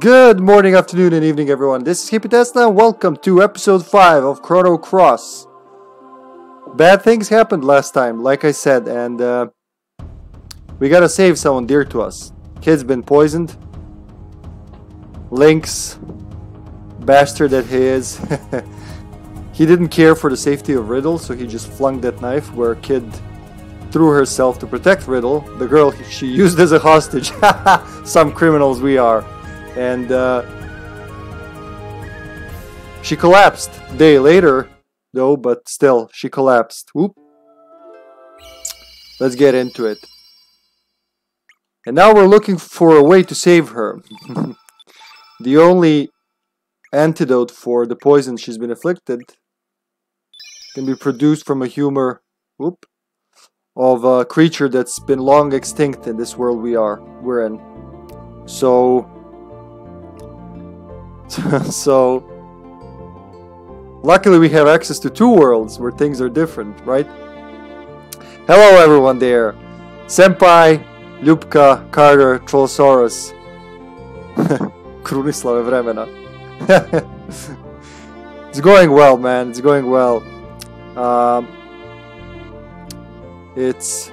Good morning, afternoon, and evening, everyone. This is Hippie Tesla, and welcome to episode 5 of Chrono Cross. Bad things happened last time, like I said, and we gotta save someone dear to us. Kid's been poisoned. Lynx, bastard that he is. He didn't care for the safety of Riddle, so he just flung that knife where Kid threw herself to protect Riddle, the girl she used as a hostage. Some criminals we are. And she collapsed a day later, though, but still, she collapsed. Whoop. Let's get into it. And now we're looking for a way to save her. The only antidote for the poison she's been afflicted can be produced from a humor, whoop, of a creature that's been long extinct in this world we're in. So luckily we have access to two worlds where things are different, right? Hello everyone there. Senpai, Ljubka, Carter, Trollsaurus. Krunislave Vremena. It's going well, man. It's going well. It's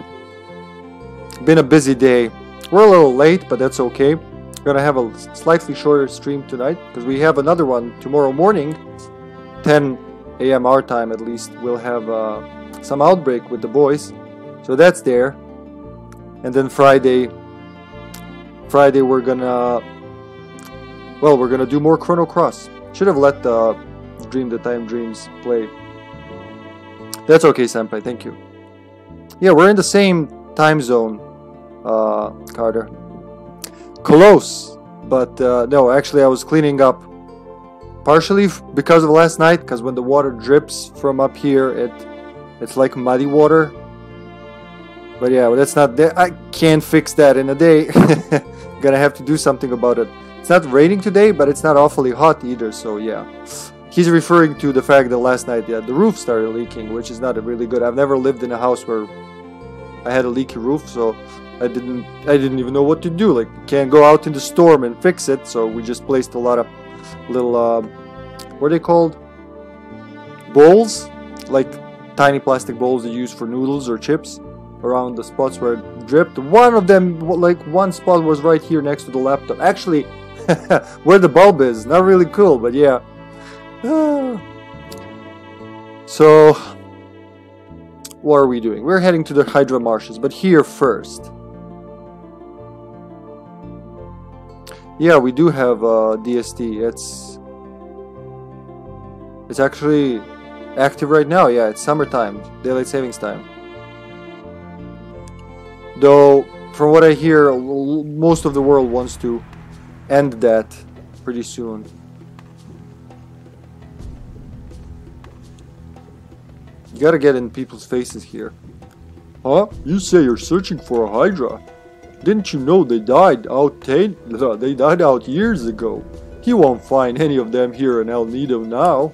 been a busy day. We're a little late, but that's okay. Gonna have a slightly shorter stream tonight because we have another one tomorrow morning, 10 AM our time at least. We'll have some outbreak with the boys, so that's there. And then Friday we're gonna, well, we're gonna do more Chrono Cross. Should have let the Dream the Time Dreams play. That's okay, Senpai. Thank you. Yeah, we're in the same time zone, Carter. Close, but no, actually I was cleaning up partially because of last night, because when the water drips from up here it's like muddy water. But yeah, that's not there. I can't fix that in a day. Gonna have to do something about it. It's not raining today, but it's not awfully hot either, so yeah. He's referring to the fact that last night, yeah, the roof started leaking, which is not really good. I've never lived in a house where I had a leaky roof, so I didn't even know what to do. Like, can't go out in the storm and fix it, so we just placed a lot of little what are they called? Bowls, like tiny plastic bowls they use for noodles or chips around the spots where it dripped. One of them, like one spot was right here next to the laptop, actually where the bulb is. Not really cool, but yeah. So what are we doing? We're heading to the Hydra Marshes, but here first. Yeah, we do have DST. It's actually active right now. Yeah, it's summertime, daylight savings time. Though, from what I hear, most of the world wants to end that pretty soon. You gotta get in people's faces here. Huh? You say you're searching for a Hydra? Didn't you know they died out years ago? You won't find any of them here in El Nido now.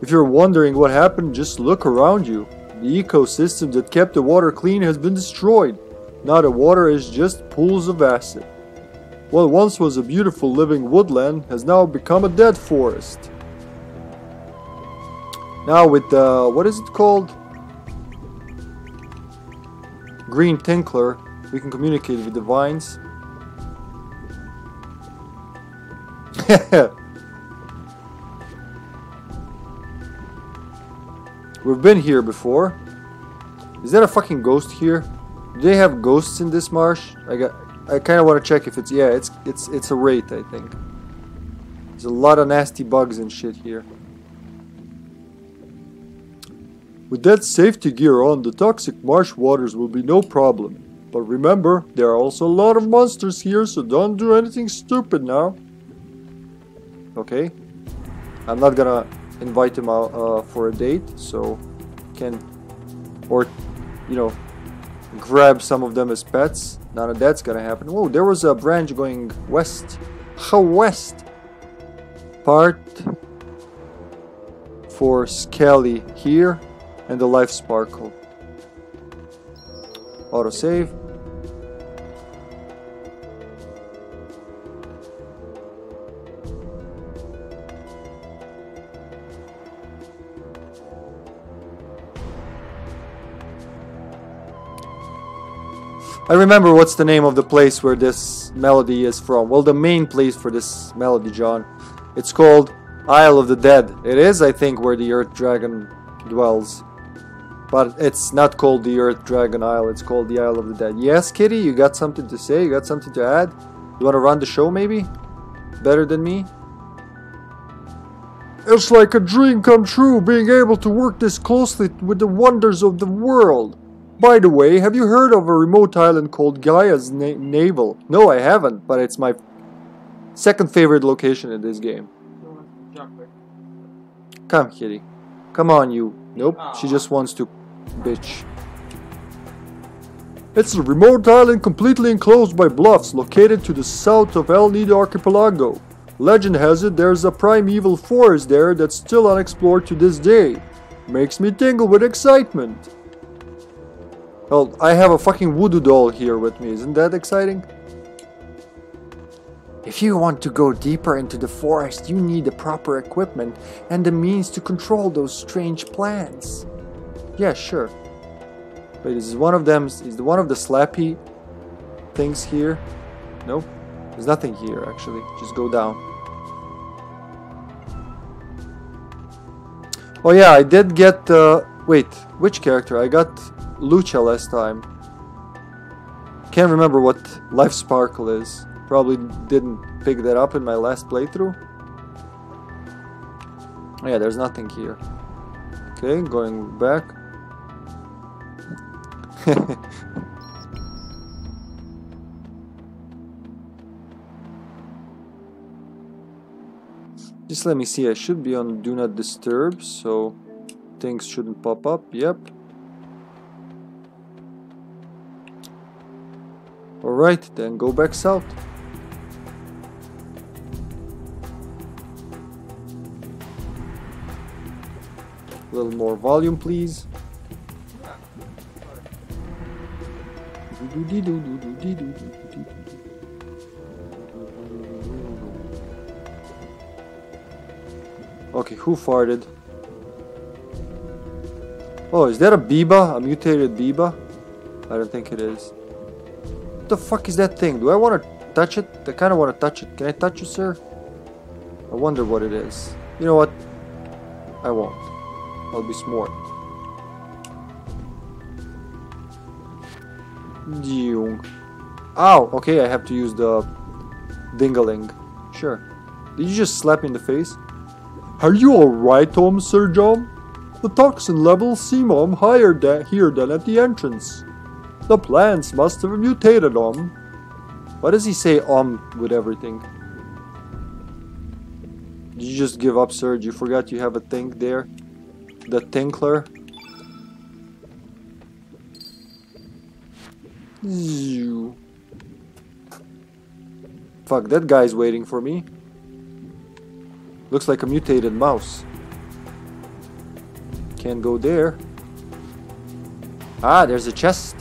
If you're wondering what happened, just look around you. The ecosystem that kept the water clean has been destroyed. Now the water is just pools of acid. What once was a beautiful living woodland has now become a dead forest. Now with the, what is it called? Green Tinkler. We can communicate with the vines. We've been here before. Is there a fucking ghost here? Do they have ghosts in this marsh? I kind of want to check if it's, yeah, it's a wraith, I think. There's a lot of nasty bugs and shit here. With that safety gear on, the toxic marsh waters will be no problem. But remember, there are also a lot of monsters here, so don't do anything stupid now. Okay. I'm not gonna invite him out for a date, so can, or, you know, grab some of them as pets. None of that's gonna happen. Whoa, there was a branch going west. How west? Part for Skelly here. And the life sparkle. Autosave. I remember what's the name of the place where this melody is from. Well, the main place for this melody, John. It's called Isle of the Dead. It is, I think, where the Earth Dragon dwells. But it's not called the Earth Dragon Isle, it's called the Isle of the Dead. Yes, Kitty, you got something to say? You got something to add? You want to run the show, maybe? Better than me? It's like a dream come true, being able to work this closely with the wonders of the world. By the way, have you heard of a remote island called Gaia's Navel? No, I haven't, but it's my second favorite location in this game. Come, Kitty. Come on, you. Nope, aww. She just wants to, bitch. It's a remote island completely enclosed by bluffs, located to the south of El Nido Archipelago. Legend has it there's a primeval forest there that's still unexplored to this day. Makes me tingle with excitement. Well, I have a fucking voodoo doll here with me, isn't that exciting? If you want to go deeper into the forest, you need the proper equipment and the means to control those strange plants. Yeah, sure. Wait, is one of them, is one of the slappy things here? Nope. There's nothing here, actually. Just go down. Oh yeah, I did get, wait, which character? I got Lucia last time. Can't remember what Life Sparkle is. Probably didn't pick that up in my last playthrough. Yeah, there's nothing here. Okay, going back. Just let me see, I should be on Do Not Disturb, so things shouldn't pop up, yep. Alright, then go back south. A little more volume, please. Okay, who farted? Oh, is that a Beeba? A mutated Beeba? I don't think it is. What the fuck is that thing? Do I want to touch it? I kind of want to touch it. Can I touch you, sir? I wonder what it is. You know what? I won't. I'll be smart. Ow! Okay, I have to use the dingaling. Sure. Did you just slap me in the face? Are you alright, Tom, Sir John? The toxin levels seem higher here than at the entrance. The plants must have mutated, Why does he say with everything? Did you just give up, Sir? You forgot you have a thing there? The Tinkler? Zoo. Fuck, that guy's waiting for me. Looks like a mutated mouse. Can't go there. Ah, there's a chest.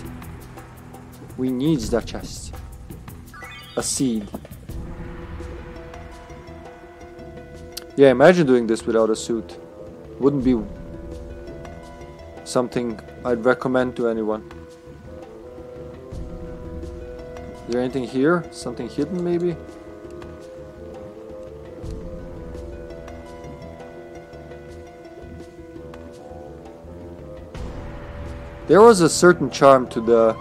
We need that chest. A seed. Yeah, imagine doing this without a suit. Wouldn't be something I'd recommend to anyone. Is there anything here? Something hidden, maybe? There was a certain charm to the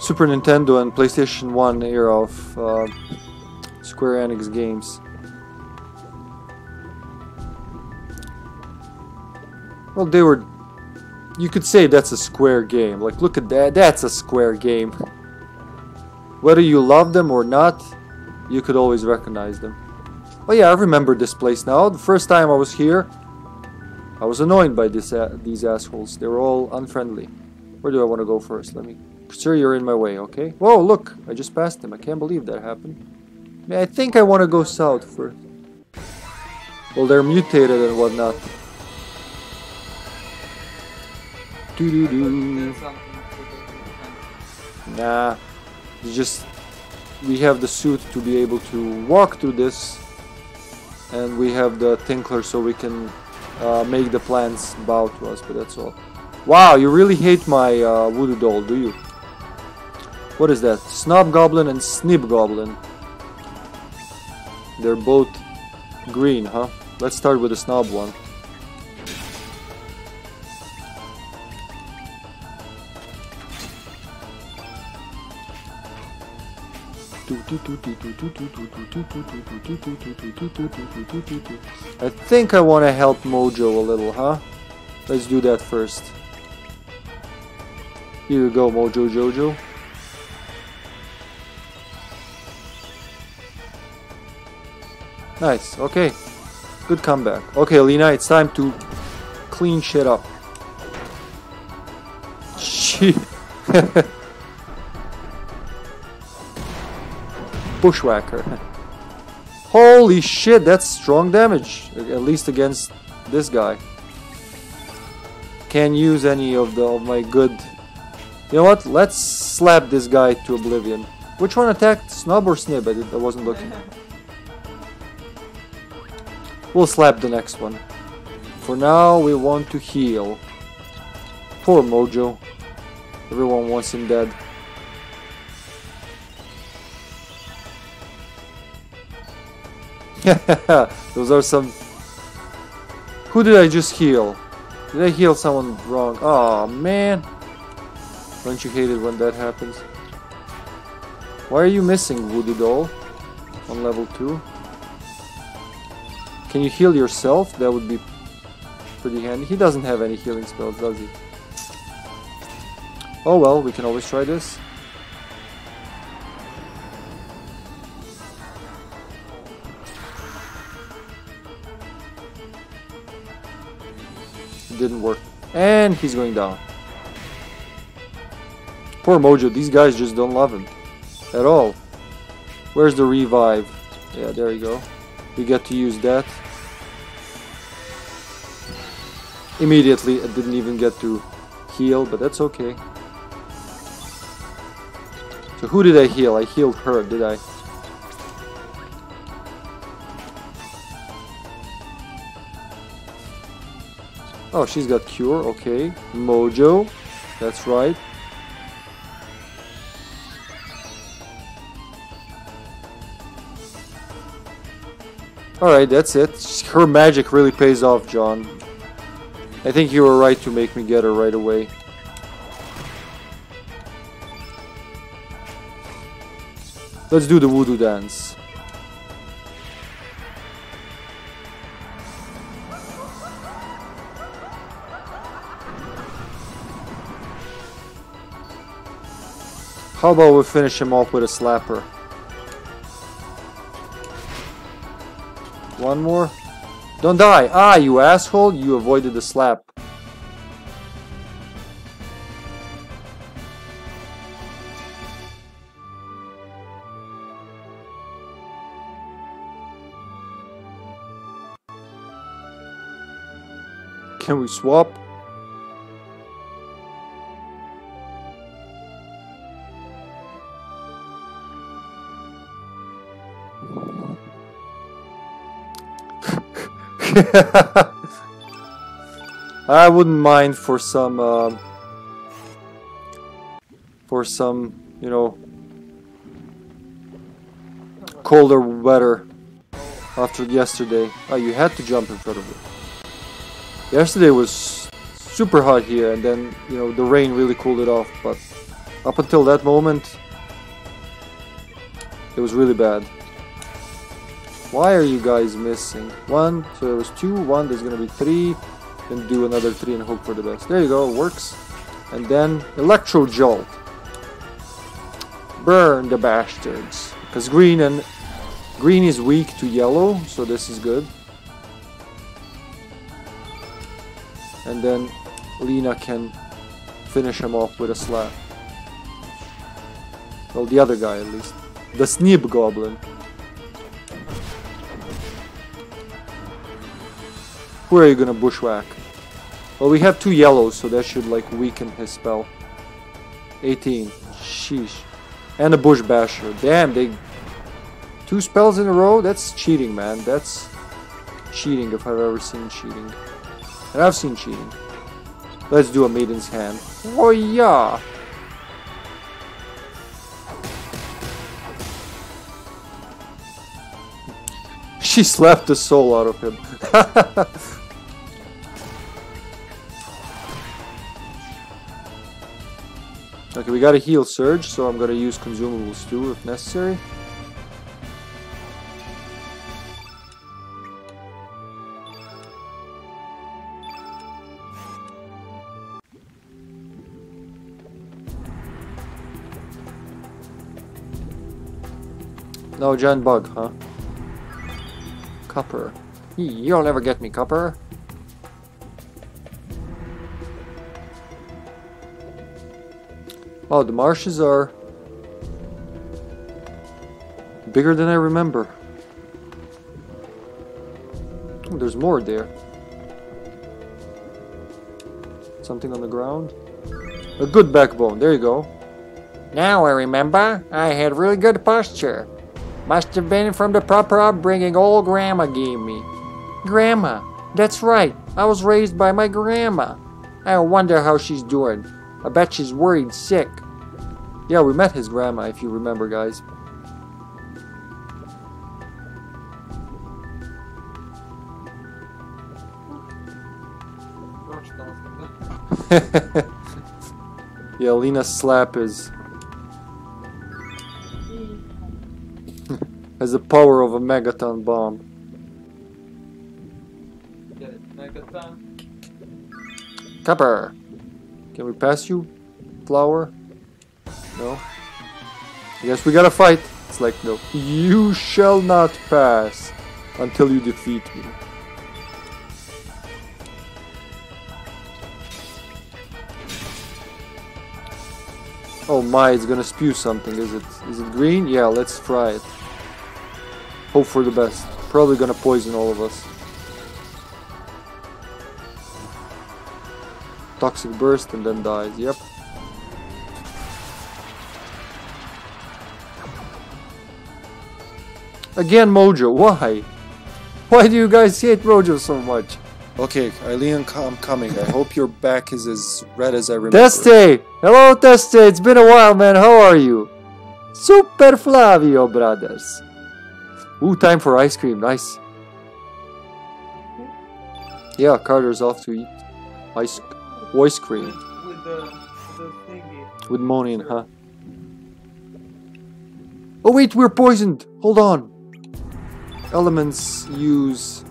Super Nintendo and PlayStation 1 era of Square Enix games. Well, they were... You could say that's a Square game. Like, look at that. That's a Square game. Whether you love them or not, you could always recognize them. Oh yeah, I remember this place now. The first time I was here, I was annoyed by these assholes. They were all unfriendly. Where do I want to go first? Let me... Sir, you're in my way, okay? Whoa, look! I just passed him. I can't believe that happened. I think I want to go south first. Well, they're mutated and whatnot. Doo-doo-doo. Nah. Just we have the suit to be able to walk through this, and we have the Tinkler so we can make the plants bow to us, but that's all. Wow, you really hate my voodoo doll, do you? What is that? Snob Goblin and Snib Goblin. They're both green, huh? Let's start with the Snob one. I think I want to help Mojo a little, huh? Let's do that first. Here you go, Mojo Jojo. Nice, okay. Good comeback. Okay, Lina, it's time to clean shit up. Shit. Bushwhacker. Holy shit, that's strong damage. At least against this guy. Can't use any of my good... You know what? Let's slap this guy to oblivion. Which one attacked? Snob or Snib? I wasn't looking. We'll slap the next one. For now, we want to heal. Poor Mojo. Everyone wants him dead. Those are some... Who did I just heal? Did I heal someone wrong? Aw, man. Don't you hate it when that happens? Why are you missing, Voodoo Doll? On level 2. Can you heal yourself? That would be pretty handy. He doesn't have any healing spells, does he? Oh well, we can always try this. Didn't work, and he's going down. Poor Mojo, these guys just don't love him at all. Where's the revive? Yeah, there you go. We get to use that. Immediately, I didn't even get to heal, but that's okay. So who did I heal? I healed her, did I? Oh, she's got Cure, okay. Mojo, that's right. Alright, that's it. Her magic really pays off, John. I think you were right to make me get her right away. Let's do the Voodoo Dance. How about we finish him off with a slapper? One more. Don't die! Ah, you asshole! You avoided the slap. Can we swap? I wouldn't mind for some, you know, colder weather after yesterday. Oh, you had to jump in front of it. Yesterday was super hot here, and then, you know, the rain really cooled it off, but up until that moment, it was really bad. Why are you guys missing? One, so there was 2, 1, there's gonna be 3, then do another 3 and hope for the best. There you go, works. And then Electro Jolt. Burn the bastards. Because green is weak to yellow, so this is good. And then Lina can finish him off with a slap. Well, the other guy at least. The Snib Goblin. Who are you gonna bushwhack? Well, we have 2 yellows, so that should like weaken his spell. 18. Sheesh. And a Bushbasher. Damn, they... 2 spells in a row? That's cheating, man. That's cheating if I've ever seen cheating. And I've seen cheating. Let's do a Maiden's Hand. Oh yeah! She slapped the soul out of him. Okay, we got a heal surge, so I'm gonna use consumables too if necessary. No giant bug, huh? Copper. You'll never get me, Copper. Oh, the marshes are bigger than I remember. Oh, there's more there. Something on the ground. A good backbone, there you go. Now I remember, I had really good posture. Must have been from the proper upbringing old grandma gave me. Grandma, that's right, I was raised by my grandma. I wonder how she's doing. I bet she's worried sick. Yeah, we met his grandma, if you remember, guys. Yeah, Lena's slap is... has the power of a megaton bomb. Get it, megaton. Copper! Can we pass you, flower? No? I guess we gotta fight. It's like, no. You shall not pass until you defeat me. Oh my, it's gonna spew something, is it? Is it green? Yeah, let's try it. Hope for the best. Probably gonna poison all of us. Toxic burst and then dies, yep. Again Mojo, why? Why do you guys hate Mojo so much? Okay, Eileen, I'm coming. I hope your back is as red as I remember. Teste! Hello Teste, it's been a while, man, how are you? Super Flavio, brothers. Ooh, time for ice cream, nice. Yeah, Carter's off to eat ice cream. With the thingy. With Monian, huh? Oh wait, we're poisoned! Hold on! Elements use...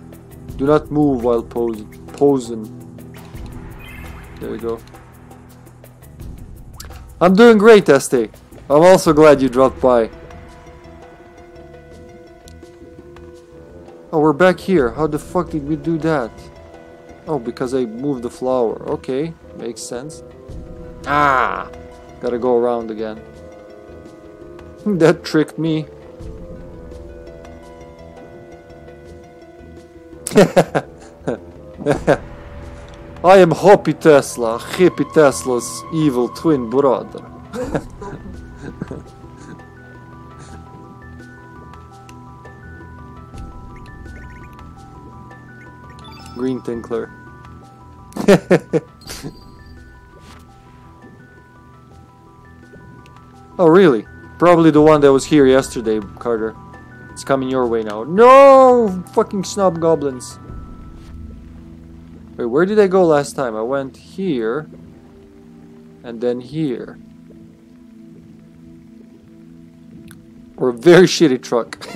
do not move while poison. There we go. I'm doing great, Este. I'm also glad you dropped by. Oh, we're back here. How the fuck did we do that? Oh, because I moved the flower. Okay, makes sense. Ah! Gotta go around again. That tricked me. I am Hoppy Tesla, Hippie Tesla's evil twin brother. Green Tinkler. Oh, really? Probably the one that was here yesterday, Carter. It's coming your way now. No! Fucking snob goblins. Wait, where did I go last time? I went here. And then here. Or a very shitty truck.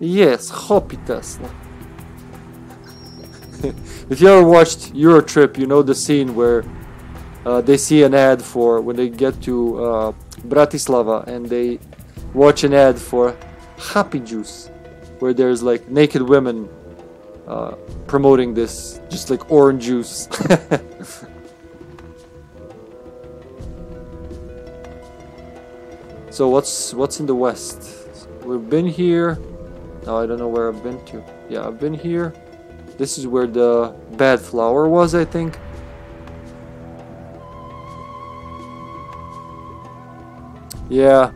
Yes, Hoppy Tesla. If you ever watched Eurotrip, you know the scene where they see an ad for, when they get to Bratislava and they watch an ad for Happy Juice, where there's like naked women promoting this, just like orange juice. So what's in the west? We've been here. No, I don't know where I've been to. Yeah, I've been here. This is where the bad flower was, I think. Yeah.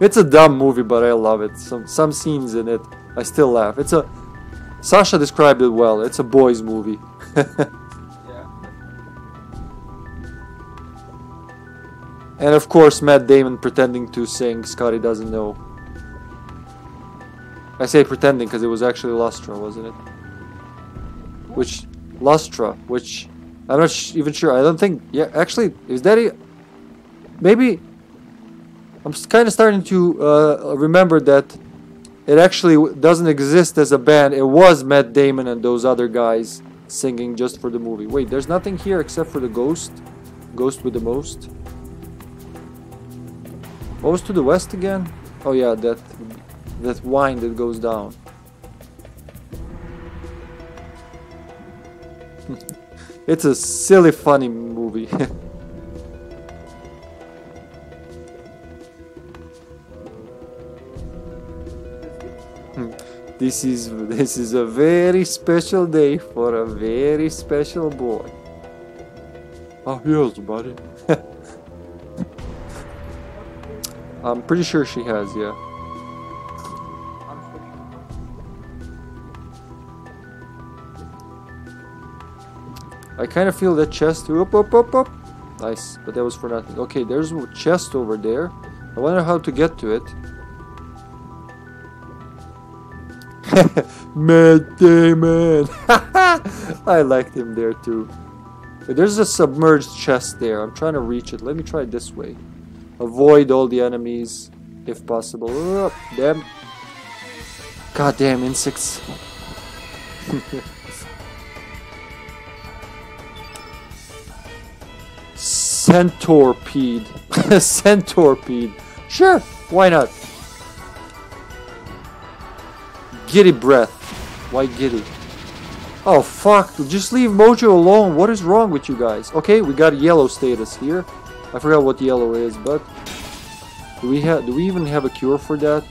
It's a dumb movie, but I love it. Some scenes in it, I still laugh. It's a... Sasha described it well. It's a boys movie. Yeah. And of course Matt Damon pretending to sing Scotty Doesn't Know. I say pretending because it was actually Lustra, wasn't it? Which, Lustra, which, I'm not even sure, I don't think, yeah, actually, is that it? Maybe, I'm kind of starting to remember that it actually doesn't exist as a band. It was Matt Damon and those other guys singing just for the movie. Wait, there's nothing here except for the ghost. Ghost with the most. What was to the west again? Oh yeah, that wine that goes down. It's a silly, funny movie. This is a very special day for a very special boy. Oh, yes, buddy. I'm pretty sure she has, yeah. I kind of feel that chest. Up, up, up, up. Nice, but that was for nothing. Okay, there's a chest over there. I wonder how to get to it. Matt Damon. I liked him there too. There's a submerged chest there. I'm trying to reach it. Let me try it this way. Avoid all the enemies if possible. Oh, damn. Goddamn insects. Centorpede. Centorpede. Sure, why not? Giddy breath. Why giddy? Oh fuck, just leave Mojo alone. What is wrong with you guys? Okay, we got yellow status here. I forgot what yellow is, but do we even have a cure for that?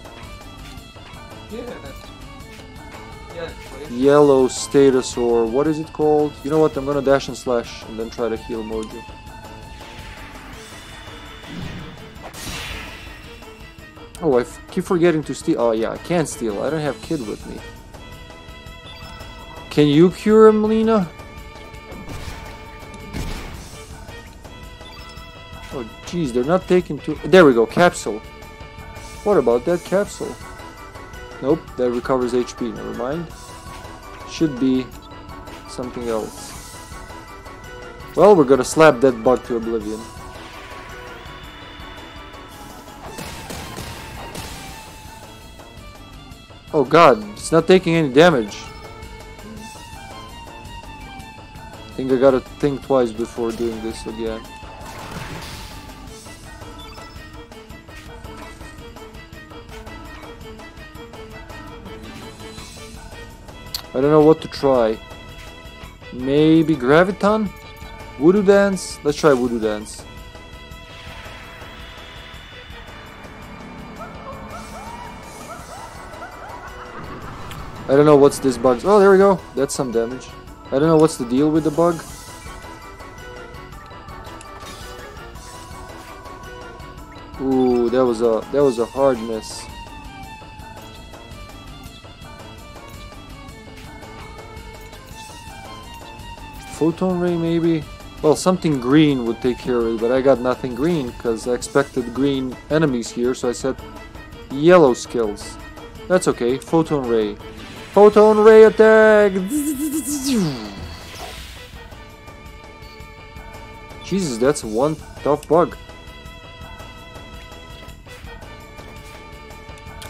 Yeah, yellow status, or what is it called? You know what, I'm gonna dash and slash and then try to heal Mojo. Oh, I keep forgetting to steal. Oh yeah, I can't steal. I don't have kid with me. Can you cure him, Lena? Oh jeez, they're not taking too... There we go, capsule. What about that capsule? Nope, that recovers HP, never mind. Should be something else. Well, we're gonna slap that bug to oblivion. Oh god, it's not taking any damage. I think I gotta think twice before doing this again. I don't know what to try. Maybe Graviton? Voodoo Dance? Let's try Voodoo Dance. I don't know what's this bug. Oh, there we go. That's some damage. I don't know what's the deal with the bug. Ooh, that was a hard miss. Photon Ray maybe? Well, something green would take care of it, but I got nothing green because I expected green enemies here, so I said yellow skills. That's okay. Photon Ray. Photon Ray attack! Jesus, that's one tough bug.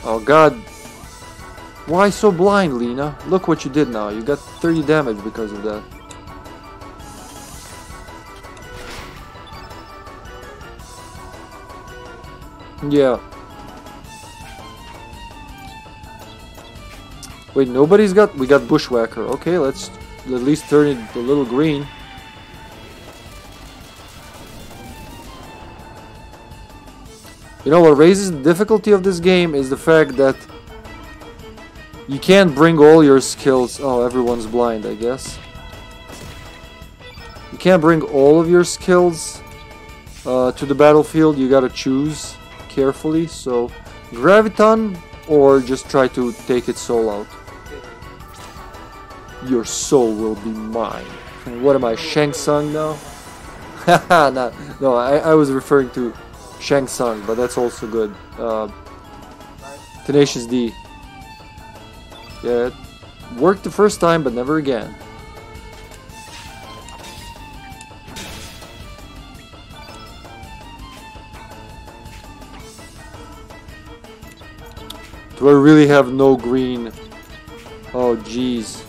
Oh god. Why so blind, Lena? Look what you did now. You got 30 damage because of that. Yeah. Wait, nobody's got... We got Bushwhacker. Okay, let's at least turn it a little green. You know what raises the difficulty of this game is the fact that you can't bring all your skills... Oh, everyone's blind, I guess. You can't bring all of your skills to the battlefield. You gotta choose carefully, so... Graviton... Or just try to take its soul out. Your soul will be mine. What am I, Shang Tsung now? No, I was referring to Shang Tsung, but that's also good. Tenacious D. Yeah, it worked the first time, but never again. Do I really have no green? Oh, jeez.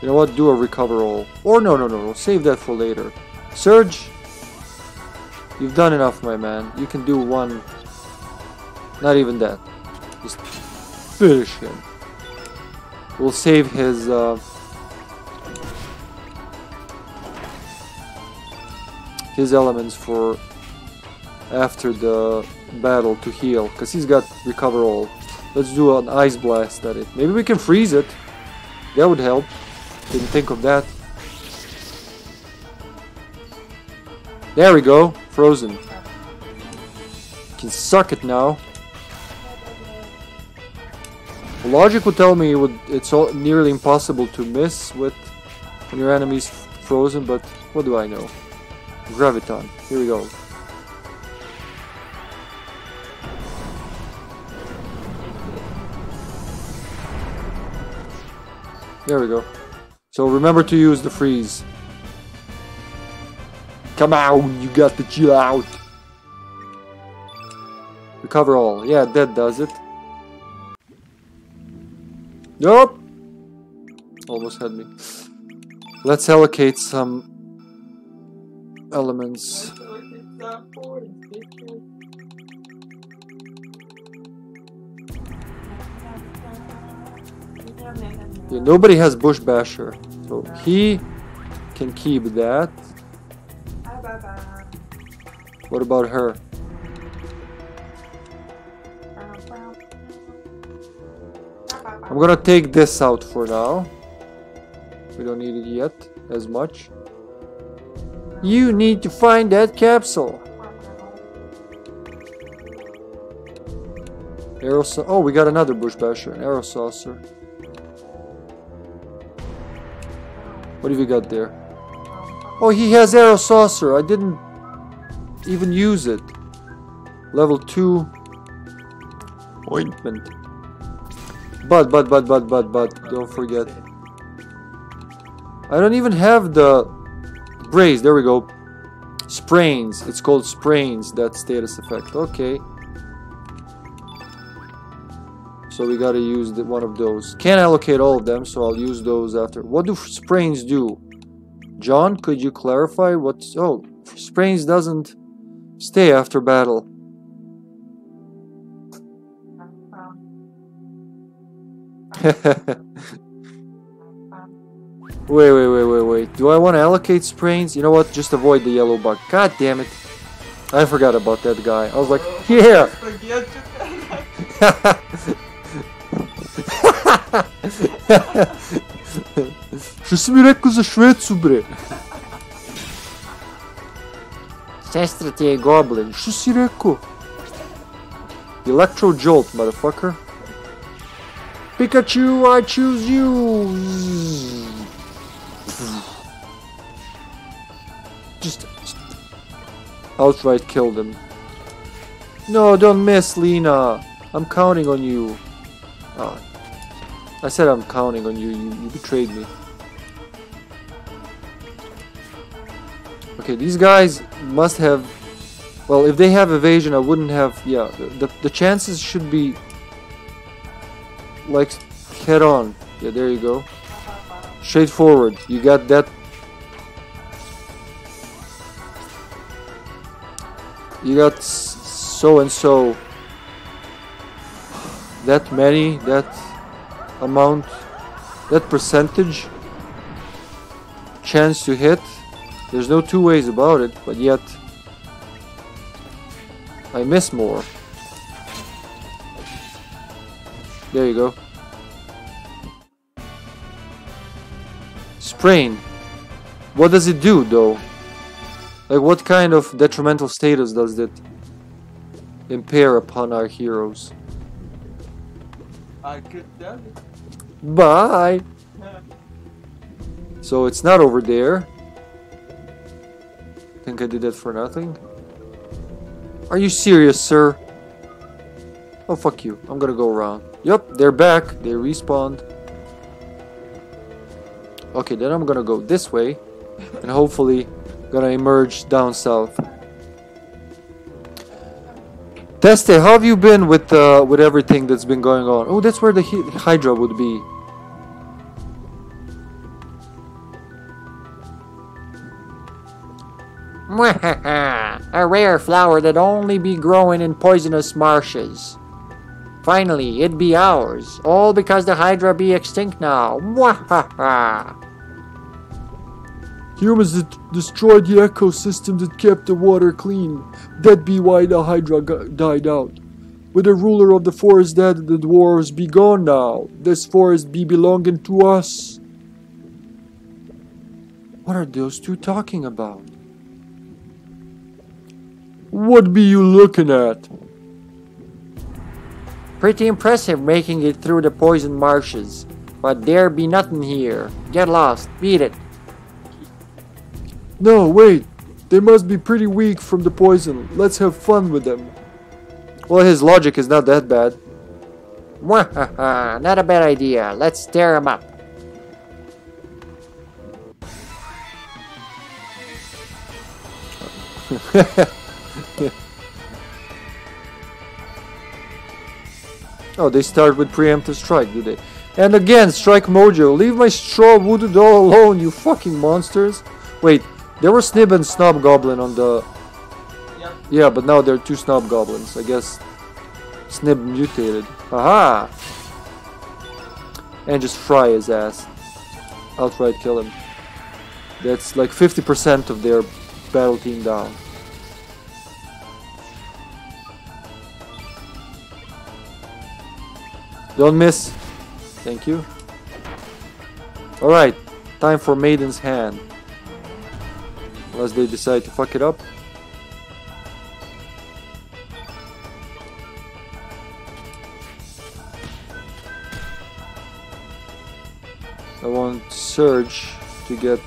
You know what? Do a recover all. Or no. Save that for later. Surge! You've done enough, my man. You can do one. Not even that. Just finish him. We'll save his... his elements for after the battle to heal, because he's got recover all. Let's do an ice blast at it. Maybe we can freeze it. That would help. Didn't think of that. There we go. Frozen. Can suck it now. Logic would tell me it would, it's all nearly impossible to miss with when your enemy's frozen, but what do I know? Graviton, here we go. There we go. So remember to use the freeze. Come on, you got to chill out. Recover all. Yeah, that does it. Nope. Almost had me. Let's allocate some elements. Yeah, nobody has Bushbasher, so he can keep that. What about her? I'm gonna take this out for now. We don't need it yet as much. You need to find that capsule. Aero Saucer. Oh, we got another Bushbasher, an Aero Saucer. What have you got there? Oh, he has Aero Saucer. I didn't even use it. Level 2 ointment. But, don't forget. I don't even have the Brace, there we go. Sprains, it's called Sprains, that status effect. Okay. So we gotta use the, one of those. Can't allocate all of them, so I'll use those after. What do Sprains do? John, could you clarify what... Oh, Sprains doesn't stay after battle. Wait. Do I want to allocate sprains? You know what? Just avoid the yellow bug. God damn it. I forgot about that guy. I was like, yeah! Electro Jolt, motherfucker. Pikachu, I choose you! Just outright kill them. No, don't miss, Lena. I'm counting on you. Oh, I said I'm counting on you. You betrayed me. Okay, these guys must have... Well, if they have evasion, I wouldn't have... Yeah, the chances should be... Like, head on. Yeah, there you go. Straightforward. You got that. You got so and so. That many. That amount. That percentage. Chance to hit. There's no two ways about it. But yet, I miss more. There you go. Sprain. What does it do, though? Like, what kind of detrimental status does that impair upon our heroes? I could tell you. Bye! So it's not over there. I think I did that for nothing. Are you serious, sir? Oh, fuck you. I'm gonna go around. Yep, they're back. They respawned. Okay, then I'm gonna go this way. And hopefully, gonna emerge down south. Teste, how have you been with everything that's been going on? Oh, that's where the Hydra would be. A rare flower that only be growing in poisonous marshes. Finally, it be ours. All because the Hydra be extinct now. Humans destroyed the ecosystem that kept the water clean. That be why the Hydra died out. With the ruler of the forest dead, the dwarves be gone now. This forest be belonging to us. What are those two talking about? What be you looking at? Pretty impressive making it through the poison marshes. But there be nothing here. Get lost. Beat it. No, wait. They must be pretty weak from the poison. Let's have fun with them. Well, his logic is not that bad. Not a bad idea. Let's tear him up. Oh, they start with preemptive strike, do they? And again, strike Mojo. Leave my straw voodoo doll alone, you fucking monsters. Wait, there were Snib and Snob Goblin on the... Yeah. Yeah, but now there are two Snob Goblins. I guess Snib mutated. Aha! And just fry his ass. Outright kill him. That's like 50% of their battle team down. Don't miss. Thank you. Alright. Time for Maiden's Hand. Unless they decide to fuck it up. I want Surge to get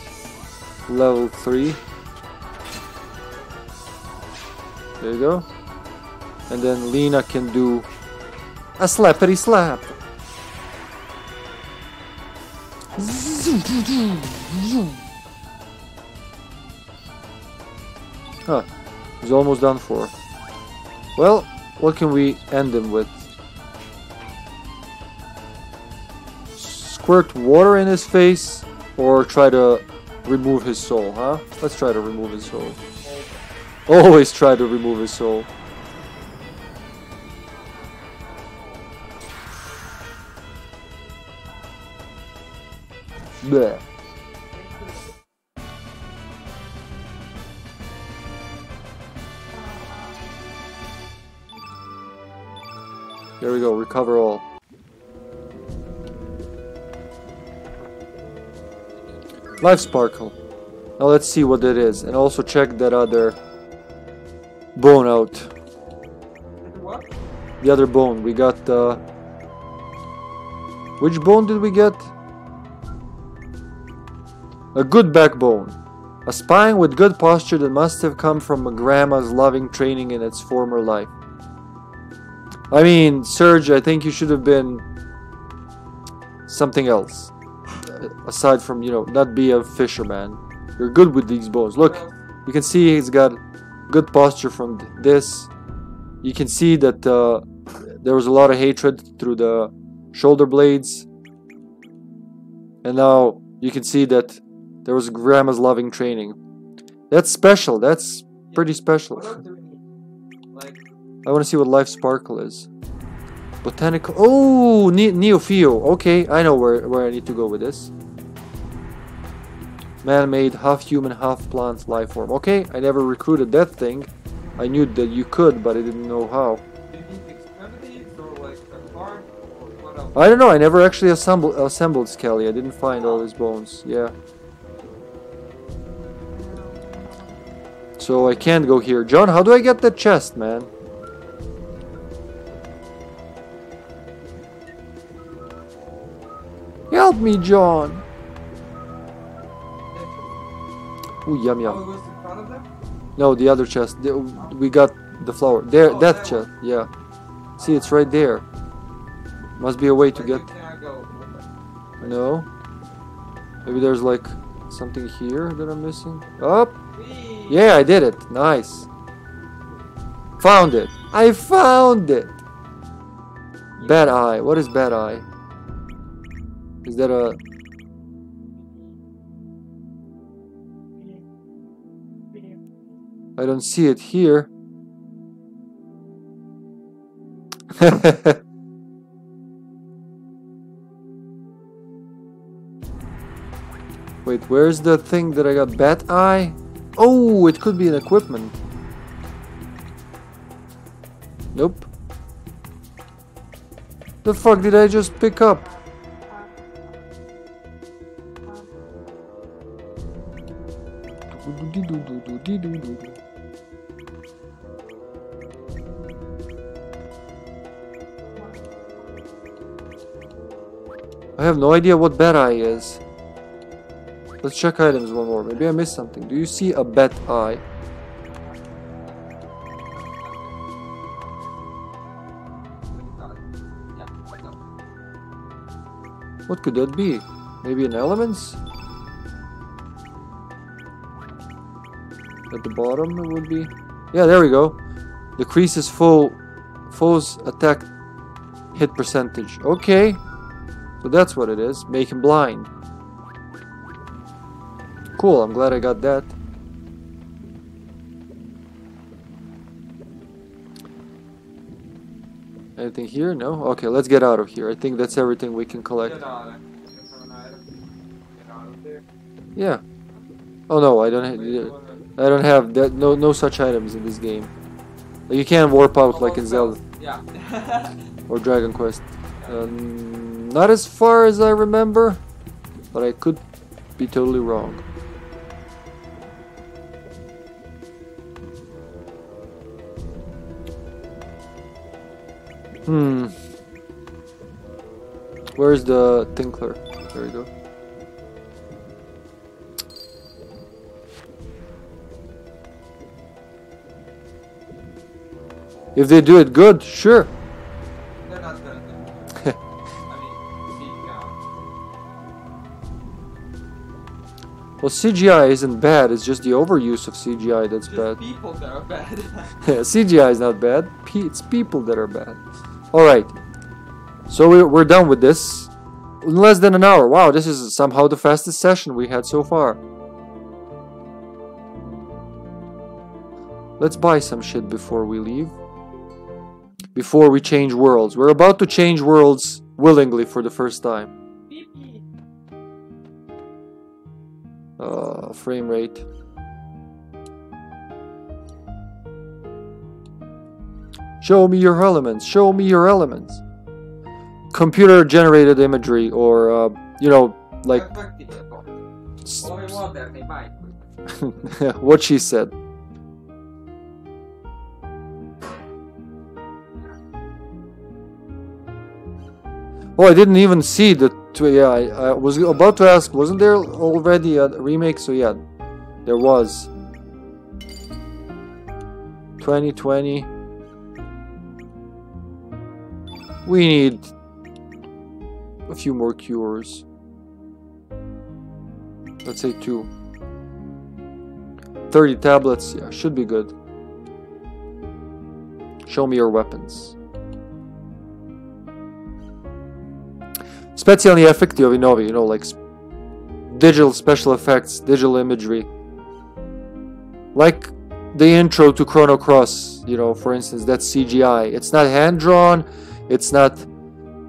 level 3. There you go. And then Lina can do a slappity slap. Huh. He's almost done for. Well, what can we end him with? Squirt water in his face or try to remove his soul, huh? Let's try to remove his soul. Always try to remove his soul. Bleh. There we go, recover all. Life Sparkle. Now let's see what that is, and also check that other bone out. What? The other bone. We got which bone did we get? A good backbone. A spine with good posture that must have come from a grandma's loving training in its former life. I mean, Serge, I think you should have been something else. Aside from, you know, not be a fisherman. You're good with these bones. Look, you can see he's got good posture from this. You can see that there was a lot of hatred through the shoulder blades. And now you can see that there was grandma's loving training. That's special. That's pretty special. I want to see what Life Sparkle is. Botanical. Oh, Neopheo. Okay, I know where I need to go with this. Man-made, half-human, half-plant life form. Okay, I never recruited that thing. I knew that you could, but I didn't know how. I don't know. I never actually assembled Skelly. I didn't find all his bones. Yeah. So I can't go here. John, how do I get that chest, man? Help me, John. Ooh, yum yum. Oh, it was in front of them? No, the other chest. We got the flower. There, oh, that chest. Yeah. See, it's right there. Must be a way to get. No. Maybe there's like something here that I'm missing. Up. Oh. Yeah, I did it. Nice. Found it. I found it. Bat Eye. What is Bat Eye? Is that a? I don't see it here. Wait, where's the thing that I got? Bat Eye? Oh, it could be an equipment. Nope. The fuck did I just pick up? I have no idea what Bat Eye is. Let's check items one more. Maybe I missed something. Do you see a Bat Eye? What could that be? Maybe an elements? At the bottom it would be. Yeah, there we go. Decreases foe's attack hit percentage. Okay. So that's what it is. Make him blind. Cool, I'm glad I got that. Anything here? No? Okay, let's get out of here. I think that's everything we can collect. Yeah. Oh no, I don't have that. No such items in this game. You can't warp out like in Zelda. Yeah. Or Dragon Quest. Not as far as I remember, but I could be totally wrong. Hmm. Where's the Tinkler? There we go. If they do it good, sure. They're not gonna do it. Well, CGI isn't bad. It's just the overuse of CGI that's bad. People that are bad. CGI is not bad. It's people that are bad. Alright, so we're done with this in less than an hour. Wow, this is somehow the fastest session we had so far. Let's buy some shit before we leave. Before we change worlds. We're about to change worlds willingly for the first time. Frame rate. Show me your elements. Show me your elements. Computer generated imagery or, you know, like... what she said. Oh, I didn't even see the... Yeah, I was about to ask, wasn't there already a remake? So yeah, there was. 2020... We need a few more cures. Let's say 2. 30 tablets, yeah, should be good. Show me your weapons. Specijalni efekti, ovi novi, you know, like digital special effects, digital imagery. Like the intro to Chrono Cross, you know, for instance, that's CGI. It's not hand-drawn. It's not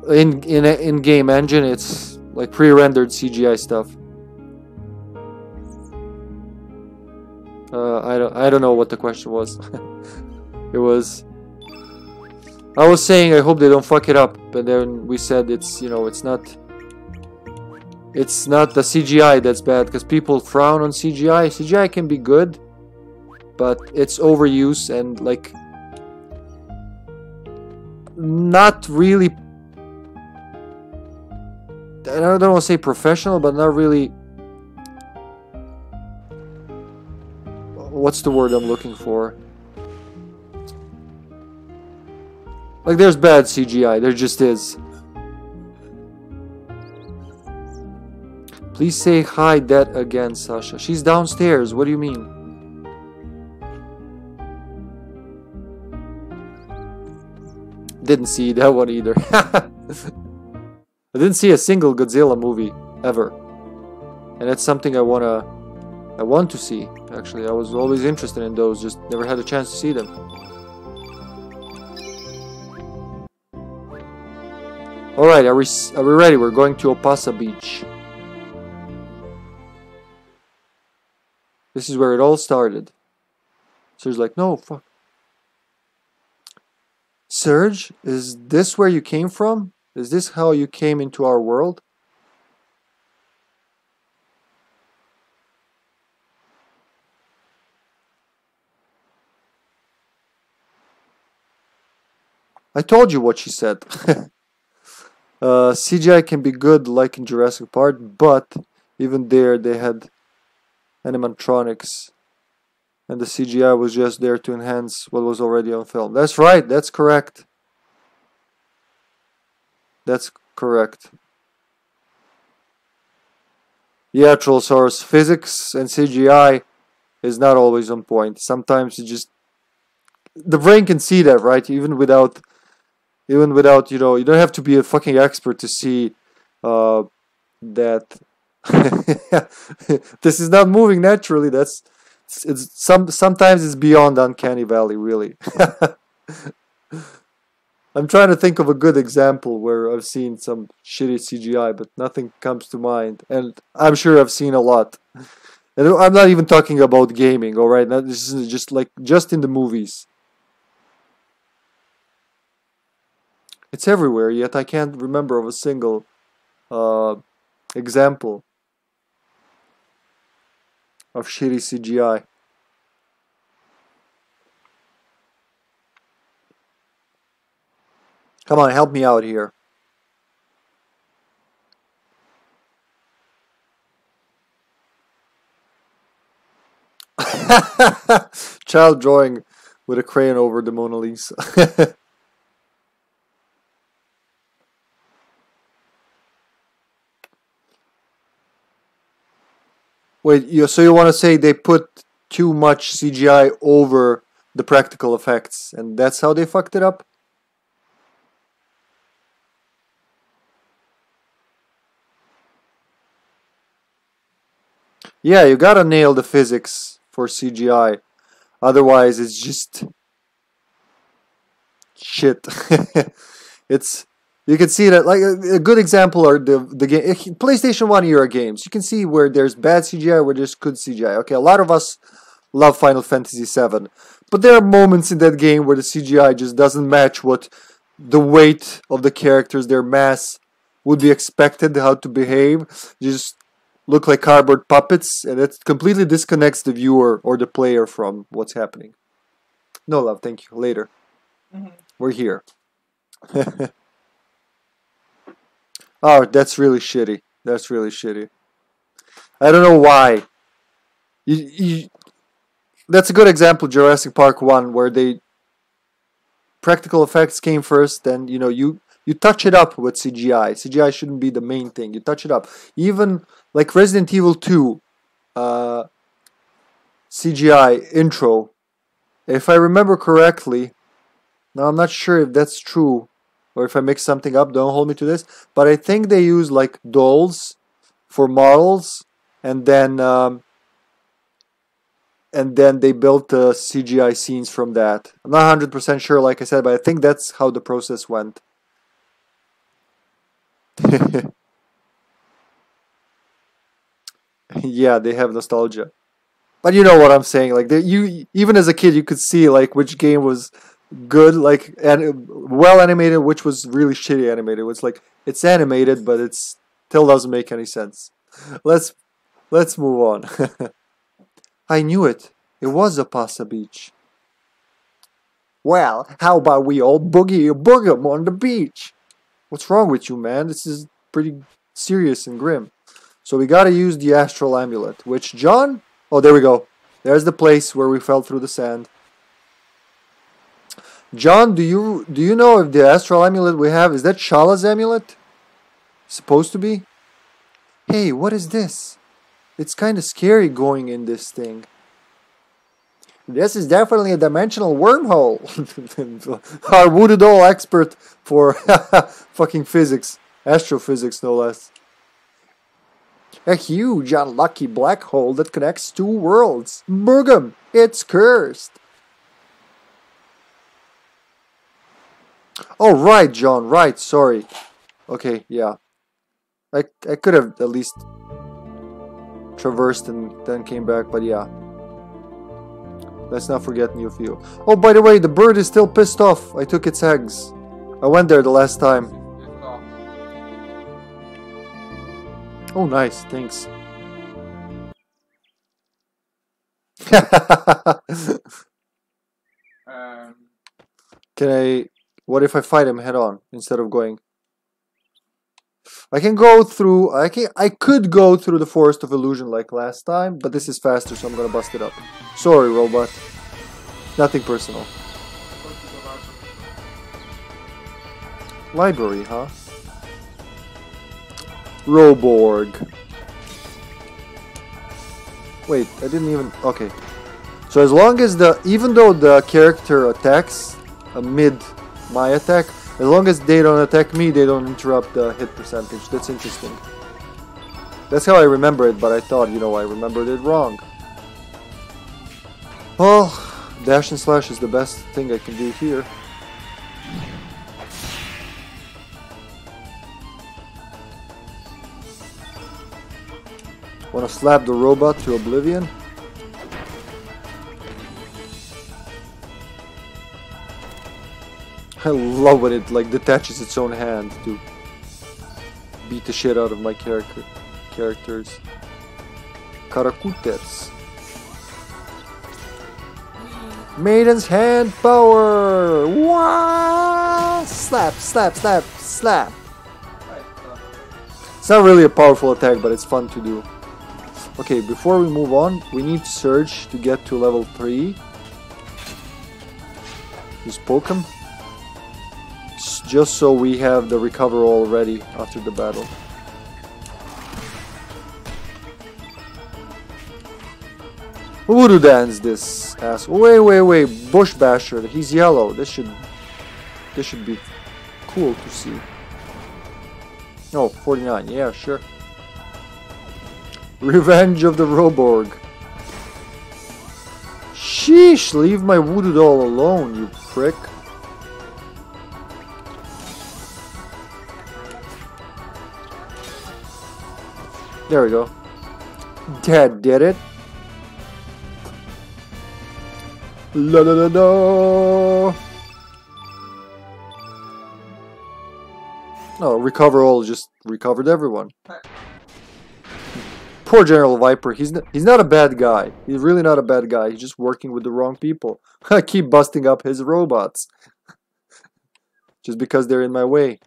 in game engine, it's like pre-rendered CGI stuff. I don't know what the question was. It was, I was saying I hope they don't fuck it up, but then we said it's, you know, it's not the CGI that's bad, because people frown on CGI. CGI can be good, but it's overuse and like not really I don't want to say professional, but not really. What's the word I'm looking for? Like, there's bad CGI. There just is. Please say hi that again, Sasha. She's downstairs. What do you mean? Didn't see that one either. I didn't see a single Godzilla movie ever, and that's something I want to see. Actually, I was always interested in those, just never had a chance to see them. All right, are we ready? We're going to Opasa Beach. This is where it all started. Serge like, no, fuck. Serge, is this where you came from? Is this how you came into our world? I told you what she said. CGI can be good, like in Jurassic Park, but even there they had animatronics, and the CGI was just there to enhance what was already on film. That's right, that's correct. That's correct. Yeah, Trollsaurus, physics and CGI is not always on point. Sometimes it just, the brain can see that, right? Even without, you know, you don't have to be a fucking expert to see that. This is not moving naturally. That's, it's sometimes it's beyond uncanny valley, really. I'm trying to think of a good example where I've seen some shitty CGI, but nothing comes to mind, and I'm sure I've seen a lot. And I'm not even talking about gaming, all right? Now, this is just like just in the movies. It's everywhere, yet I can't remember of a single example of shitty CGI. Come on, help me out here. Child drawing with a crayon over the Mona Lisa. Wait, so you want to say they put too much CGI over the practical effects, and that's how they fucked it up? Yeah, you gotta nail the physics for CGI. Otherwise, it's just shit. It's, you can see that, like, a good example are the PlayStation 1 era games. You can see where there's bad CGI, where there's good CGI. Okay, a lot of us love Final Fantasy VII, but there are moments in that game where the CGI just doesn't match what the weight of the characters, their mass, would be expected, how to behave. You just look like cardboard puppets, and it completely disconnects the viewer or the player from what's happening. No, love, thank you. Later. Mm-hmm. We're here. Oh, that's really shitty. That's really shitty. I don't know why. That's a good example, Jurassic Park 1, where they practical effects came first, and you know, you touch it up with CGI. CGI shouldn't be the main thing. You touch it up. Even like Resident Evil 2 CGI intro, if I remember correctly, now I'm not sure if that's true, or if I mix something up, don't hold me to this, but I think they use like dolls for models, and then they built the CGI scenes from that. I'm not 100% sure, like I said, but I think that's how the process went. Yeah, they have nostalgia, but you know what I'm saying. Like, you even as a kid, you could see like which game was good, like, and well animated, which was really shitty animated. It's like, it's animated, but it still doesn't make any sense. Let's move on. I knew it. It was Opasa Beach. Well, how about we all boogie on the beach? What's wrong with you, man? This is pretty serious and grim. So we gotta use the Astral Amulet, which John... Oh, there we go. There's the place where we fell through the sand. John, do you know if the Astral Amulet we have, is that Shala's Amulet? Supposed to be? Hey, what is this? It's kind of scary going in this thing. This is definitely a dimensional wormhole. Our Voodoo Doll expert for fucking physics. Astrophysics, no less. A huge, unlucky black hole that connects two worlds. Boogum! It's cursed! Oh, right, John, right, sorry. Okay, yeah. I could have at least traversed and then came back, but yeah. Let's not forget New Fuel. Oh, by the way, the bird is still pissed off. I took its eggs. I went there the last time. Oh, nice. Thanks. Can I... What if I fight him head on instead of going? I can go through... I could go through the Forest of Illusion like last time, but this is faster, so I'm gonna bust it up. Sorry, robot. Nothing personal. Library, huh? Roborg. Wait, I didn't even... Okay. So as long as the... Even though the character attacks amid my attack... As long as they don't attack me, they don't interrupt the hit percentage. That's interesting. That's how I remember it, but I thought, you know, I remembered it wrong. Well, dash and slash is the best thing I can do here. Wanna slap the robot to oblivion? I love when it like detaches its own hand to beat the shit out of my characters. Karakutets. Maiden's Hand power! Wah! Slap, slap, slap, slap! It's not really a powerful attack, but it's fun to do. Okay, before we move on, we need Surge to get to level 3. Just poke him. Just so we have the Recover All ready after the battle. Voodoo Dance this ass. Wait, wait, wait. Bushbasher. He's yellow. This should be cool to see. No, 49. Yeah, sure. Revenge of the Roborg. Sheesh! Leave my Voodoo Doll alone, you prick. There we go. Dad did it. La la la la. Oh, Recover All just recovered everyone. Poor General Viper. He's not a bad guy. He's really not a bad guy. He's just working with the wrong people. I keep busting up his robots just because they're in my way.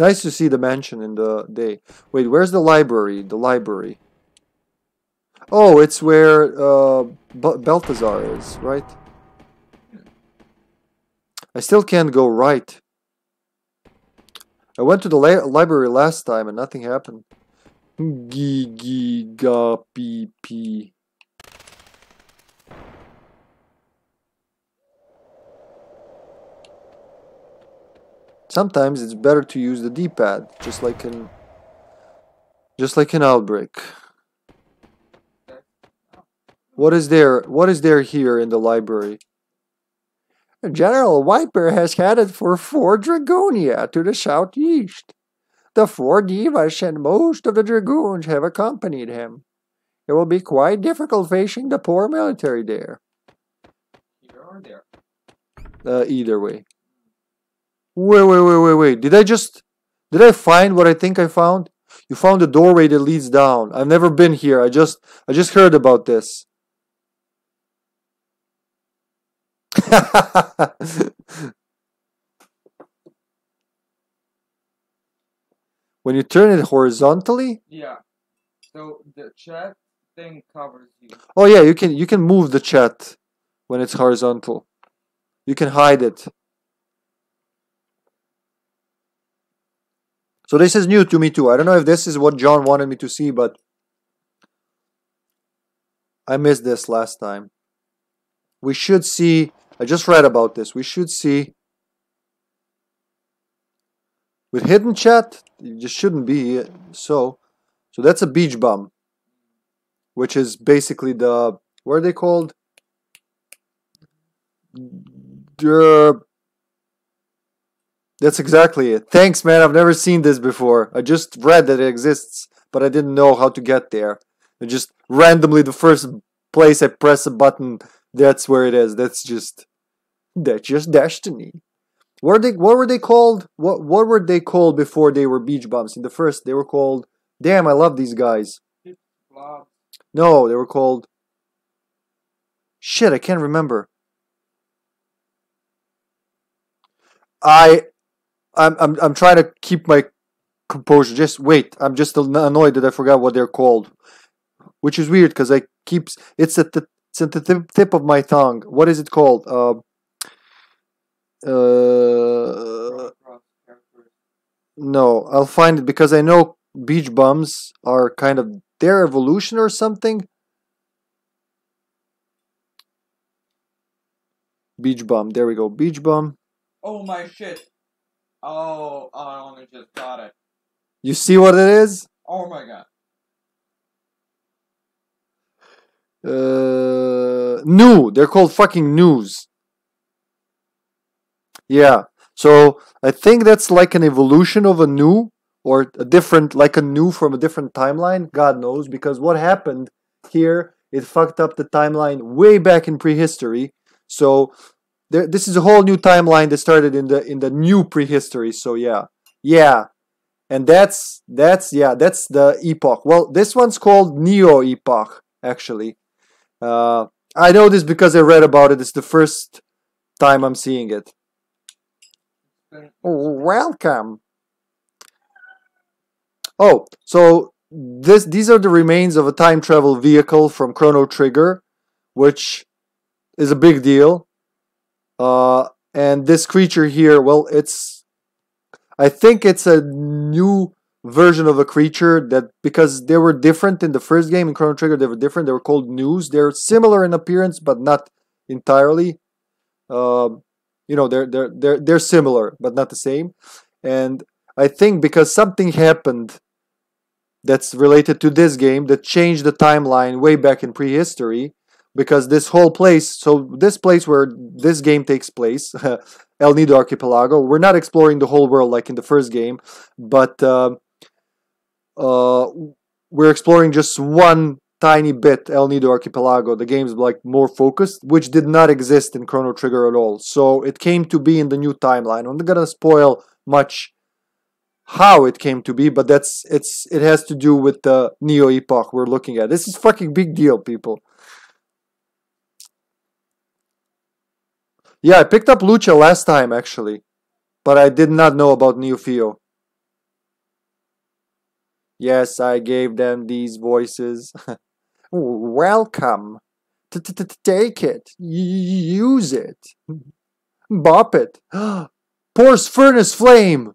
Nice to see the mansion in the day. Wait, where's the library? The library. Oh, it's where Balthazar is, right? I still can't go right. I went to the library last time and nothing happened. Giga pee pee. Sometimes it's better to use the D-pad, just like an Outbreak. What is there here in the library? General Viper has headed for Fort Dragonia to the southeast. The four divas and most of the dragoons have accompanied him. It will be quite difficult facing the poor military there. Here or there? Either way. Wait, did I find what I think I found? You found a doorway that leads down. I've never been here. I just heard about this. When you turn it horizontally? Yeah. So the chat thing covers you. Oh yeah, you can move the chat when it's horizontal. You can hide it. So this is new to me too. I don't know if this is what John wanted me to see, but I missed this last time. We should see, I just read about this, we should see with hidden chat, it just shouldn't be so that's a beach bomb, which is basically the, what are they called? That's exactly it. Thanks, man. I've never seen this before. I just read that it exists, but I didn't know how to get there. And just randomly, the first place I press a button, that's where it is. That's just destiny. What were they called before they were beach bumps? In the first, they were called. Damn, I love these guys. No, they were called. Shit, I can't remember. I'm trying to keep my composure. Just wait. I'm just annoyed that I forgot what they're called, which is weird because I keep it's at the tip of my tongue. What is it called? No, I'll find it because I know beach bums are kind of their evolution or something. Beach bum. There we go. Beach bum. Oh my shit. Oh, I only just got it. You see what it is? Oh my god. New. They're called fucking news. Yeah. So I think that's like an evolution of a new or a different, like a new from a different timeline. God knows, because what happened here, it fucked up the timeline way back in prehistory. So this is a whole new timeline that started in the new prehistory. So yeah, and that's the epoch. Well, this one's called Neo Epoch actually. I know this because I read about it. It's the first time I'm seeing it. Welcome. Oh, so these are the remains of a time travel vehicle from Chrono Trigger, which is a big deal. And this creature here, well, I think it's a new version of a creature that, because they were different in the first game in Chrono Trigger, they were different, they were called News. They're similar in appearance, but not entirely. You know, they're similar, but not the same. And I think because something happened that's related to this game that changed the timeline way back in prehistory. Because this whole place, so this place where this game takes place, El Nido Archipelago, we're not exploring the whole world like in the first game, but we're exploring just one tiny bit, El Nido Archipelago. The game's like more focused, which did not exist in Chrono Trigger at all. So it came to be in the new timeline. I'm not gonna spoil much how it came to be, but it has to do with the Neo Epoch we're looking at. This is fucking big deal, people. Yeah, I picked up Lucia last time, actually. But I did not know about Neofio. Yes, I gave them these voices. Welcome. Take it. Use it. Bop it. Pours furnace flame.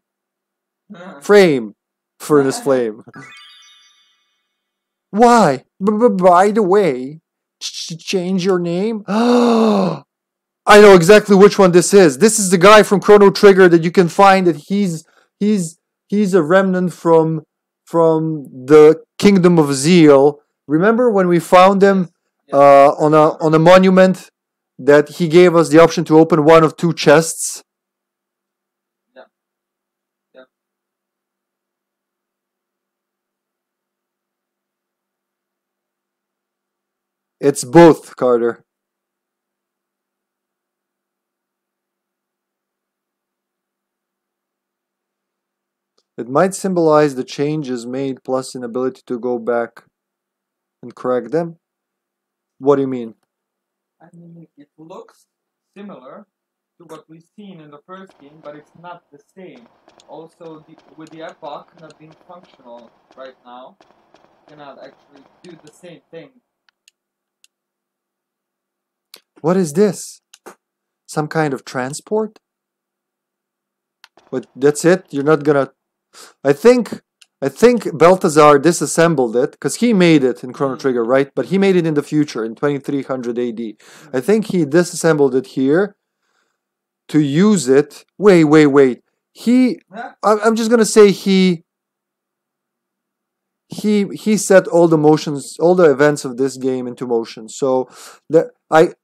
Frame. Furnace flame. Why? By the way, change your name? I know exactly which one this is. This is the guy from Chrono Trigger that you can find that he's a remnant from the Kingdom of Zeal. Remember when we found him on a monument that he gave us the option to open one of two chests? Yeah. Yeah. It's both, Carter. It might symbolize the changes made plus inability to go back and correct them. What do you mean? I mean, it looks similar, to what we've seen in the first game, but it's not the same. Also, with the Epoch not being functional right now, you cannot actually do the same thing. What is this? Some kind of transport? But that's it? You're not gonna... I think Balthazar disassembled it, because he made it in Chrono Trigger, right? But he made it in the future, in 2300 AD. I think he disassembled it here to use it... Wait. He... I'm just gonna say He set all the motions, all the events of this game into motion. So that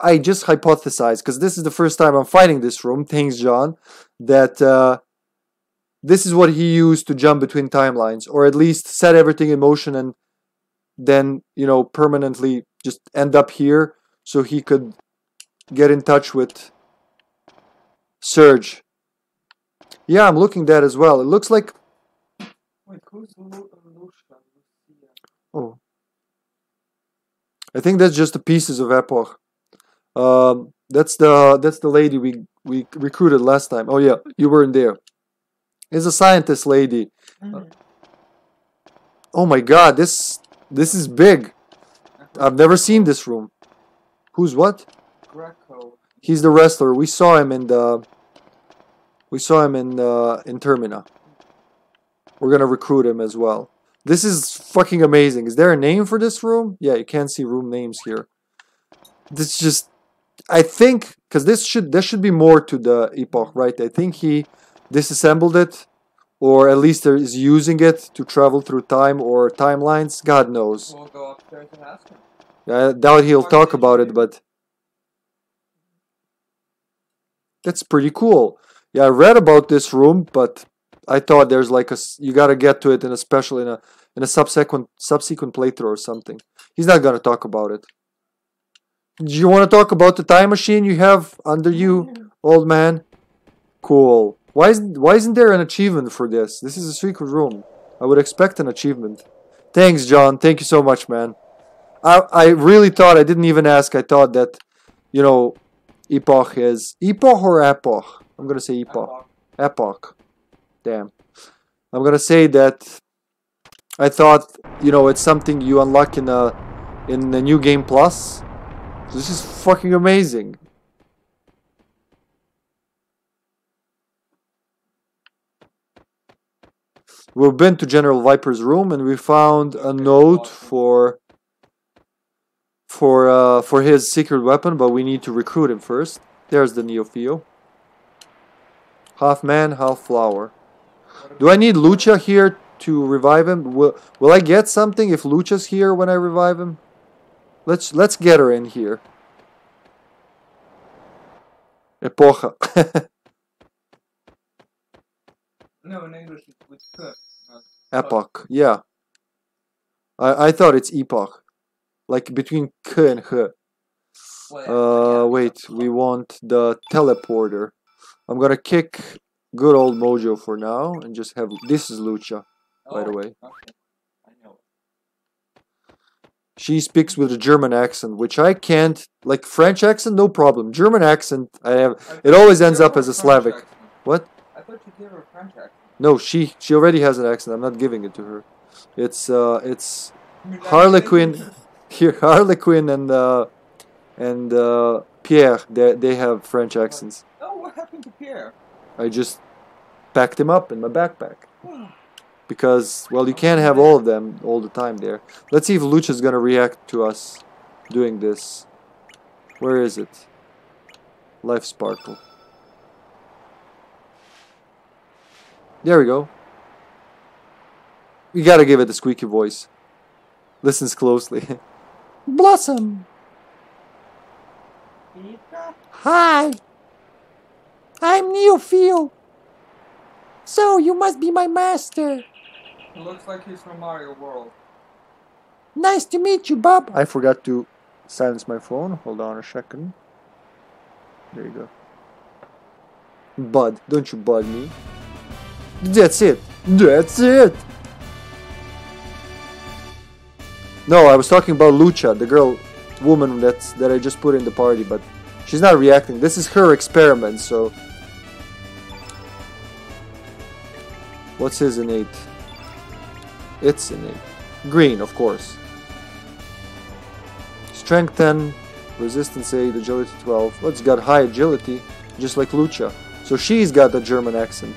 I just hypothesize, because this is the first time I'm fighting this room. Thanks, John. That this is what he used to jump between timelines, or at least set everything in motion, and then, you know, permanently just end up here, so he could get in touch with Surge. Yeah, I'm looking at that as well. It looks like. Wait, who's Lucia? Oh, I think that's just the pieces of Epoch. That's the lady we recruited last time. Oh yeah, you weren't there. It's a scientist lady. Oh my God, this is big. I've never seen this room. Who's what? Greco. He's the wrestler. We saw him in the. We saw him in Termina. We're gonna recruit him as well. This is fucking amazing. Is there a name for this room? Yeah, you can't see room names here. This just... I think... Because there should be more to the Epoch, right? I think he disassembled it. Or at least is using it to travel through time or timelines. God knows. We'll go upstairs and ask him. I doubt he'll talk about it, but... That's pretty cool. Yeah, I read about this room, but... I thought there's like a you gotta get to it in a special in a subsequent playthrough or something. He's not gonna talk about it. Do you want to talk about the time machine you have under you, old man? Cool. Why isn't there an achievement for this? This is a secret room. I would expect an achievement. Thanks, John. Thank you so much, man. I really thought I didn't even ask. I thought that, you know, Epoch is Epoch or Epoch. I'm gonna say Epoch. Epoch. Damn. I'm gonna say that I thought, you know, it's something you unlock in a new game plus. This is fucking amazing. We've been to General Viper's room and we found a note for his secret weapon, but we need to recruit him first. There's the Neofeo. Half man, half flower. Do I need Lucia here to revive him? Will I get something if Lucia's here when I revive him? Let's get her in here. Epocha. No, in English it's Cure. Epoch, yeah. I thought it's Epoch. Like between K and H. Wait, we want the teleporter. I'm gonna kick good old Mojo for now, and just have... This is Lucia, by the way. Okay. I know. She speaks with a German accent, which I can't... Like, French accent, no problem. German accent, I have... It always ends up as a Slavic. What? I thought you gave her a French accent. No, she already has an accent. I'm not giving it to her. It's Harlequin... Here, Harlequin and Pierre, they have French accents. Oh, what happened to Pierre? I just packed him up in my backpack. Because, well, you can't have all of them all the time there. Let's see if Lucia's gonna react to us doing this. Where is it? Life Sparkle. There we go. You gotta give it a squeaky voice. Listens closely. Blossom! Hi! I'm Neofeo. So you must be my master. It looks like he's from Mario World. Nice to meet you, Bob. I forgot to silence my phone. Hold on a second. There you go. Bud, don't you bug me. That's it. That's it. No, I was talking about Lucia, the woman that I just put in the party, but She's not reacting. This is her experiment, so... What's his innate? It's innate. Green, of course. Strength 10, resistance 8, agility 12. Well, it's got high agility, just like Lucia. So she's got a German accent.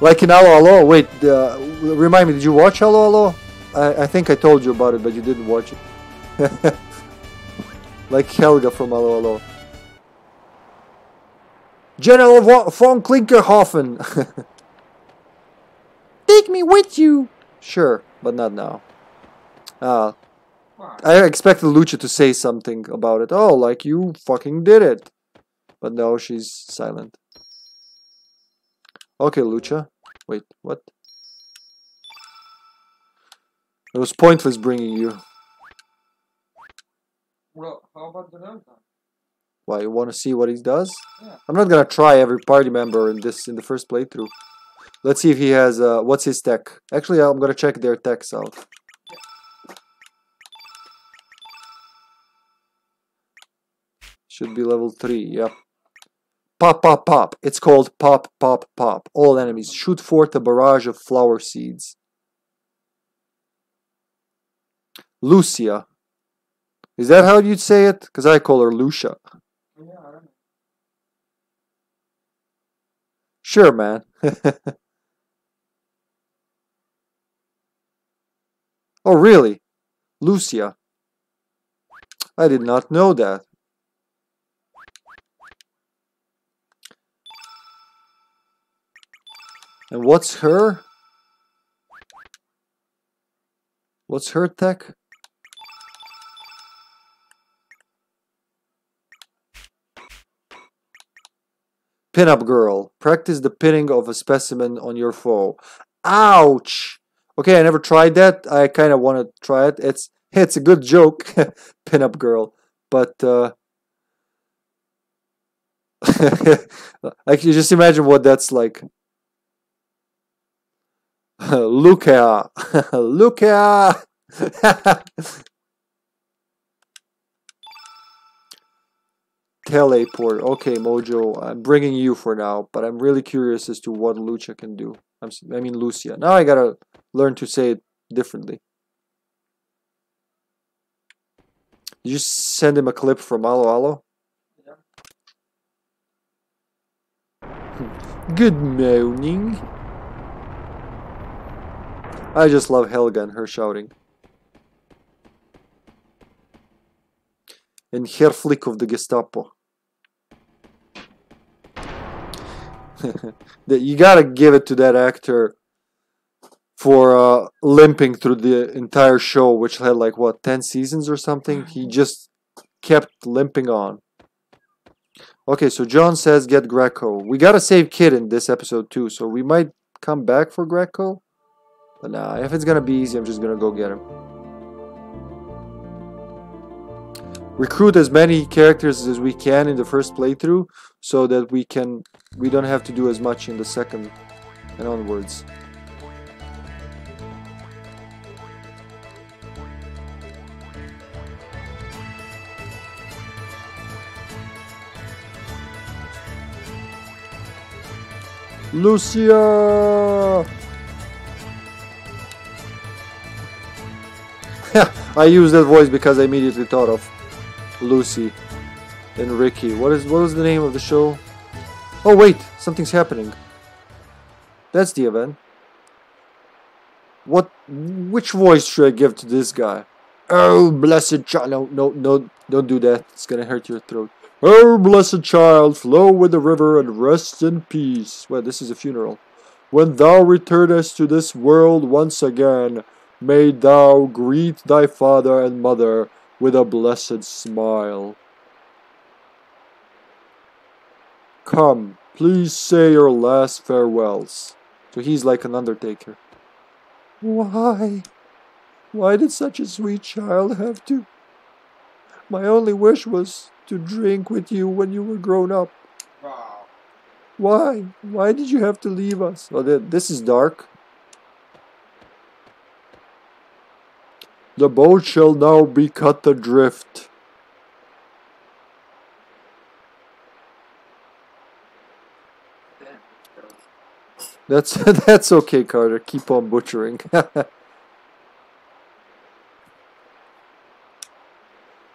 Like in Allo Allo. Wait, remind me, did you watch Allo Allo? I think I told you about it, but you didn't watch it. Like Helga from Allo Allo. General von Klinkerhoffen. Take me with you. Sure, but not now. I expected Lucia to say something about it. Oh, like you fucking did it. But no, she's silent. Okay, Lucia. Wait, what? It was pointless bringing you. Well, how about the Delta? Why, you want to see what he does? Yeah. I'm not gonna try every party member in the first playthrough. Let's see if he has what's his tech. Actually, I'm gonna check their techs out. Yeah. Should be level 3. Yep. Yeah. Pop, pop, pop. It's called pop, pop, pop. All enemies shoot forth a barrage of flower seeds. Lucia. Is that how you'd say it? Because I call her Lucia. Sure, man. Oh, really? Lucia. I did not know that. And what's her? What's her tech? Pin-up girl. Practice the pinning of a specimen on your foe. Ouch! Okay, I never tried that. I kind of want to try it. It's a good joke, pin-up girl. But, I can just imagine what that's like. Lucca! Lucca! Teleport. Okay, Mojo, I'm bringing you for now, but I'm really curious as to what Lucia can do. I mean Lucia. Now I gotta learn to say it differently. Did you send him a clip from Allo Allo? Yeah. Good morning. I just love Helga and her shouting. And hair flick of the Gestapo. You gotta give it to that actor for limping through the entire show, which had like what, 10 seasons or something. He just kept limping on. Okay, so John says get Greco. We gotta save Kid in this episode too, so we might come back for Greco. But nah, if it's gonna be easy, I'm just gonna go get him. Recruit as many characters as we can in the first playthrough, so that we don't have to do as much in the second and onwards. Lucia! I used that voice because I immediately thought of Lucy and Ricky. What was the name of the show? Oh wait, something's happening. That's the event. Which voice should I give to this guy? Oh blessed child. No, don't do that. It's gonna hurt your throat. Oh blessed child, flow with the river and rest in peace. Well, this is a funeral. When thou returnest to this world once again, may thou greet thy father and mother with a blessed smile. Come, please say your last farewells. So he's like an undertaker. Why? Why did such a sweet child have to? My only wish was to drink with you when you were grown up. Wow. Why? Why did you have to leave us? Oh, this is dark. The boat shall now be cut adrift. That's okay, Carter. Keep on butchering.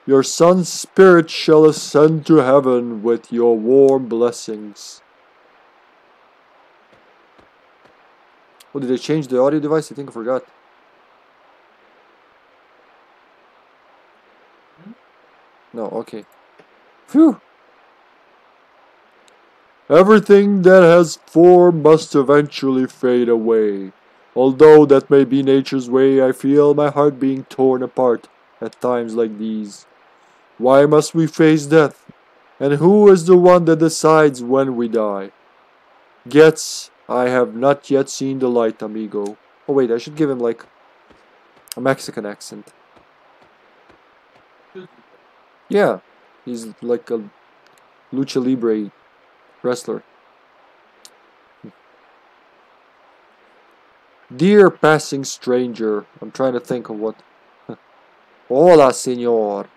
Your son's spirit shall ascend to heaven with your warm blessings. Oh, did they change the audio device? I think I forgot. No, okay. Phew. Everything that has form must eventually fade away. Although that may be nature's way, I feel my heart being torn apart at times like these. Why must we face death? And who is the one that decides when we die? Gets, I have not yet seen the light, amigo. Oh wait, I should give him like a Mexican accent. Yeah, he's like a lucha libre wrestler. Dear passing stranger, I'm trying to think of what. Hola, senor.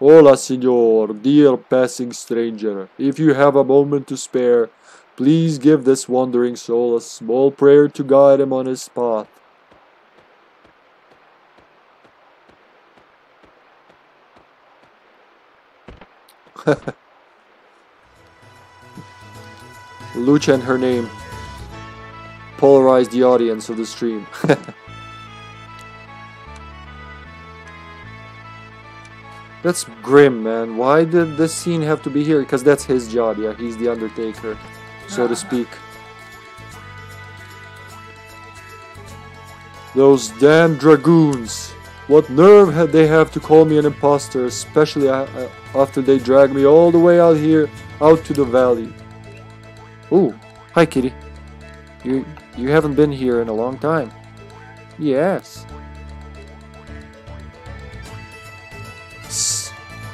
Hola, senor. Dear passing stranger, if you have a moment to spare, please give this wandering soul a small prayer to guide him on his path. Lucha and her name polarized the audience of the stream. That's grim, man. Why did this scene have to be here? Because that's his job, yeah. He's the Undertaker, so to speak. Those damn dragoons. What nerve had they have to call me an imposter, especially after they dragged me all the way out here, out to the valley. Ooh, hi kitty. You haven't been here in a long time. Yes.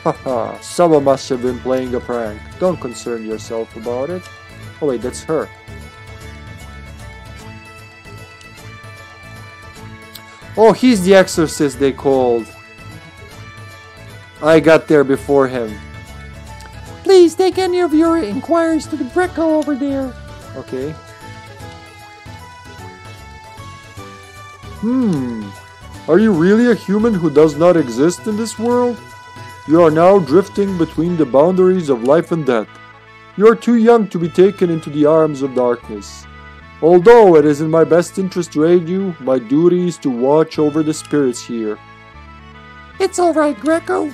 Haha, someone must have been playing a prank. Don't concern yourself about it. Oh wait, that's her. Oh, he's the exorcist they called. I got there before him. Please take any of your inquiries to the Greco over there. Okay. Are you really a human who does not exist in this world? You are now drifting between the boundaries of life and death. You are too young to be taken into the arms of darkness. Although it is in my best interest to aid you, my duty is to watch over the spirits here. It's alright, Greco.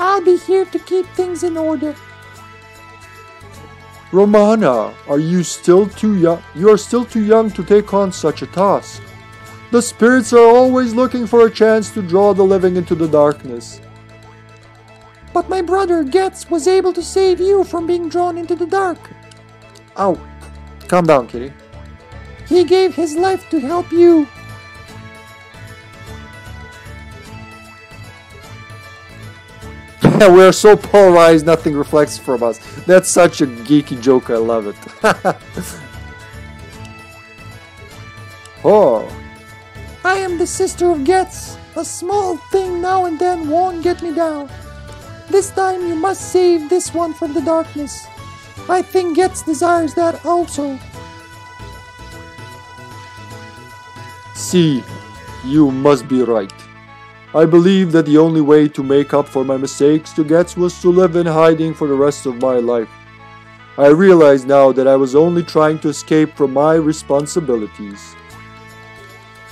I'll be here to keep things in order. Romana, are you still too young? You are still too young to take on such a task. The spirits are always looking for a chance to draw the living into the darkness. But my brother, Getz, was able to save you from being drawn into the dark. Ow. Calm down, kitty. He gave his life to help you. We're so polarized, nothing reflects from us. That's such a geeky joke, I love it. Oh. I am the sister of Getz. A small thing now and then won't get me down. This time you must save this one from the darkness. I think Getz desires that also. See, you must be right. I believe that the only way to make up for my mistakes to Getz was to live in hiding for the rest of my life. I realize now that I was only trying to escape from my responsibilities.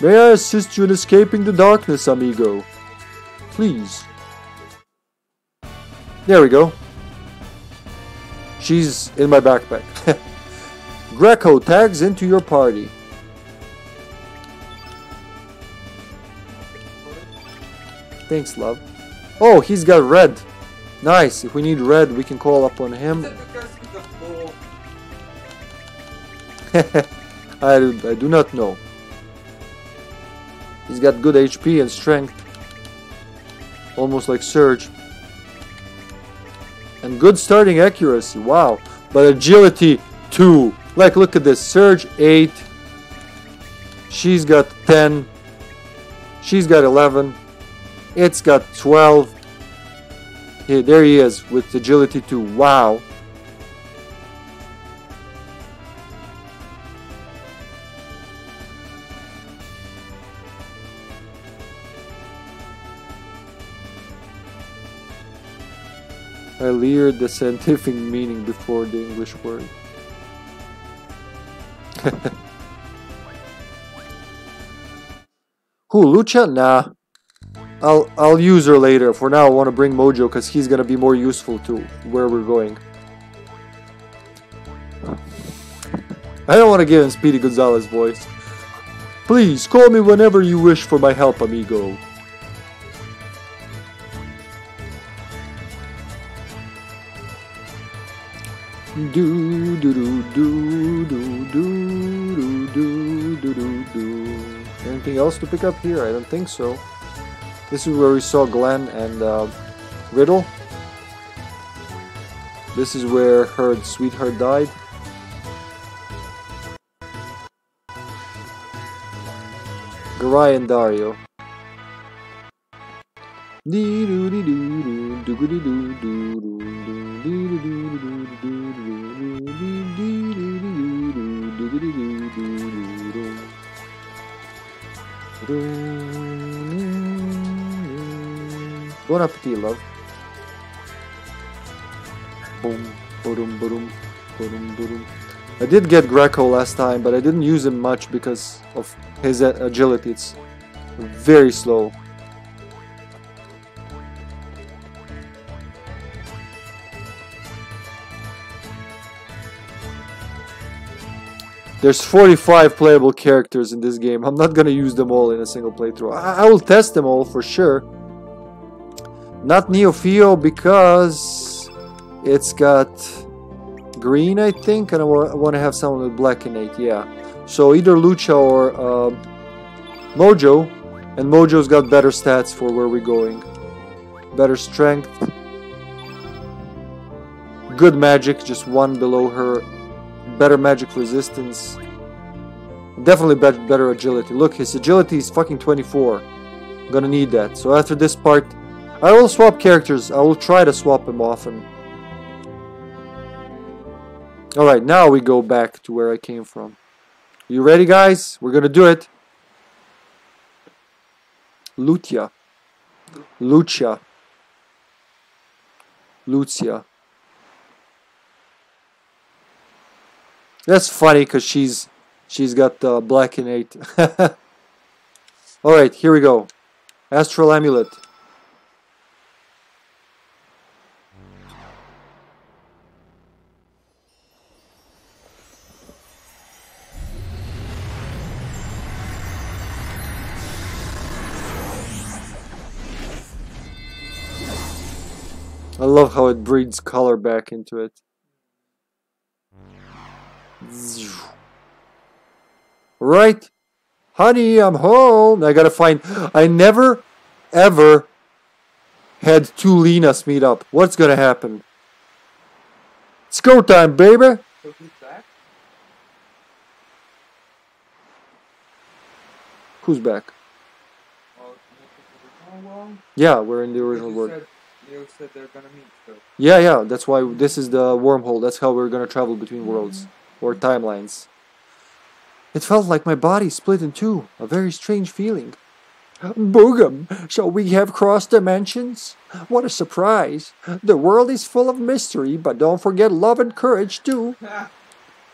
May I assist you in escaping the darkness, amigo? Please. There we go. She's in my backpack. Greco tags into your party. Thanks, love. Oh, he's got red. Nice. If we need red, we can call up on him. I do not know. He's got good HP and strength. Almost like Surge. And good starting accuracy, wow. But agility, 2. Like, look at this. Surge, 8. She's got 10. She's got 11. It's got 12. Hey, there he is with agility 2. Wow. I leered the scientific meaning before the English word. Who, Lucia? Nah. I'll use her later. For now, I want to bring Mojo because he's gonna be more useful to where we're going. I don't want to give him Speedy Gonzalez voice. Please call me whenever you wish for my help, amigo. Do do do do do do do do do do. Anything else to pick up here? I don't think so. This is where we saw Glenn and Riddle. This is where her sweetheart died. Garai and Dario. Dee doo dee doo doo doo doo doo doo doo doo doo doo. Bon appetit, love. Boom, boom, boom, boom, boom. I did get Greco last time, but I didn't use him much because of his agility. It's very slow. There's 45 playable characters in this game. I'm not gonna use them all in a single playthrough. I will test them all for sure. Not Neofeo because it's got green, I think, and I want to have someone with black in it. Yeah. So either Lucia or Mojo, and Mojo's got better stats for where we're going. Better strength. Good magic, just one below her. Better magic resistance. Definitely better agility. Look, his agility is fucking 24. I'm gonna need that. So after this part, I will swap characters. I will try to swap them often. Alright, now we go back to where I came from. You ready, guys? We're gonna do it. Lucia. Lucia. Lucia. That's funny because she's got the black innate. Alright, here we go. Astral Amulet. I love how it breathes color back into it. Right, honey, I'm home. I gotta find. I never ever had two Linas meet up. What's gonna happen? It's go time, baby. Who's back? Yeah, we're in the original world. You said they're gonna meet, though. Yeah, yeah, that's why this is the wormhole. That's how we're gonna travel between worlds. Or timelines. It felt like my body split in two. A very strange feeling. Boogum! Shall we have crossed dimensions? What a surprise. The world is full of mystery, but don't forget love and courage, too.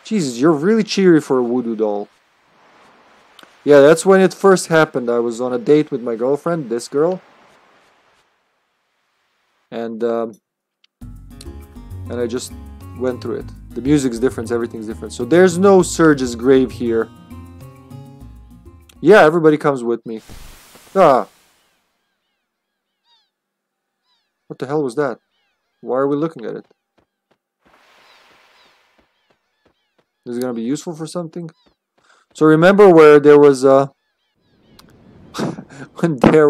Jesus, you're really cheery for a voodoo doll. Yeah, that's when it first happened. I was on a date with my girlfriend, this girl. And I just went through it. The music's different, everything's different. So there's no Surge's grave here. Yeah, everybody comes with me. Ah. What the hell was that? Why are we looking at it? Is it gonna be useful for something? So remember where there was when there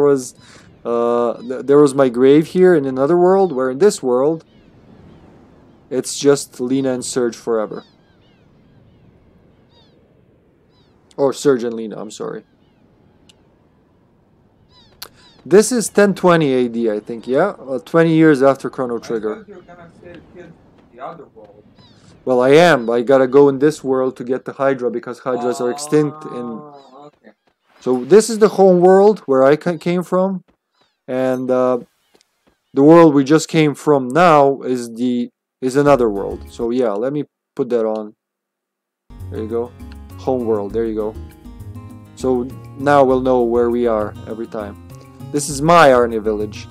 was my grave here in another world, where in this world it's just Lina and Surge forever. Or Surge and Lina, I'm sorry. This is 1020 AD, I think, yeah? 20 years after Chrono Trigger. I think you're gonna kill the other world. Well, I am. I gotta go in this world to get the Hydra, because Hydras are extinct in... Okay. So this is the home world where I came from. And the world we just came from now is another world. So yeah, let me put that on. There you go. Home world, there you go. So now we'll know where we are every time. This is my Arnia village.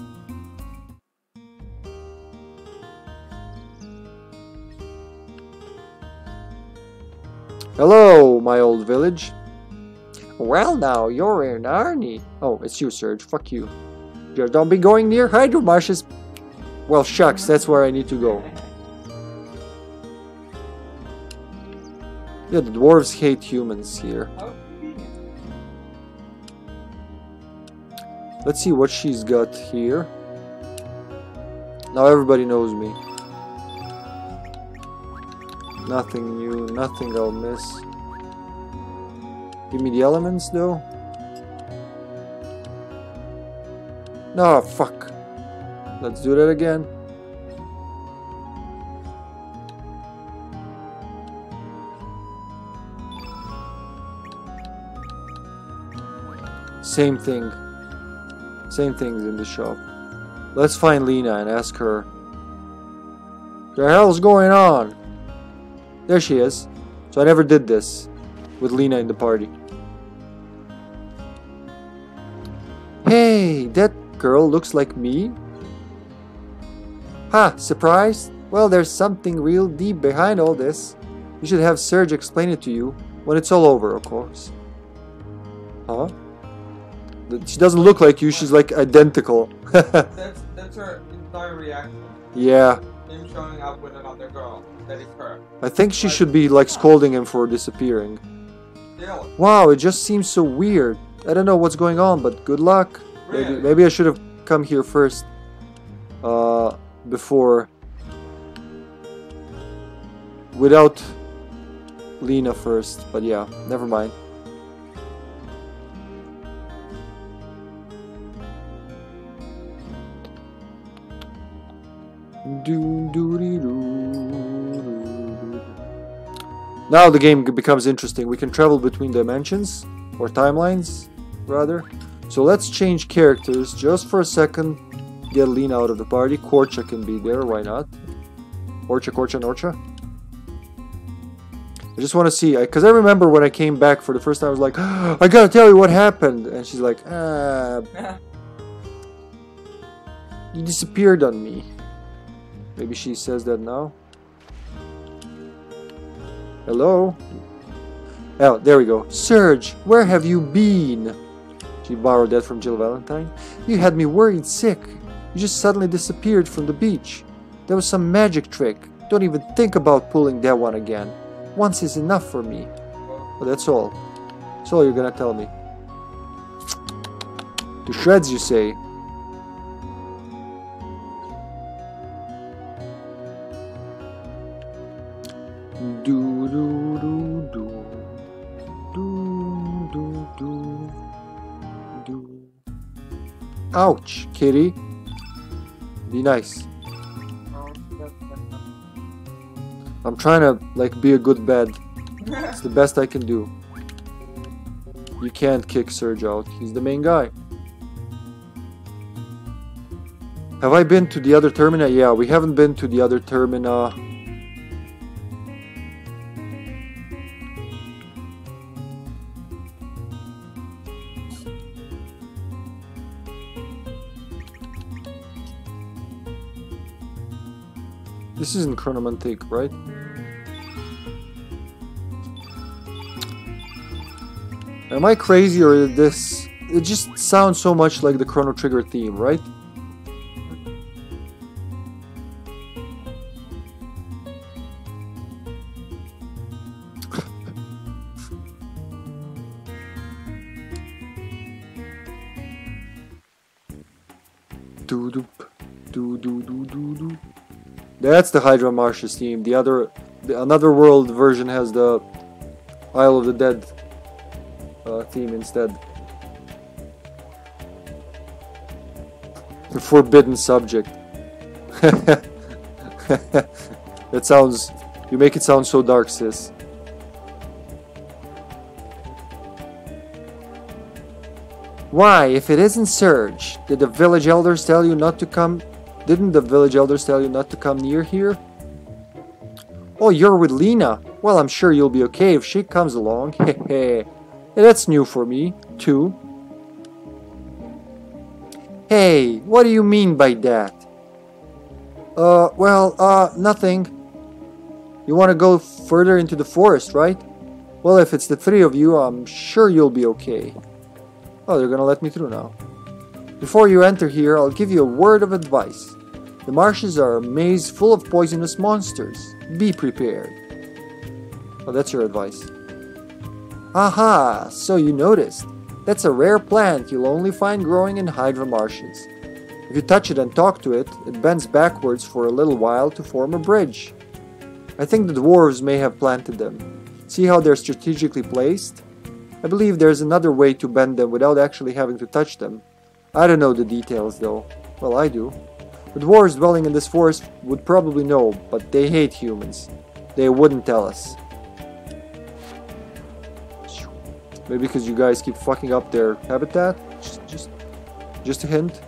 Hello, my old village. Well now, you're in Arnia. Oh, it's you, Serge. Fuck you. Just don't be going near Hydra Marshes. Well, shucks, that's where I need to go. Yeah, the dwarves hate humans here. Let's see what she's got here. Now everybody knows me. Nothing new, nothing I'll miss. Give me the elements though. No, fuck. Let's do that again. Same thing. Same things in the shop. Let's find Lena and ask her. The hell's going on? There she is. So I never did this with Lena in the party. Hey, that girl looks like me. Ha, surprised? Well, there's something real deep behind all this. You should have Serge explain it to you when it's all over, of course. Huh? She doesn't look like you, she's like identical. That's her entire reaction. Yeah. Him showing up with another girl. That is her. I think she should be like scolding him for disappearing. Still. Wow, it just seems so weird. I don't know what's going on, but good luck. Really? Maybe I should have come here first. Before. Without Lena first, but yeah, never mind. Now the game becomes interesting. We can travel between dimensions, or timelines, rather. So let's change characters just for a second. Get Lena out of the party. Korcha can be there, why not? Orcha, Korcha, Norcha. I just want to see, because I remember when I came back for the first time, I was like, oh, I gotta tell you what happened. And she's like, you disappeared on me. Maybe she says that now. Hello? Oh, there we go. Serge, where have you been? She borrowed that from Jill Valentine. You had me worried sick. You just suddenly disappeared from the beach. There was some magic trick. Don't even think about pulling that one again. Once is enough for me. Well, that's all. That's all you're gonna tell me. To shreds, you say? Ouch, kitty. Be nice. I'm trying to, like, be a good bed. It's the best I can do. You can't kick Serge out. He's the main guy. Have I been to the other termina? Yeah, we haven't been to the other termina. This isn't Chronomantic, right? Am I crazy or this? It just sounds so much like the Chrono Trigger theme, right? That's the Hydra Marshes theme. The other, another world version has the Isle of the Dead theme instead. The forbidden subject. That sounds... You make it sound so dark, sis. Why, if it isn't Surge, did the village elders tell you not to come... Didn't the village elders tell you not to come near here? Oh, you're with Lena. Well, I'm sure you'll be okay if she comes along. Hey, that's new for me, too. Hey, what do you mean by that? Nothing. You want to go further into the forest, right? Well, if it's the three of you, I'm sure you'll be okay. Oh, they're gonna let me through now. Before you enter here, I'll give you a word of advice. The marshes are a maze full of poisonous monsters. Be prepared. Oh, that's your advice. Aha, so you noticed. That's a rare plant you'll only find growing in Hydra Marshes. If you touch it and talk to it, it bends backwards for a little while to form a bridge. I think the dwarves may have planted them. See how they're strategically placed? I believe there's another way to bend them without actually having to touch them. I don't know the details though. Well, I do. The dwarves dwelling in this forest would probably know, but they hate humans. They wouldn't tell us. Maybe because you guys keep fucking up their habitat? Just a hint.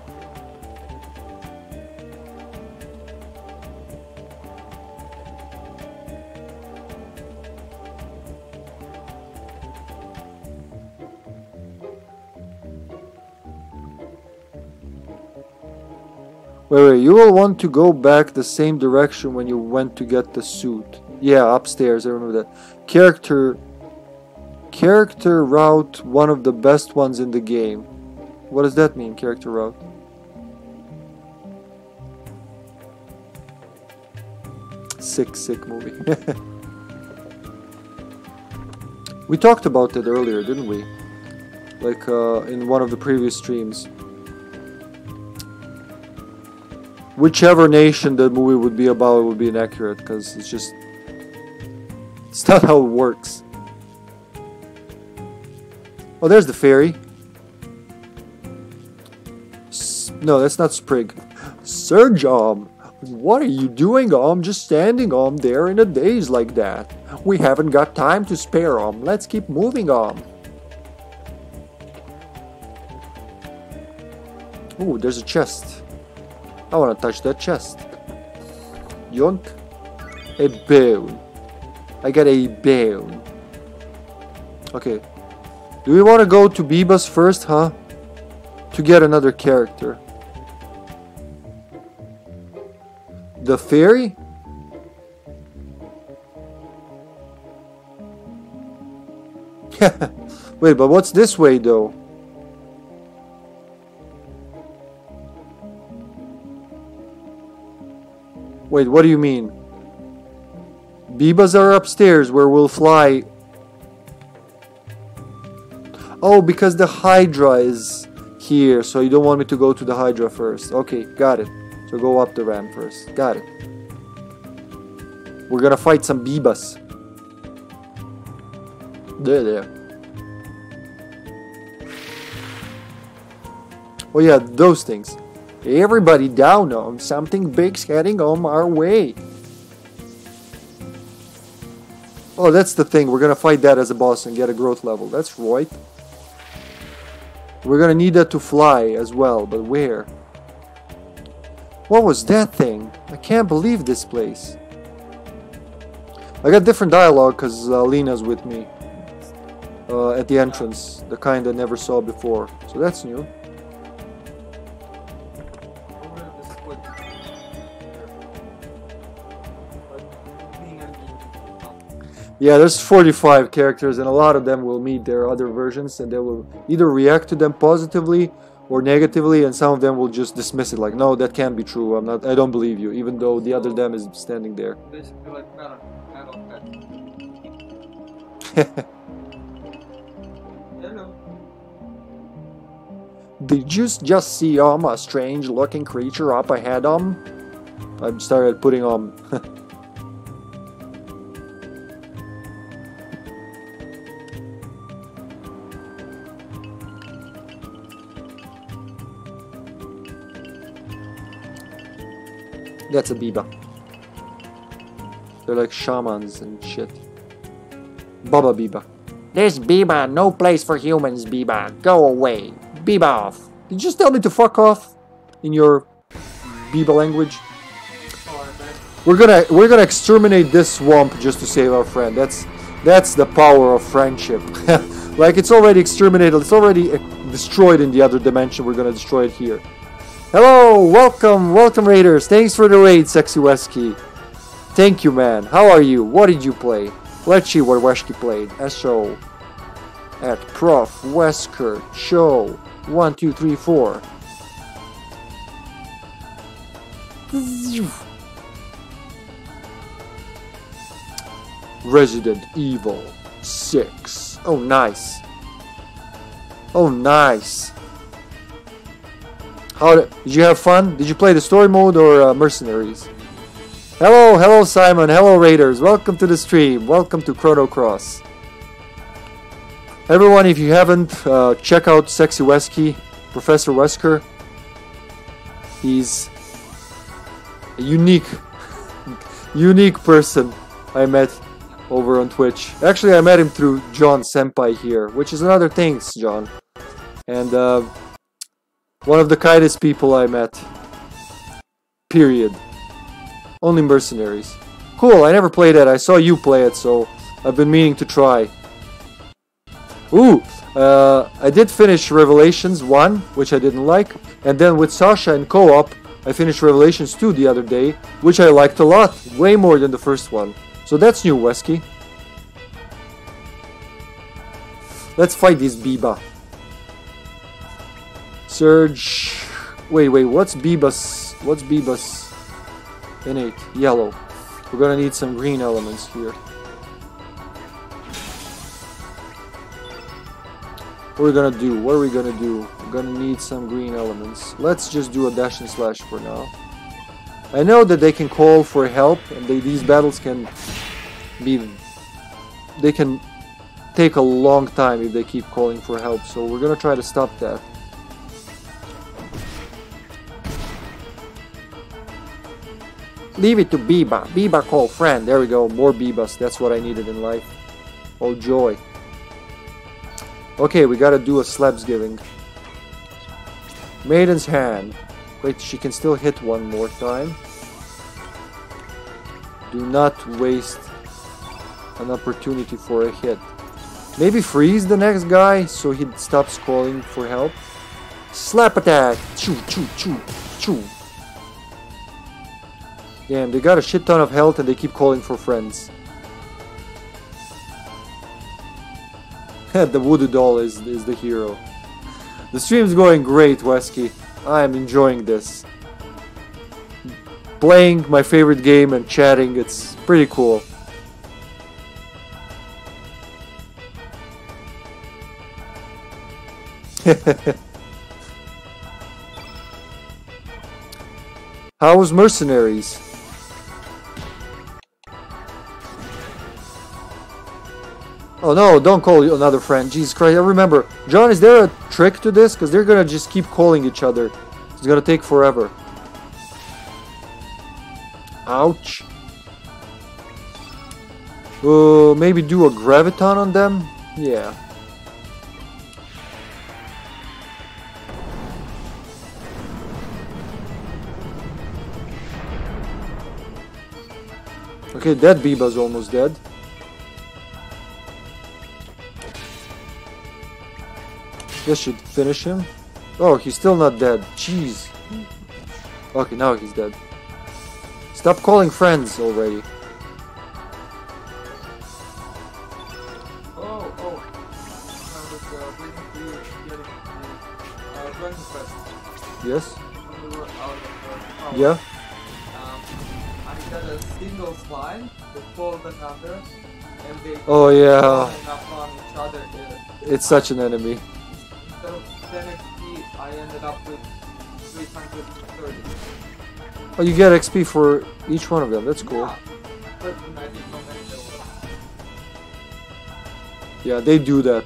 Wait, you will want to go back the same direction when you went to get the suit. Yeah, upstairs, I remember that. Character route, one of the best ones in the game. What does that mean, character route? Sick movie. We talked about that earlier, didn't we? Like in one of the previous streams. Whichever nation the movie would be about, it would be inaccurate, because it's just... It's not how it works. Oh, there's the fairy. No, that's not Sprig. Surgeom, what are you doing, Om? Just standing, Om, there in a daze like that. We haven't got time to spare, Om. Let's keep moving, Om. Ooh, there's a chest. I want to touch that chest. Yonk. A bone. I got a bone. Okay. Do we want to go to Beeba's first, huh? To get another character. The fairy? Wait, but what's this way though? Wait, what do you mean? Beebas are upstairs where we'll fly. Oh, because the Hydra is here, so you don't want me to go to the Hydra first. Okay, got it. So go up the ramp first. Got it. We're gonna fight some Beebas. There. Oh yeah, those things. Everybody down on something big's heading on our way. Oh, that's the thing. We're gonna fight that as a boss and get a growth level. That's right. We're gonna need that to fly as well, but where? What was that thing? I can't believe this place. I got different dialogue because Lena's with me at the entrance, the kind I never saw before. So that's new. Yeah, there's 45 characters and a lot of them will meet their other versions and they will either react to them positively or negatively, and some of them will just dismiss it like, no, that can't be true, I don't believe you, even though the other them is standing there. Basically like Battle. Hello. Did you just see a strange looking creature up ahead? I'm sorry, putting That's a Beeba. They're like shamans and shit. Baba Beeba. There's Beeba, no place for humans, Beeba. Go away. Beeba off. Did you just tell me to fuck off in your Beeba language? We're gonna exterminate this swamp just to save our friend. That's the power of friendship. Like, it's already exterminated, it's already destroyed in the other dimension, we're gonna destroy it here. Hello, welcome raiders, thanks for the raid, Sexy Wesky. Thank you, man. How are you? What did you play? Let's see what Wesky played. SO at Prof Wesker Show 1234. Resident Evil 6. Oh, nice. Oh, nice. How did you have fun? Did you play the story mode or mercenaries? Hello, hello, Simon. Hello, raiders. Welcome to the stream. Welcome to Chrono Cross. Everyone, if you haven't, check out Sexy Wesky, Professor Wesker. He's a unique person I met over on Twitch. Actually, I met him through John Senpai here, which is another thanks, John. And one of the kindest people I met. Period. Only mercenaries. Cool, I never played that. I saw you play it, so I've been meaning to try. Ooh, I did finish Revelations 1, which I didn't like. And then with Sasha and co-op, I finished Revelations 2 the other day, which I liked a lot, way more than the first one. So that's new, Wesky. Let's fight these Beeba. Surge. Wait, what's Beeba's? What's Beeba's innate? Yellow. We're gonna need some green elements here. What are we gonna do? What are we gonna do? We're gonna need some green elements. Let's just do a dash and slash for now. I know that they can call for help, and these battles can be... They can take a long time if they keep calling for help, so we're gonna try to stop that. Leave it to Beeba. Beeba call friend. There we go. More Beebas. That's what I needed in life. Oh, joy. Okay, we gotta do a slabs giving. Maiden's Hand. Wait, she can still hit one more time. Do not waste an opportunity for a hit. Maybe freeze the next guy so he stops calling for help. Slap attack! Choo, choo, choo, choo. Damn, they got a shit ton of health and they keep calling for friends. The voodoo doll is the hero. The stream's going great, Wesky. I'm enjoying this. Playing my favorite game and chatting, it's pretty cool. How was mercenaries? Oh no, don't call another friend. Jesus Christ, I remember. John, is there a trick to this? Because they're gonna just keep calling each other. It's gonna take forever. Ouch. Maybe do a Graviton on them? Yeah. Okay, that Beeba's almost dead. This should finish him. Oh, he's still not dead. Jeez. Okay, now he's dead. Stop calling friends already. Oh. I was waiting for you to get a friend request. Yes? When we were out of the house. Yeah? I got a single slime that followed another, and they up on each other. It's such an enemy. Instead of 10 XP, I ended up with 330. Oh, you get XP for each one of them, that's cool. Yeah, but I didn't know many there were. Yeah, they do that.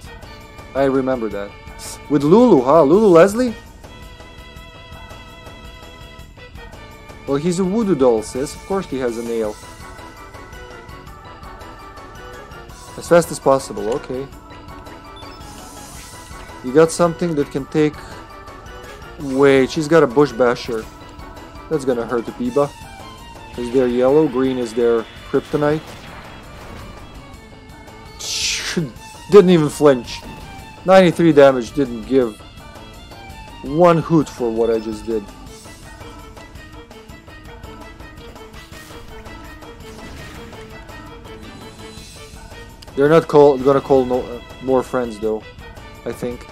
I remember that. With Lulu, huh? Lulu Leslie? Well, he's a voodoo doll, sis. Of course he has a nail. As fast as possible, okay. You got something that can take... Wait, she's got a Bushbasher. That's gonna hurt the Beeba. Is there yellow? Green is their kryptonite. Didn't even flinch. 93 damage didn't give one hoot for what I just did. They're not gonna call more friends though, I think.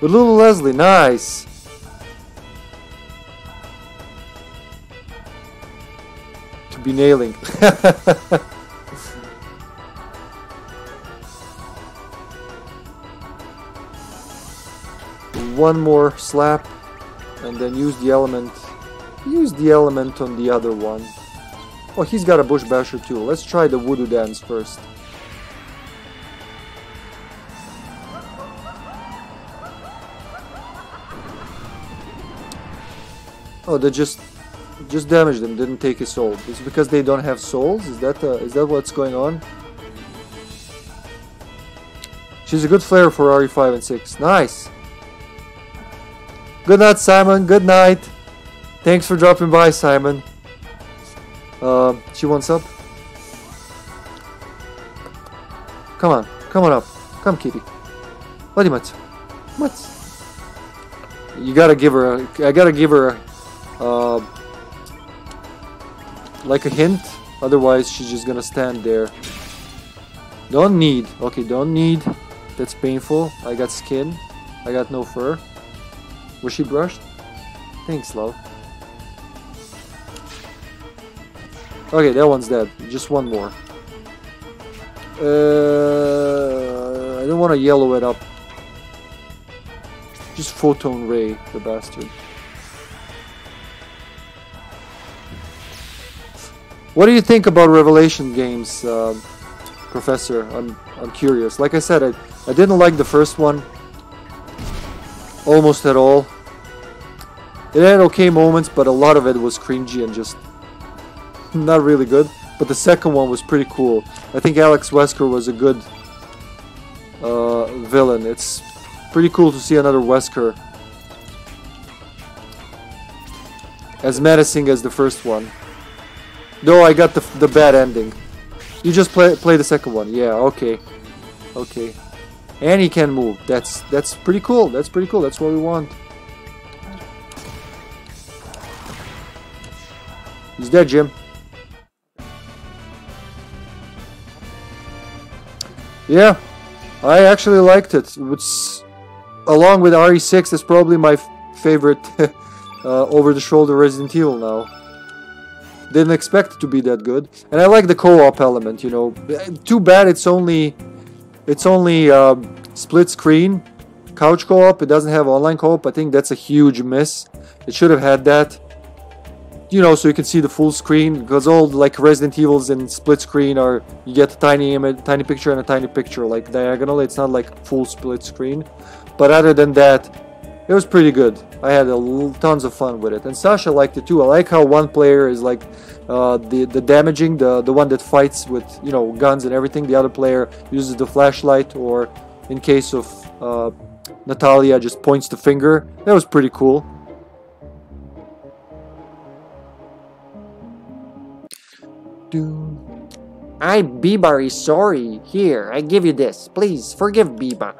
But little Razzly, nice! To be nailing. One more slap, and then use the element. Use the element on the other one. Oh, he's got a Bushbasher too. Let's try the Voodoo Dance first. Oh, they just damaged him. Didn't take his soul. It's because they don't have souls. Is that what's going on? She's a good flare for RE5 and 6. Nice. Good night, Simon. Good night. Thanks for dropping by, Simon. She wants up. Come on. Come on up. Come, kitty. What do you want? You gotta give her a... I gotta give her a, like a hint. Otherwise, she's just gonna stand there. Don't need. Okay, don't need. That's painful. I got skin. I got no fur. Was she brushed? Thanks, love. Okay, that one's dead. Just one more. I don't want to yellow it up. Just Photon Ray, the bastard. What do you think about Revelation games, Professor? I'm curious. Like I said, I didn't like the first one. Almost at all. It had okay moments, but a lot of it was cringy and just not really good. But the second one was pretty cool. I think Alex Wesker was a good villain. It's pretty cool to see another Wesker. As menacing as the first one. Though I got the bad ending. You just play the second one. Yeah, okay. Okay. And he can move. That's pretty cool. That's pretty cool. That's what we want. He's dead, Jim. Yeah, I actually liked it. It's, along with RE6, it's probably my favorite over-the-shoulder Resident Evil now. Didn't expect it to be that good. And I like the co-op element, you know. Too bad it's only... It's only split screen, couch co-op, it doesn't have online co-op. I think that's a huge miss. It should have had that. You know, so you can see the full screen, because all like Resident Evils in split screen are, you get a tiny image, tiny picture and a tiny picture, like diagonally, it's not like full split screen. But other than that, it was pretty good. I had tons of fun with it. And Sasha liked it too. I like how one player is like... the damaging, the one that fights with, you know, guns and everything. The other player uses the flashlight, or in case of Natalia, just points the finger. That was pretty cool. I'm Beeba, sorry. Here, I give you this. Please forgive Beeba.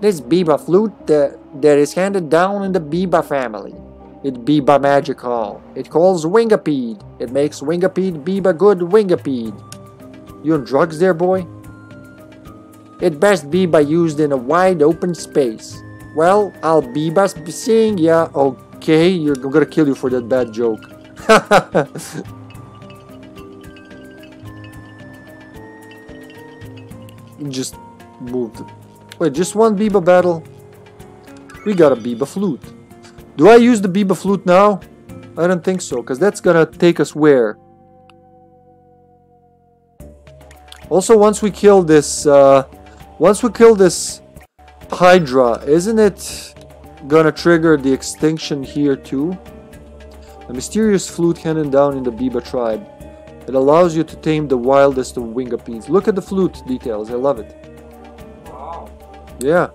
This Beeba flute that is handed down in the Beeba family. It Beeba magical. It calls Wingapede. It makes Wingapede Beeba good Wingapede. You on drugs there, boy? It best Beeba used in a wide open space. Well, I'll Beeba seeing ya. Okay, you're gonna kill you for that bad joke. Just moved. Wait, just one Beeba battle? We got a Beeba flute. Do I use the Beeba flute now? I don't think so, because that's gonna take us where? Also, once we kill this Hydra, isn't it gonna trigger the extinction here too? a mysterious flute handed down in the Beeba tribe. It allows you to tame the wildest of Wingapedes. Look at the flute details, I love it. Wow. Yeah.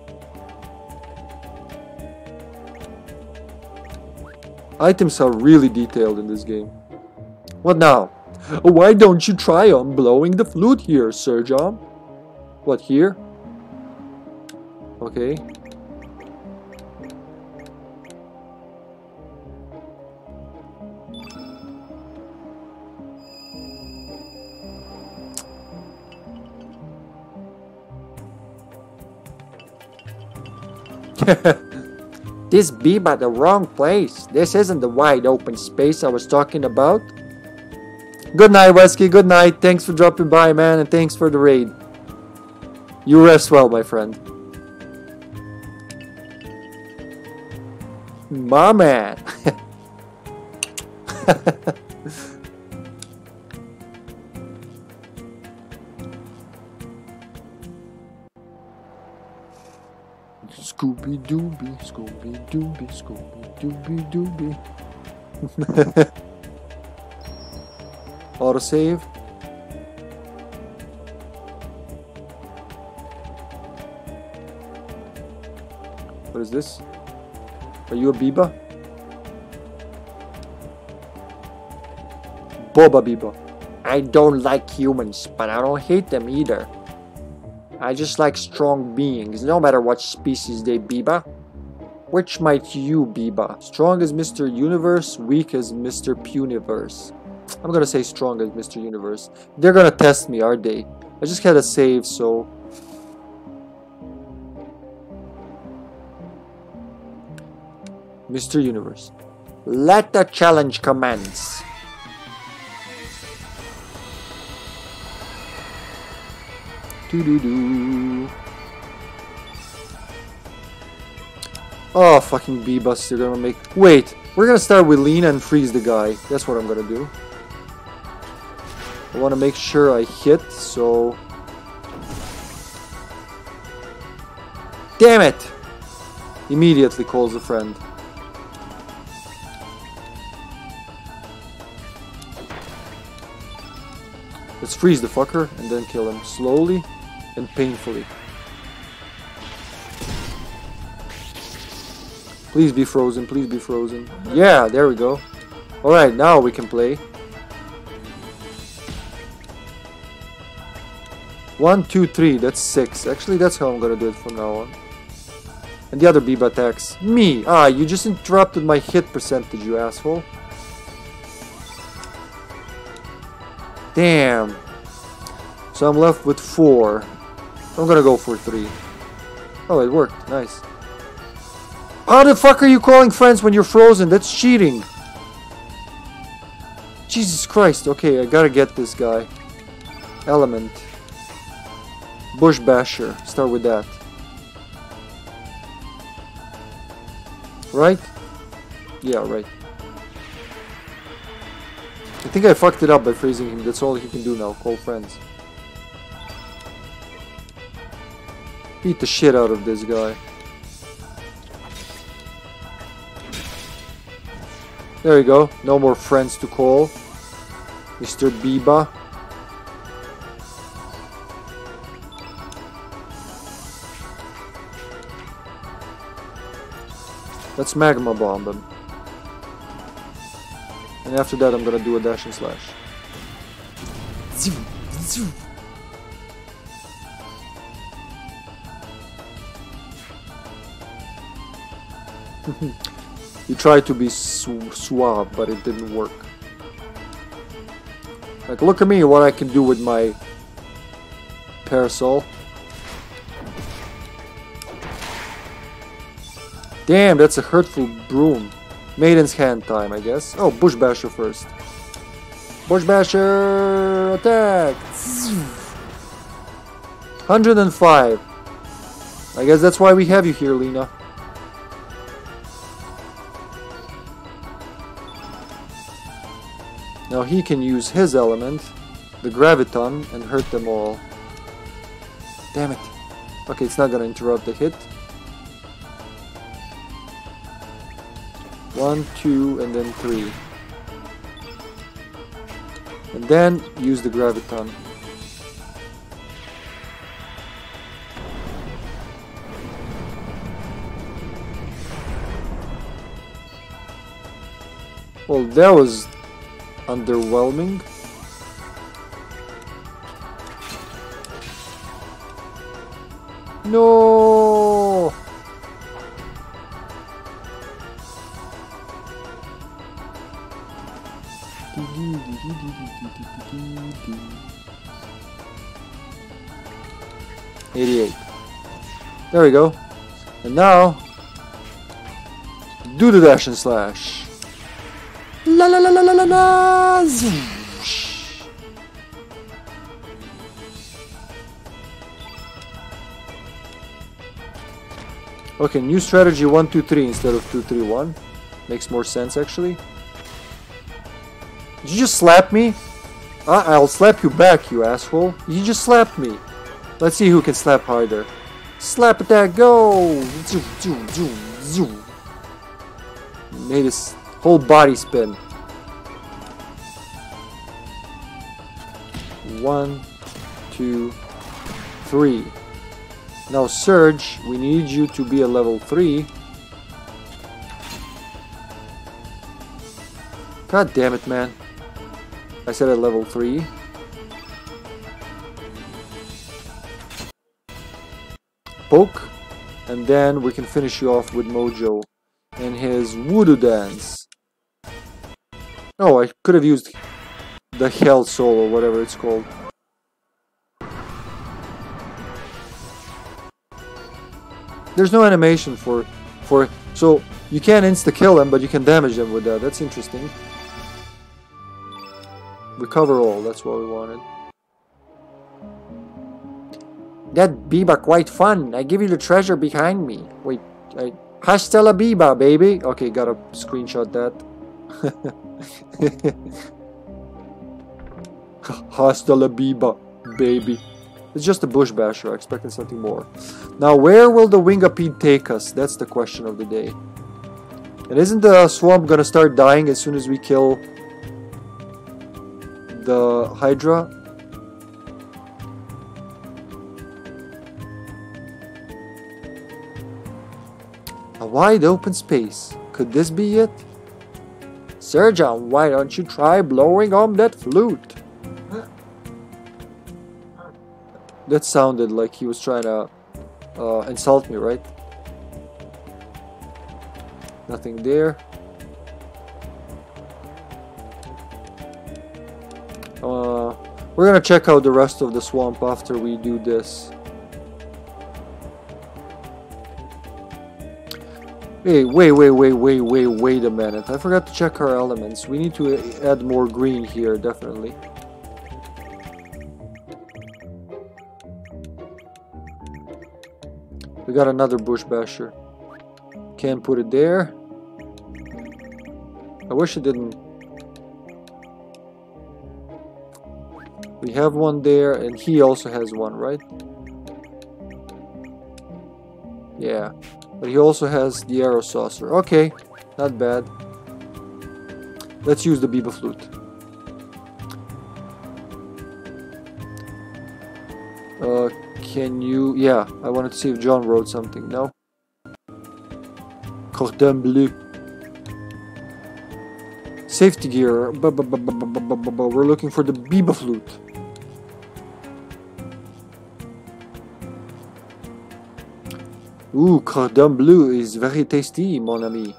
Items are really detailed in this game. What now? Why don't you try on blowing the flute here, Sir John? What, here? Okay. This be by the wrong place. This isn't the wide open space I was talking about. Good night, Wesky. Good night. Thanks for dropping by, man, and thanks for the raid. You rest well, my friend. My man. Scooby Dooby, Scooby Dooby, Scooby Dooby Dooby. Autosave. What is this? Are you a Beeba? Boba Beeba. I don't like humans, but I don't hate them either. I just like strong beings, no matter what species they Beeba. Which might you Beeba? Strong as Mr. Universe, weak as Mr. Puniverse. I'm gonna say strong as Mr. Universe. They're gonna test me, aren't they? I just had a save, so... Mr. Universe. Let the challenge commence! Doo-doo-doo. Oh, fucking Beebas, they're gonna make... Wait, we're gonna start with Lena and freeze the guy. That's what I'm gonna do. I wanna make sure I hit, so... Damn it! Immediately calls a friend. Let's freeze the fucker and then kill him slowly and painfully. Please be frozen, please be frozen. Yeah, there we go. Alright, now we can play. 1, 2, 3, that's 6. Actually, that's how I'm gonna do it from now on. And the other Beeba attacks. Me! Ah, you just interrupted my hit percentage, you asshole. Damn. So I'm left with 4. I'm gonna go for 3. Oh, it worked. Nice. How the fuck are you calling friends when you're frozen? That's cheating. Jesus Christ. Okay, I gotta get this guy. Element. Bushbasher. Start with that. Right? Yeah, right. I think I fucked it up by freezing him. That's all he can do now. Call friends. Beat the shit out of this guy. There you go. No more friends to call. Mr. Beeba. Let's Magma Bomb him. And after that I'm gonna do a dash and slash. You tried to be suave, but it didn't work. Like, look at me, what I can do with my parasol. Damn, that's a hurtful broom. Maiden's Hand time, I guess. Oh, Bushbasher first. Bushbasher attack! 105. I guess that's why we have you here, Lena. Now he can use his element, the Graviton, and hurt them all. Damn it. Okay, it's not gonna interrupt the hit. 1, 2, and then 3. and then use the Graviton. Well, that was underwhelming. No. $88. There we go. And now, do the dash and slash. La la la la la la la. Okay, new strategy 1-2-3 instead of 2-3-1. Makes more sense actually. Did you just slap me? I'll slap you back, you asshole. You just slapped me. Let's see who can slap harder. Slap attack, go! Made his whole body spin. 1, 2, 3. Now Surge, we need you to be a level 3. God damn it, man. I said a level 3. Poke. And then we can finish you off with Mojo and his Voodoo Dance. Oh, I could have used the Hell Soul or whatever it's called. There's no animation for so you can't insta-kill them, but you can damage them with that. That's interesting. Recover all, that's what we wanted. That Beeba quite fun. I give you the treasure behind me. Wait, hasta la Beeba, baby. Okay, gotta screenshot that. Hasta la Beeba, baby. It's just a Bushbasher, I expected something more. Now, where will the Wingapede take us? That's the question of the day. And isn't the swamp gonna start dying as soon as we kill the Hydra? A wide open space. Could this be it? Surgeon, why don't you try blowing on that flute? That sounded like he was trying to insult me, right? Nothing there. We're gonna check out the rest of the swamp after we do this. Hey, wait a minute. I forgot to check our elements. We need to add more green here, definitely. We got another Bushbasher. Can't put it there. I wish it didn't. We have one there, and he also has one, right? Yeah. But he also has the Aero Saucer. Okay, not bad. Let's use the Beeba Flute. Can you... yeah, I wanted to see if John wrote something. No? Cordon bleu. Safety gear. We're looking for the Beeba Flute. Ooh, cordon bleu is very tasty, mon ami.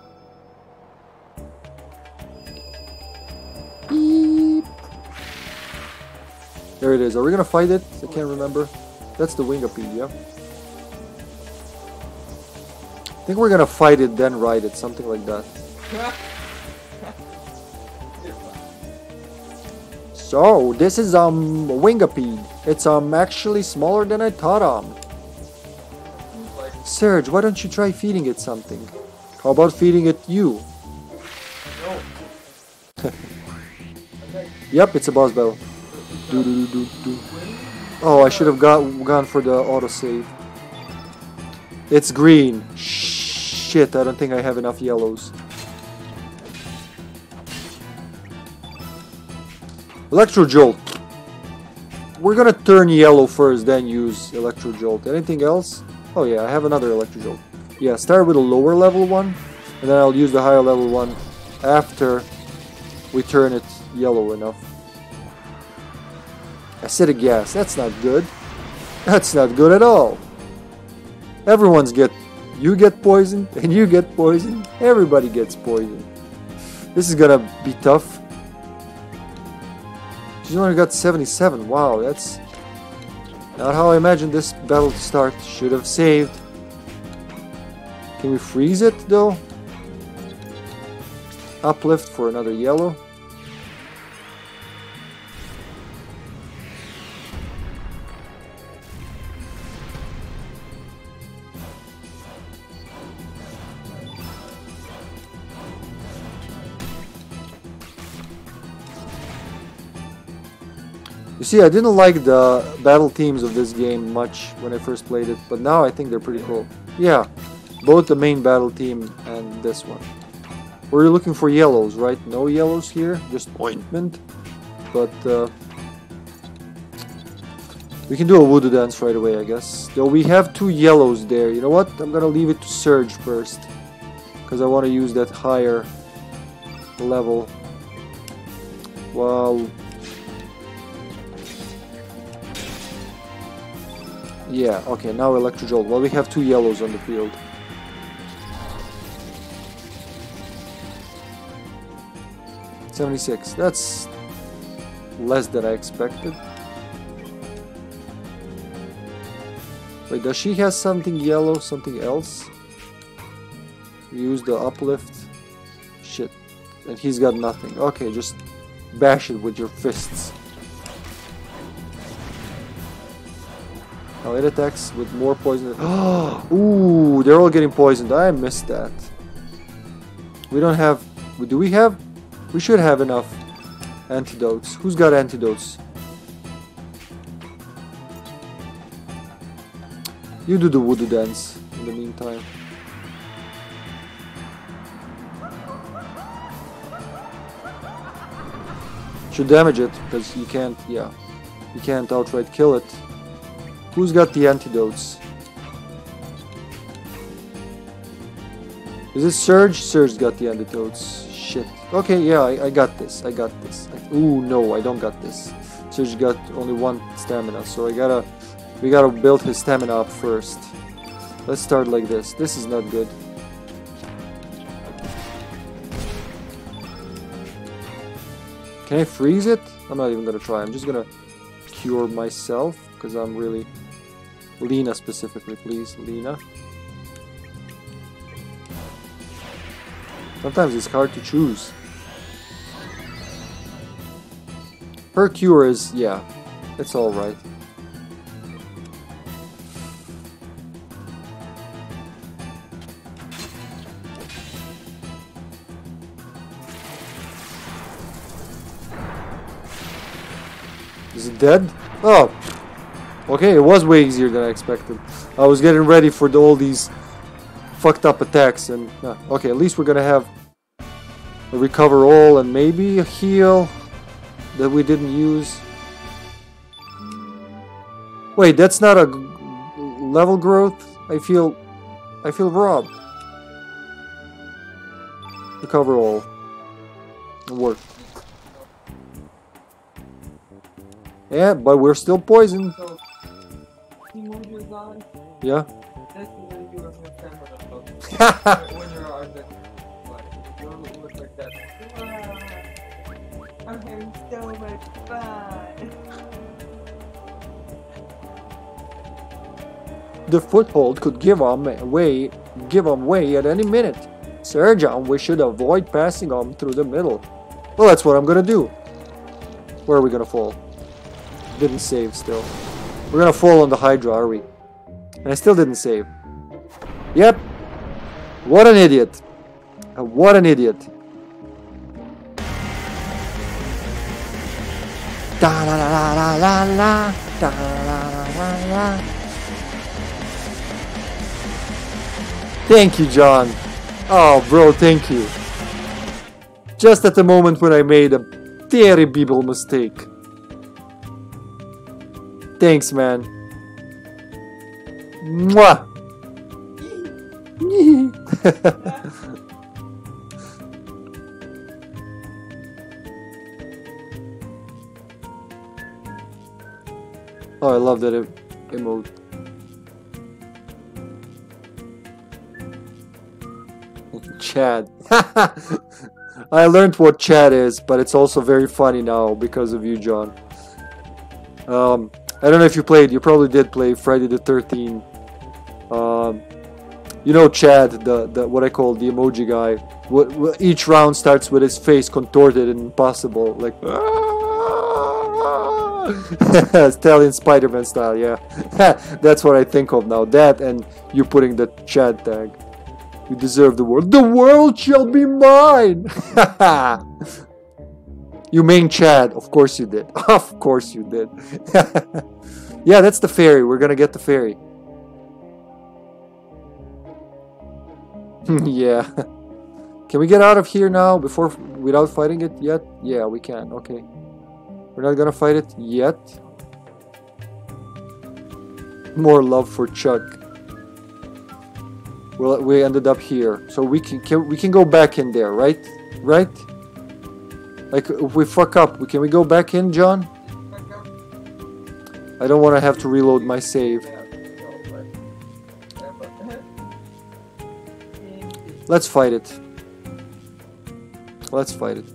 Beep. There it is. Are we gonna fight it? I can't remember. That's the Wingapede, yeah? I think we're gonna fight it, then ride it, something like that. So, this is Wingapede. It's actually smaller than I thought. Serge, why don't you try feeding it something? How about feeding it you? No. Yep, it's a boss battle. Doo -doo -doo -doo -doo. Oh, I should have gone for the autosave. It's green. Shit, I don't think I have enough yellows. Electro Jolt. We're gonna turn yellow first, then use Electro Jolt. Anything else? Oh yeah, I have another Electro Jolt. Yeah, start with a lower level one, and then I'll use the higher level one after we turn it yellow enough. Acidic Gas, that's not good. That's not good at all. Everyone's you get poisoned, and you get poisoned. Everybody gets poisoned. This is gonna be tough. She's only got 77, wow, that's not how I imagined this battle to start. Should have saved. Can we freeze it though? Uplift for another yellow. You see, I didn't like the battle themes of this game much when I first played it, but now I think they're pretty cool. Yeah, both the main battle theme and this one. We're looking for yellows, right? No yellows here, just ointment. But we can do a Voodoo Dance right away, I guess. Though we have two yellows there. You know what? I'm gonna leave it to Surge first, because I want to use that higher level. Well, yeah, okay, now Electro Jolt. Well, we have two yellows on the field. $76, that's less than I expected. Wait, does she have something yellow, something else? We use the uplift. Shit, and he's got nothing. Okay, just bash it with your fists. Now it attacks with more poison. Ooh, they're all getting poisoned. I missed that. We don't have... Do we have? We should have enough antidotes. Who's got antidotes? You do the Voodoo Dance in the meantime. Should damage it, because you can't... Yeah, you can't outright kill it. Who's got the antidotes? Is this Surge? Surge got the antidotes. Shit. Okay, yeah, I got this. I got this. Ooh, no, I don't got this. Surge got only one stamina, so we gotta build his stamina up first. Let's start like this. This is not good. Can I freeze it? I'm not even gonna try. I'm just gonna cure myself, because I'm really... Lena specifically, please. Lena. Sometimes it's hard to choose. Her cure is... yeah, it's alright. Is it dead? Oh! Okay, it was way easier than I expected. I was getting ready for all these fucked up attacks and... okay, at least we're gonna have a Recover All and maybe a Heal that we didn't use. Wait, that's not a level growth? I feel robbed. Recover All. It worked. Yeah, but we're still poisoned. Yeah. I'm having so much fun. The foothold could give 'em way at any minute. Sergeant, we should avoid passing on through the middle. Well, that's what I'm gonna do. Where are we gonna fall? Didn't save still. We're gonna fall on the Hydra, are we? And I still didn't save. Yep. What an idiot. What an idiot. Da la la la la la. Da la la la. Thank you, John. Oh, bro, thank you. Just at the moment when I made a terrible mistake. Thanks, man. Mwah. Oh, I love that emote. Chad. I learned what Chad is, but it's also very funny now because of you, John. I don't know if you played. You probably did play Friday the 13th. You know Chad, the what I call the emoji guy. What each round starts with his face contorted and impossible, like Italian Spider-Man style. Yeah, that's what I think of now. That and you putting the Chad tag. You deserve the world. The world shall be mine. You main Chad, of course you did. Of course you did. Yeah, that's the fairy. We're gonna get the fairy. Yeah. Can we get out of here now before without fighting it yet? Yeah, we can. Okay. We're not gonna fight it yet. More love for Chuck. Well, we ended up here, so we can go back in there, right? Right? Like if we fuck up, can we go back in, John? I don't want to have to reload my save. Let's fight it. Let's fight it.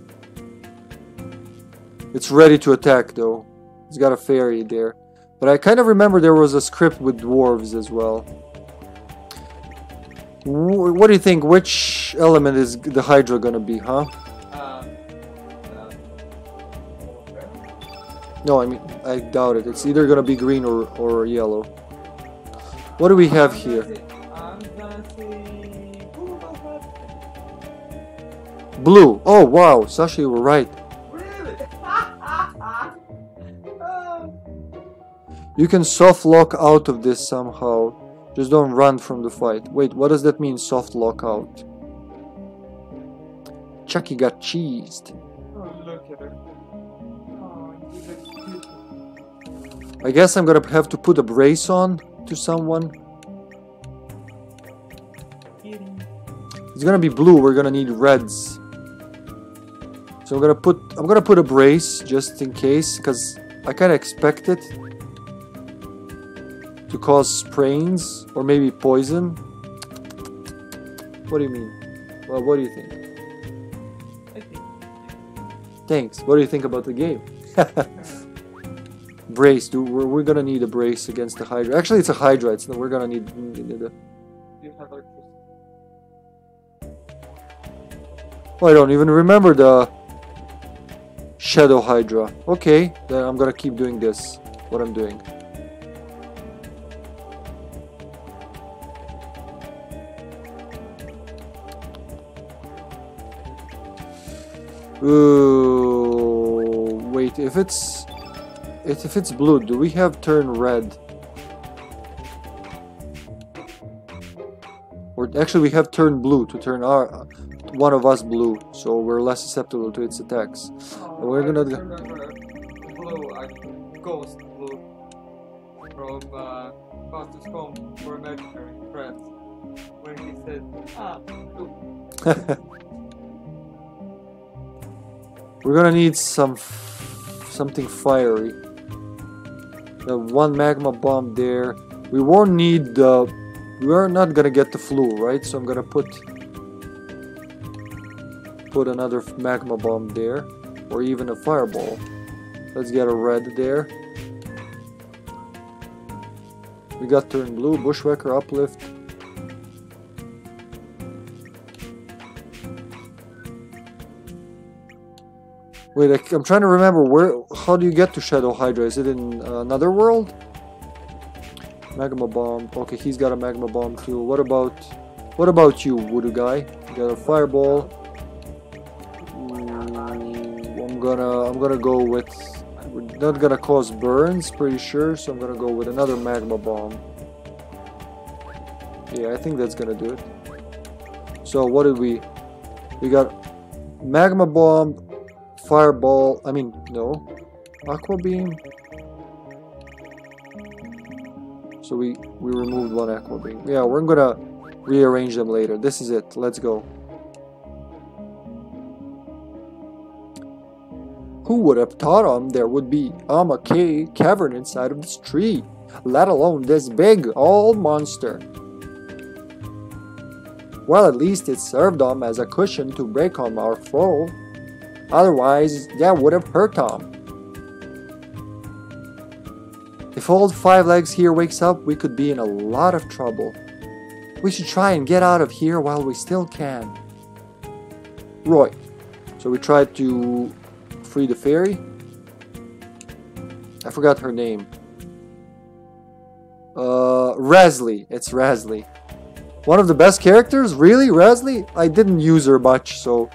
It's ready to attack though. It's got a fairy there. But I kind of remember there was a script with dwarves as well. What do you think? Which element is the Hydra gonna be, huh? No, I mean, I doubt it. It's either gonna be green or yellow. What do we have here? Blue. Oh wow, Sasha, you were right. Really? You can soft lock out of this somehow. Just don't run from the fight. Wait, what does that mean? Soft lock out. Chucky got cheesed. Oh, look at her. Oh, he looks beautiful. I guess I'm gonna have to put a brace on to someone. It's gonna be blue. We're gonna need reds. So I'm gonna put a brace just in case, because I kinda expect it to cause sprains or maybe poison. What do you mean? Well, what do you think? I think. Thanks. What do you think about the game? Brace, dude. We're gonna need a brace against the Hydra. Actually, it's a Hydra. It's we're gonna need. Oh, I don't even remember the Shadow Hydra. Okay, then I'm gonna keep doing this, what I'm doing. Ooh, wait, if it's blue, do we have turn red? Or actually we have turn blue to turn our one of us blue, so we're less susceptible to its attacks. Oh, we're gonna blue, ghost blue from Faustus Home for imaginary friends when he said, ah, blue. We're gonna need something fiery. The one magma bomb there. We won't need the. We're not gonna get the flu, right? So I'm gonna put another magma bomb there, or even a fireball. Let's get a red there. We got turn blue, bushwhacker, uplift. Wait, I'm trying to remember how do you get to Shadow Hydra? Is it in another world? Magma bomb. Okay, he's got a magma bomb too. What about you, voodoo guy? You got a fireball. I'm gonna go with, we're not gonna cause burns, pretty sure, so I'm gonna go with another magma bomb. Yeah, I think that's gonna do it. So what did we got? Magma bomb, Fireball, I mean, no, Aqua Beam. So we removed one Aqua Beam. Yeah, we're gonna rearrange them later. This is it. Let's go. Who would have thought there would be a cavern inside of this tree, let alone this big old monster? Well, at least it served as a cushion to break our fall. Otherwise, that would have hurt him. If old Five Legs here wakes up, we could be in a lot of trouble. We should try and get out of here while we still can. Roy. So we tried to free the fairy. I forgot her name. Razzly. It's Razzly. One of the best characters? Really? Razzly? I didn't use her much, so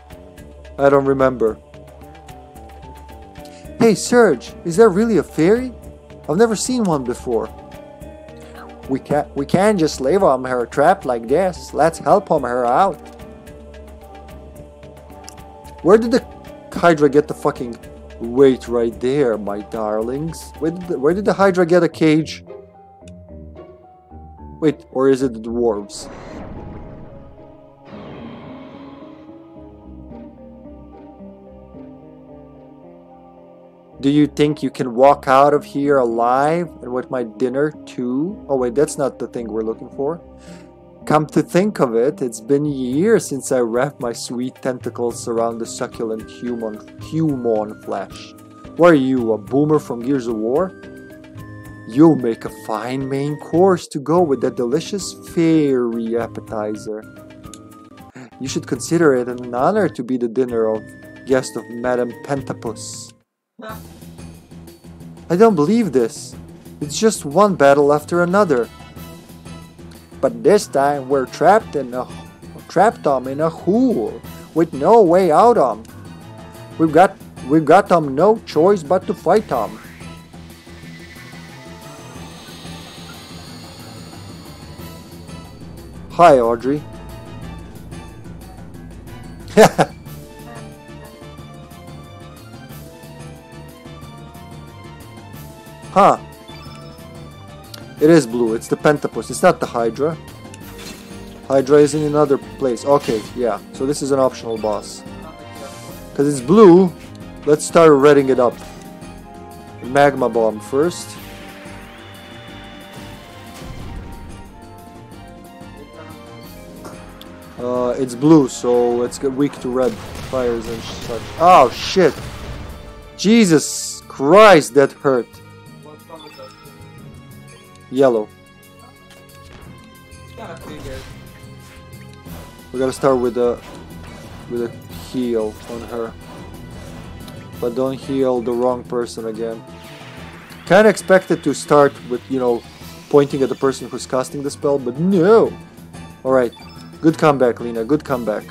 I don't remember. Hey, Serge, is that really a fairy? I've never seen one before. We can't just leave her trapped like this. Let's help her out. Where did the Hydra get the fucking... Wait right there, my darlings. Where did the Hydra get a cage? Wait, or is it the dwarves? Do you think you can walk out of here alive and with my dinner too? Oh wait, that's not the thing we're looking for. Come to think of it, it's been years since I wrapped my sweet tentacles around the succulent human flesh. What are you, a boomer from Gears of War? You'll make a fine main course to go with that delicious fairy appetizer. You should consider it an honor to be the guest of Madame Pentapus. I don't believe this. It's just one battle after another. But this time we're trapped in a hole with no way out. We've got no choice but to fight. Hi, Audrey. Huh. It is blue. It's the Pentapus. It's not the Hydra. Hydra is in another place. Okay, yeah. So this is an optional boss. Because it's blue, let's start redding it up. Magma Bomb first. It's blue, so it's weak to red fires and such. Oh, shit. Jesus Christ, that hurt. Yellow. We gotta start with a heal on her, but don't heal the wrong person again. Kind of expected to start with, you know, pointing at the person who's casting the spell, but no. All right, good comeback, Lena. Good comeback.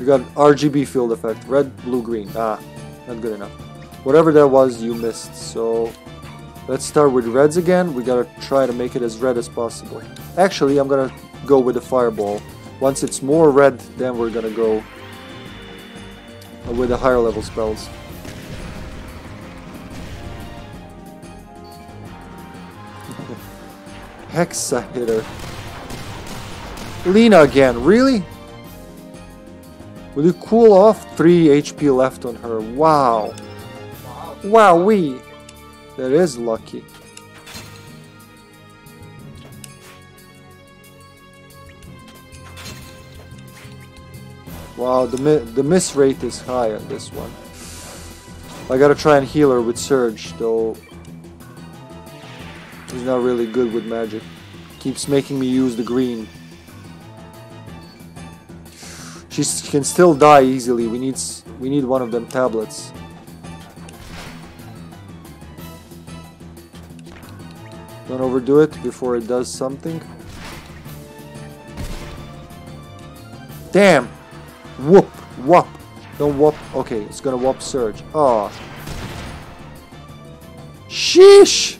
You got RGB field effect, red, blue, green. Ah, not good enough. Whatever that was, you missed. So let's start with reds again. We gotta try to make it as red as possible. Actually, I'm gonna go with the fireball. Once it's more red, then we're gonna go with the higher level spells. Hexa hitter. Lena again, really? Will you cool off? 3 HP left on her. Wow. Wowee. That is lucky. Wow, the miss rate is high on this one. I gotta try and heal her with Surge, though. He's not really good with magic. Keeps making me use the green. She can still die easily. We need one of them tablets. Don't overdo it before it does something. Damn! Whoop! Whoop! Don't whoop. Okay, it's gonna whoop Surge. Oh. Sheesh!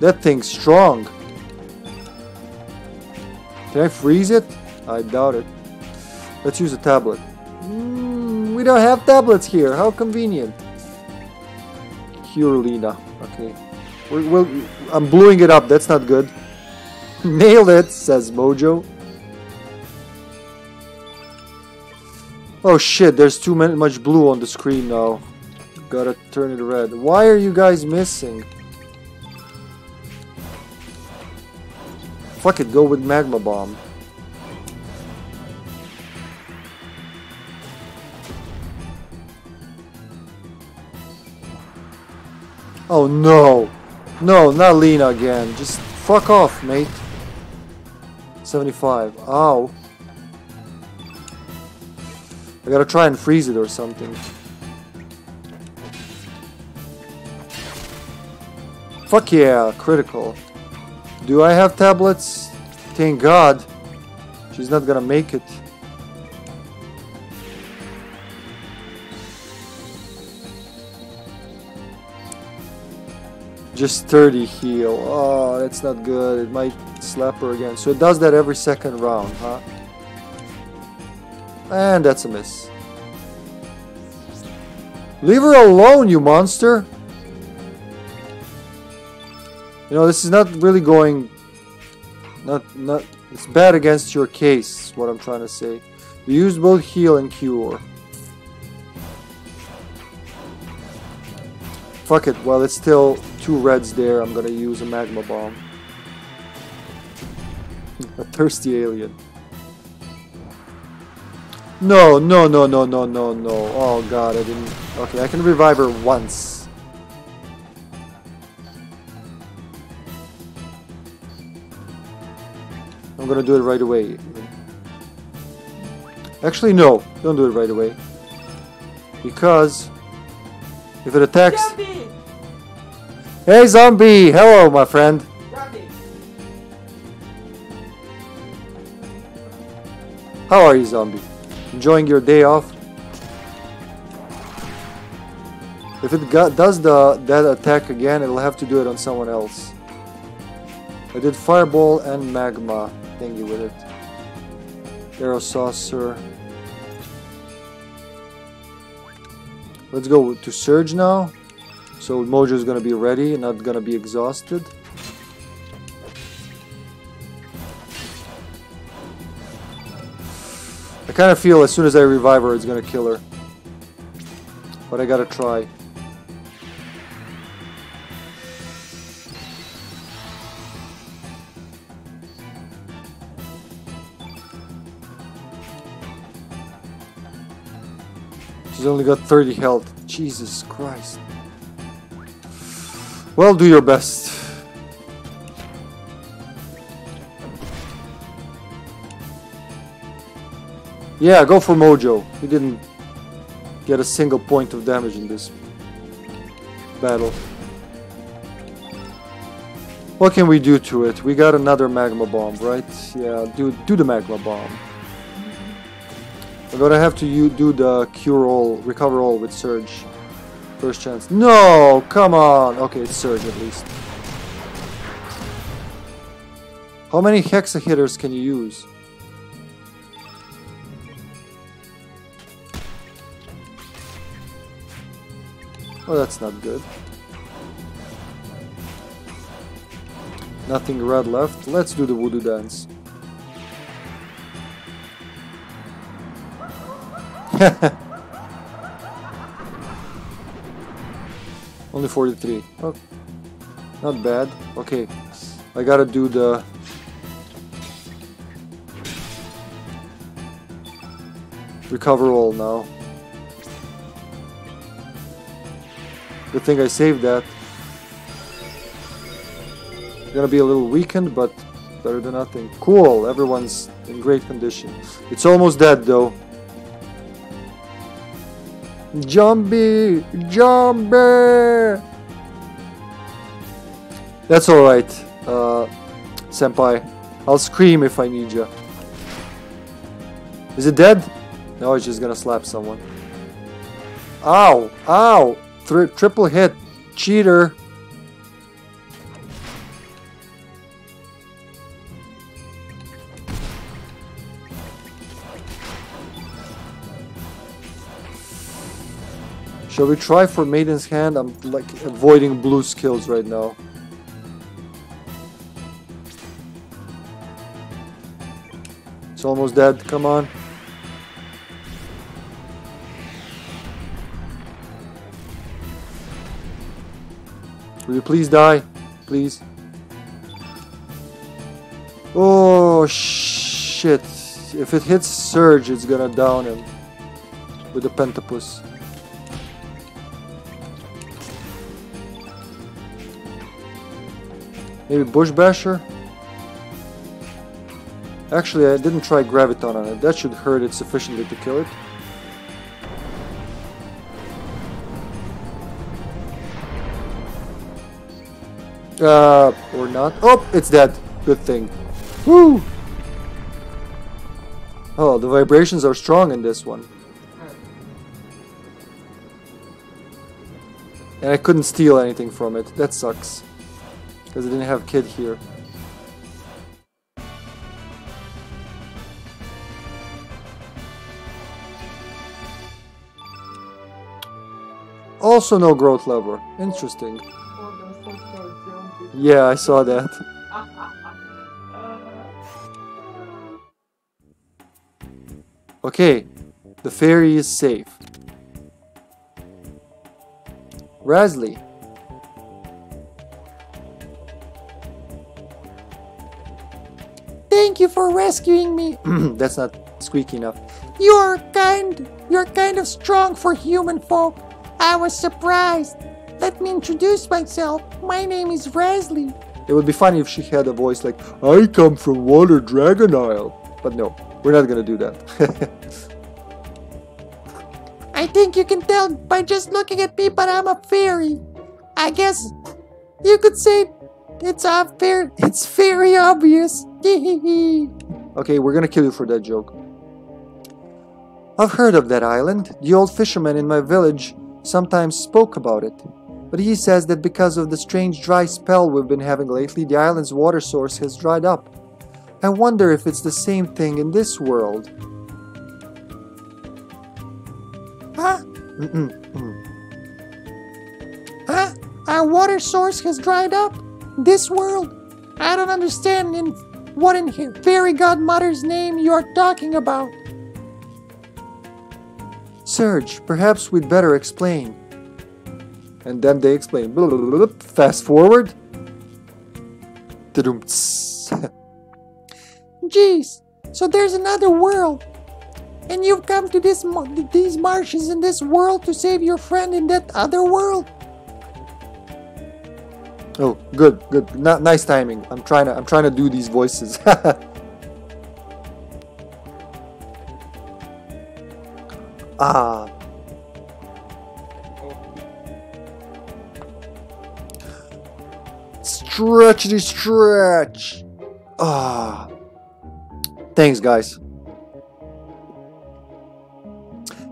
That thing's strong. Can I freeze it? I doubt it. Let's use a tablet. We don't have tablets here. How convenient. Cure Lina. Okay. I'm blowing it up. That's not good. Nailed it, says Mojo. Oh shit, there's too much blue on the screen now. Gotta turn it red. Why are you guys missing? Fuck it, go with Magma Bomb. Oh no! No, not Lina again. Just fuck off, mate. 75. Ow. I gotta try and freeze it or something. Fuck yeah, critical. Do I have tablets? Thank God. She's not gonna make it. Just 30 heal. Oh, that's not good. It might slap her again. So it does that every second round, huh? And that's a miss. Leave her alone, you monster! You know, this is not really going... It's bad against your case, is what I'm trying to say. We used both heal and cure. Fuck it, while it's still two reds there, I'm gonna use a magma bomb. A thirsty alien. No, no, no, no, no, no, no. Oh god, I didn't... Okay, I can revive her once. I'm gonna do it right away. Actually, no, don't do it right away. Because if it attacks... Zombie! Hey, zombie! Hello, my friend. Zombie. How are you, zombie? Enjoying your day off? If it does that attack again, it'll have to do it on someone else. I did Fireball and Magma thingy with it. Aero Saucer. Let's go to Surge now. So Mojo's gonna be ready and not gonna be exhausted. I kind of feel as soon as I revive her, it's gonna kill her. But I gotta try. She's only got 30 health. Jesus Christ. Well, do your best. Yeah, go for Mojo. He didn't get a single point of damage in this battle. What can we do to it? We got another magma bomb, right? Yeah, do the magma bomb. I'm gonna have to do the cure all, recover all with Surge. First chance. No! Come on! Okay, it's Surge at least. How many Hexa hitters can you use? Oh, that's not good. Nothing red left. Let's do the Voodoo Dance. Only 43. Oh, not bad. Okay, I gotta do the... Recover all now. Good thing I saved that. Gonna be a little weakened, but better than nothing. Cool, everyone's in great condition. It's almost dead though. Zombie! Zombie! That's alright, senpai. I'll scream if I need you. Is it dead? No, it's just gonna slap someone. Ow! Ow! Triple hit! Cheater! Shall we try for Maiden's Hand? I'm like avoiding blue skills right now. It's almost dead, come on. Will you please die? Please. Oh shit. If it hits Surge, it's gonna down him. With the Pentapus. Maybe Bushbasher? Actually, I didn't try Graviton on it. That should hurt it sufficiently to kill it. Or not. Oh, it's dead. Good thing. Woo! Oh, the vibrations are strong in this one. And I couldn't steal anything from it. That sucks. Because I didn't have Kid here. Also no growth lever. Interesting. Yeah, I saw that. Okay, the fairy is safe. Razzly. Thank you for rescuing me. That's not squeaky enough. You're kind of strong for human folk. I was surprised. Let me introduce myself. My name is Razzly. It would be funny if she had a voice like, I come from Water Dragon Isle. But no, we're not gonna do that. I think you can tell by just looking at me, but I'm a fairy. I guess you could say it's very obvious. Okay, we're gonna kill you for that joke. I've heard of that island. The old fisherman in my village sometimes spoke about it. But he says that because of the strange dry spell we've been having lately, the island's water source has dried up. I wonder if it's the same thing in this world. Huh? Huh? Our water source has dried up? This world? I don't understand what in fairy godmother's name you're talking about. Surge, perhaps we'd better explain. And then they explain. Fast forward. Jeez, so there's another world. And you've come to these marshes in this world to save your friend in that other world? Oh, good, good. Nice timing. I'm trying to do these voices. Ah. Stretchy stretch. Ah. Thanks, guys.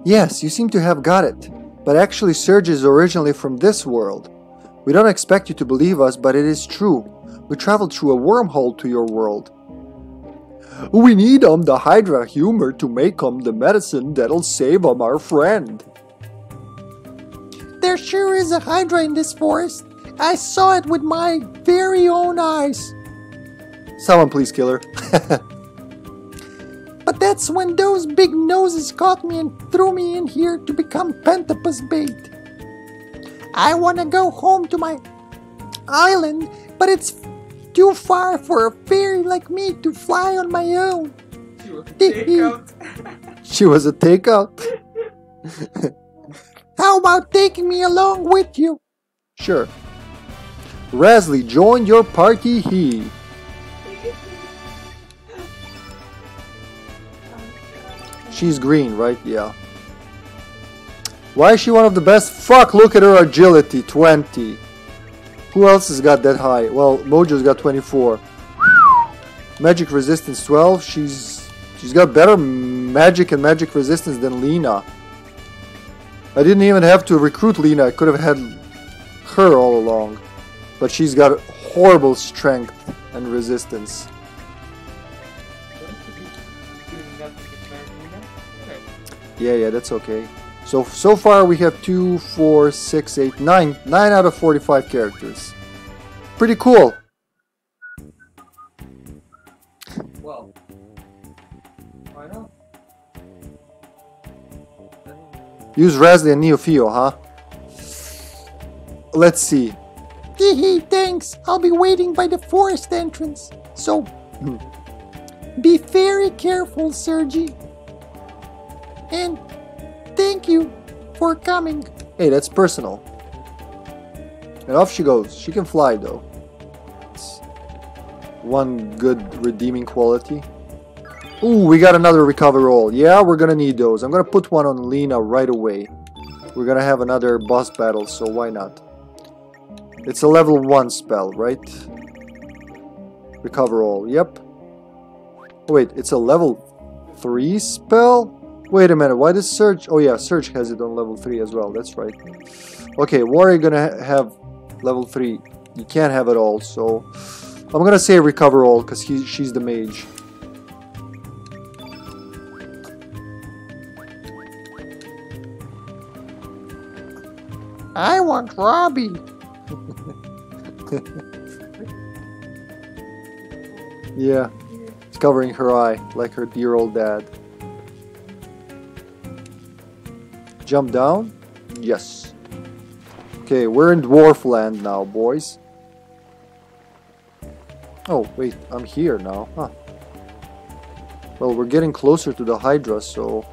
Yes, you seem to have got it. But actually, Surge is originally from this world. We don't expect you to believe us, but it is true. We traveled through a wormhole to your world. We need the Hydra humor to make the medicine that'll save our friend. There sure is a Hydra in this forest. I saw it with my very own eyes. Someone please kill her. But that's when those big noses caught me and threw me in here to become Pentapus bait. I want to go home to my island, but it's too far for a fairy like me to fly on my own. She was a takeout. She was a takeout. How about taking me along with you? Sure. Razzly, join your party. She's green, right? Yeah. Why is she one of the best? Fuck, look at her agility, 20. Who else has got that high? Well, Mojo's got 24. Magic resistance 12. She's got better magic and magic resistance than Lena. I didn't even have to recruit Lena. I could have had her all along. But she's got horrible strength and resistance. Yeah, that's okay. So far we have 2, 4, 6, 8, 9. 9 out of 45 characters. Pretty cool. Well, why not? Use Razzly and Neo-Feo, huh? Let's see. Hee, thanks. I'll be waiting by the forest entrance. So, be very careful, Sergi. And thank you for coming. Hey, that's personal. And off she goes. She can fly, though. It's one good redeeming quality. Ooh, we got another recover roll. Yeah, we're gonna need those. I'm gonna put one on Lena right away. We're gonna have another boss battle, so why not? It's a level 1 spell, right? Recover all, yep. Wait, it's a level 3 spell? Wait a minute, why does Surge... Oh yeah, Surge has it on level 3 as well, that's right. Okay, Warrior gonna have level 3. You can't have it all, so... I'm gonna say Recover All, because she's the mage. I want Robbie! Yeah, it's covering her eye like her dear old dad. Jump down? Yes. Okay, we're in dwarf land now, boys. Oh, wait, I'm here now, huh? Well, we're getting closer to the Hydra, so...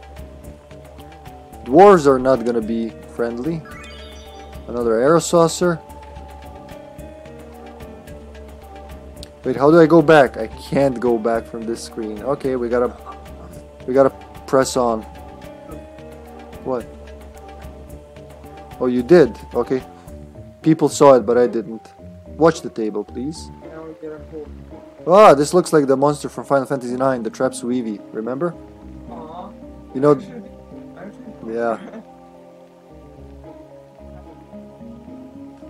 Dwarves are not gonna be friendly. Another Aero Saucer. Wait, how do I go back? I can't go back from this screen. Okay, we gotta press on. What? Oh, you did? Okay. People saw it, but I didn't. Watch the table, please. Ah, this looks like the monster from Final Fantasy IX, the Trapsuivi. Remember? You know... Yeah.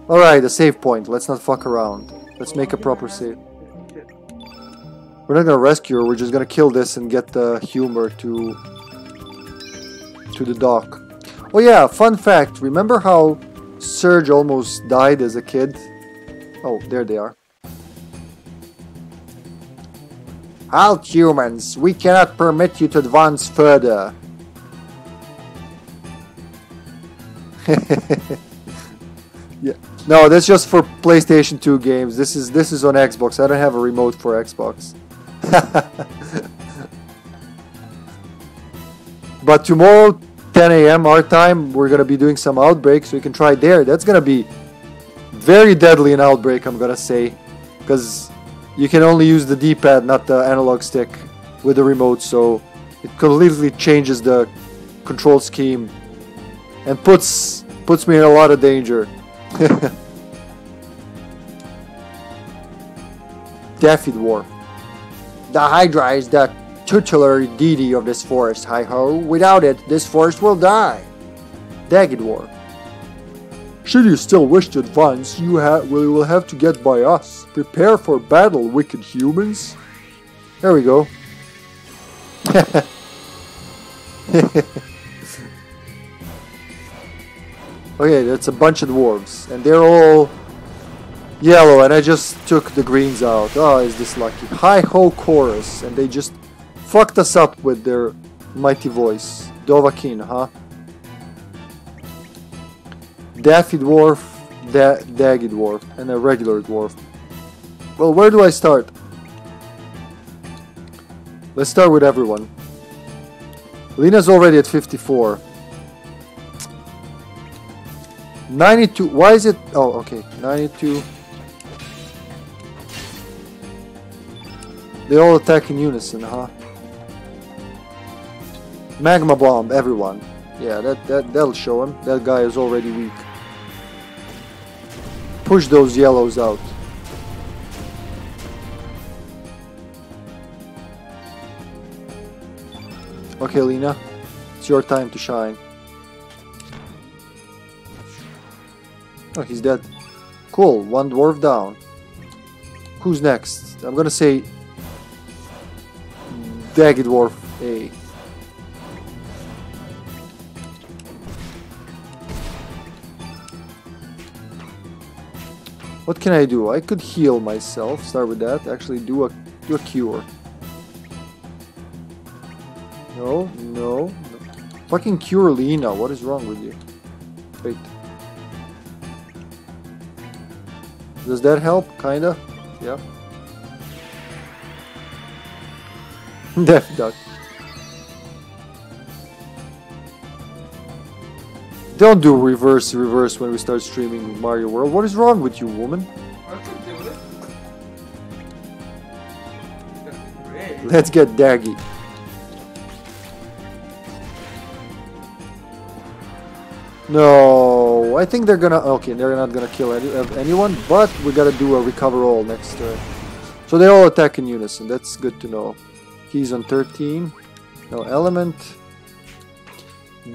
Alright, a save point. Let's not fuck around. Let's make a proper save. We're not gonna rescue her, we're just gonna kill this and get the humor to the dock. Oh yeah, fun fact, remember how Surge almost died as a kid? Oh, there they are. Halt, humans, we cannot permit you to advance further. Yeah. No, that's just for PlayStation 2 games. This is on Xbox. I don't have a remote for Xbox. But tomorrow, 10 a.m. our time, we're gonna be doing some Outbreak, so you can try there. That's gonna be very deadly in Outbreak, I'm gonna say, because you can only use the D-pad, not the analog stick, with the remote. So it completely changes the control scheme and puts me in a lot of danger. Daffy Dwarf. The Hydra is the tutelary deity of this forest, hi-ho. Without it, this forest will die. Daggy Dwarf. Should you still wish to advance, you will have to get by us. Prepare for battle, wicked humans. There we go. Okay, that's a bunch of dwarves, and they're all yellow, and I just took the greens out. Oh, is this lucky. Hi-ho chorus, and they just fucked us up with their mighty voice. Dovahkiin, huh? Daffy Dwarf, Daggy Dwarf, and a regular dwarf. Well, where do I start? Let's start with everyone. Lena's already at 54. 92, why is it? Oh, okay, 92. They all attack in unison, huh? Magma Bomb, everyone. Yeah, that'll show him. That guy is already weak. Push those yellows out. Okay, Lena, it's your time to shine. Oh, he's dead. Cool, one dwarf down. Who's next? I'm gonna say... Daggy Dwarf A. What can I do? I could heal myself, start with that, actually do a cure. No, no, no. Fucking cure Lina, what is wrong with you? Wait. Does that help? Kinda? Yeah. Death duck. Don't do reverse when we start streaming Mario World. What is wrong with you, woman? Let's get daggy. No, I think they're gonna... Okay, they're not gonna kill anyone, but we gotta do a recover all next turn. So they all attack in unison, that's good to know. He's on 13. No element.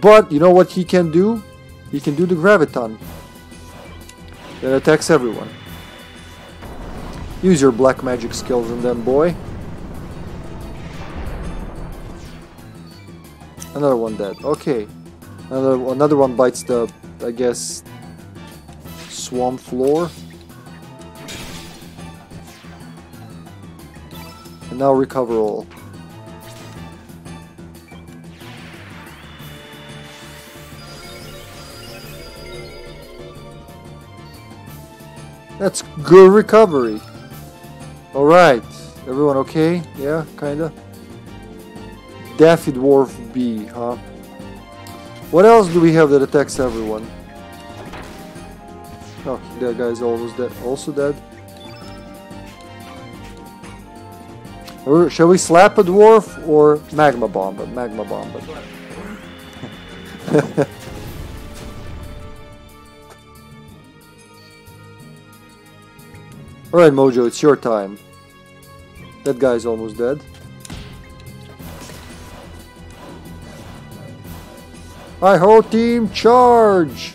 But, you know what he can do? He can do the Graviton. That attacks everyone. Use your black magic skills on them, boy. Another one dead. Okay. Another one bites the, I guess, swamp floor. And now recover all. That's good recovery. Alright. Everyone okay? Yeah, kinda. Daffy Dwarf B, huh? What else do we have that attacks everyone? Oh, that guy's almost dead. Also dead. Or shall we slap a dwarf or magma bomb? Magma bomb. Alright, Mojo, it's your time. That guy's almost dead. My whole team, charge!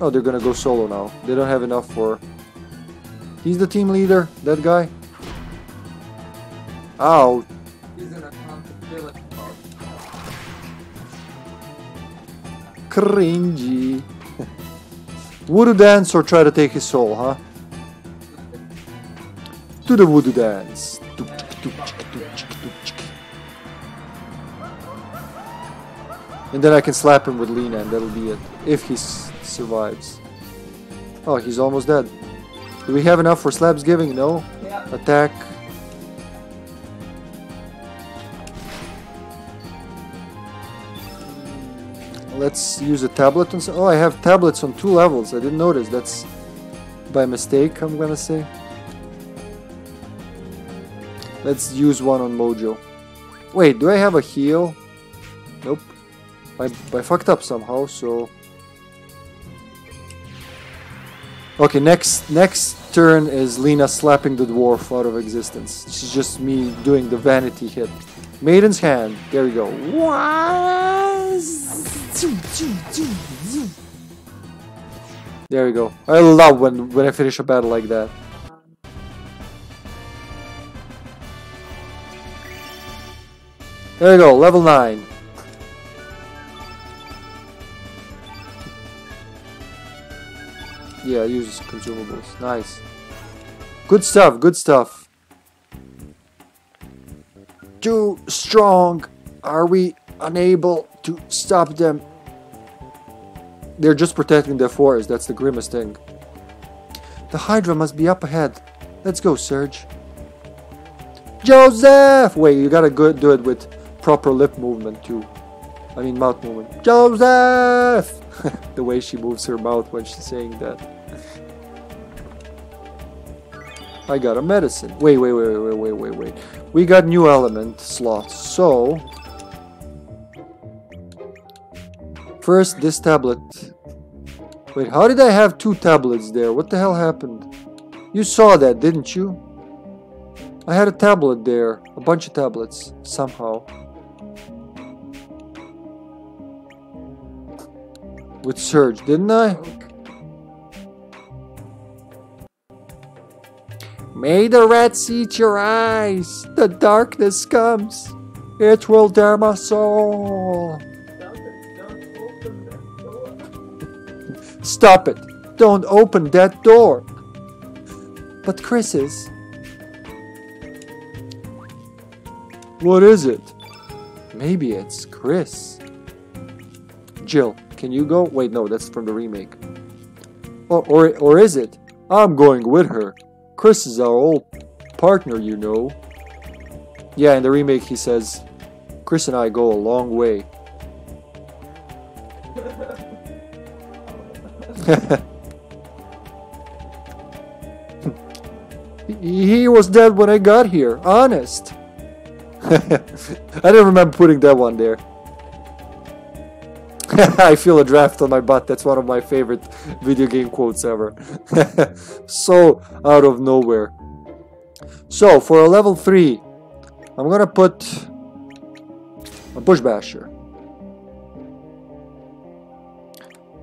Oh, they're gonna go solo now. They don't have enough for... He's the team leader, that guy. Ow. He's an accountability card. Cringy. Voodoo dance or try to take his soul, huh? To the Voodoo Dance. And then I can slap him with Lina and that'll be it. If he survives. Oh, he's almost dead. Do we have enough for Slapsgiving? No? Yeah. Attack. Let's use a tablet. And so, oh, I have tablets on 2 levels. I didn't notice. That's by mistake, I'm gonna say. Let's use one on Mojo. Wait, do I have a heal? Nope. I fucked up somehow, so... Okay, next turn is Lina slapping the dwarf out of existence. This is just me doing the vanity hit. Maiden's Hand. There we go. There we go. I love when I finish a battle like that. There you go, level 9. Yeah, use consumables. Nice. Good stuff, good stuff. Too strong. Are we unable to stop them? They're just protecting their forest, that's the grimmest thing. The Hydra must be up ahead. Let's go, Serge. Joseph! Wait, you gotta do it with... proper lip movement too. I mean mouth movement. Joseph! The way she moves her mouth when she's saying that. I got a medicine. Wait. We got new element slots. So... First, this tablet. Wait, how did I have 2 tablets there? What the hell happened? You saw that, didn't you? I had a tablet there. A bunch of tablets. Somehow. With Surge, didn't I? May the rats eat your eyes! The darkness comes! It will tear my soul! Stop it! Don't open that door! but Chris's. What is it? Maybe it's Chris. Jill, can you go? Wait, no, that's from the remake. Or is it? I'm going with her. Chris is our old partner, you know. Yeah, in the remake he says, Chris and I go a long way. He was dead when I got here, honest. I didn't remember putting that one there. I feel a draft on my butt. That's one of my favorite video game quotes ever. So out of nowhere. So for a level 3, I'm gonna put a Bushbasher.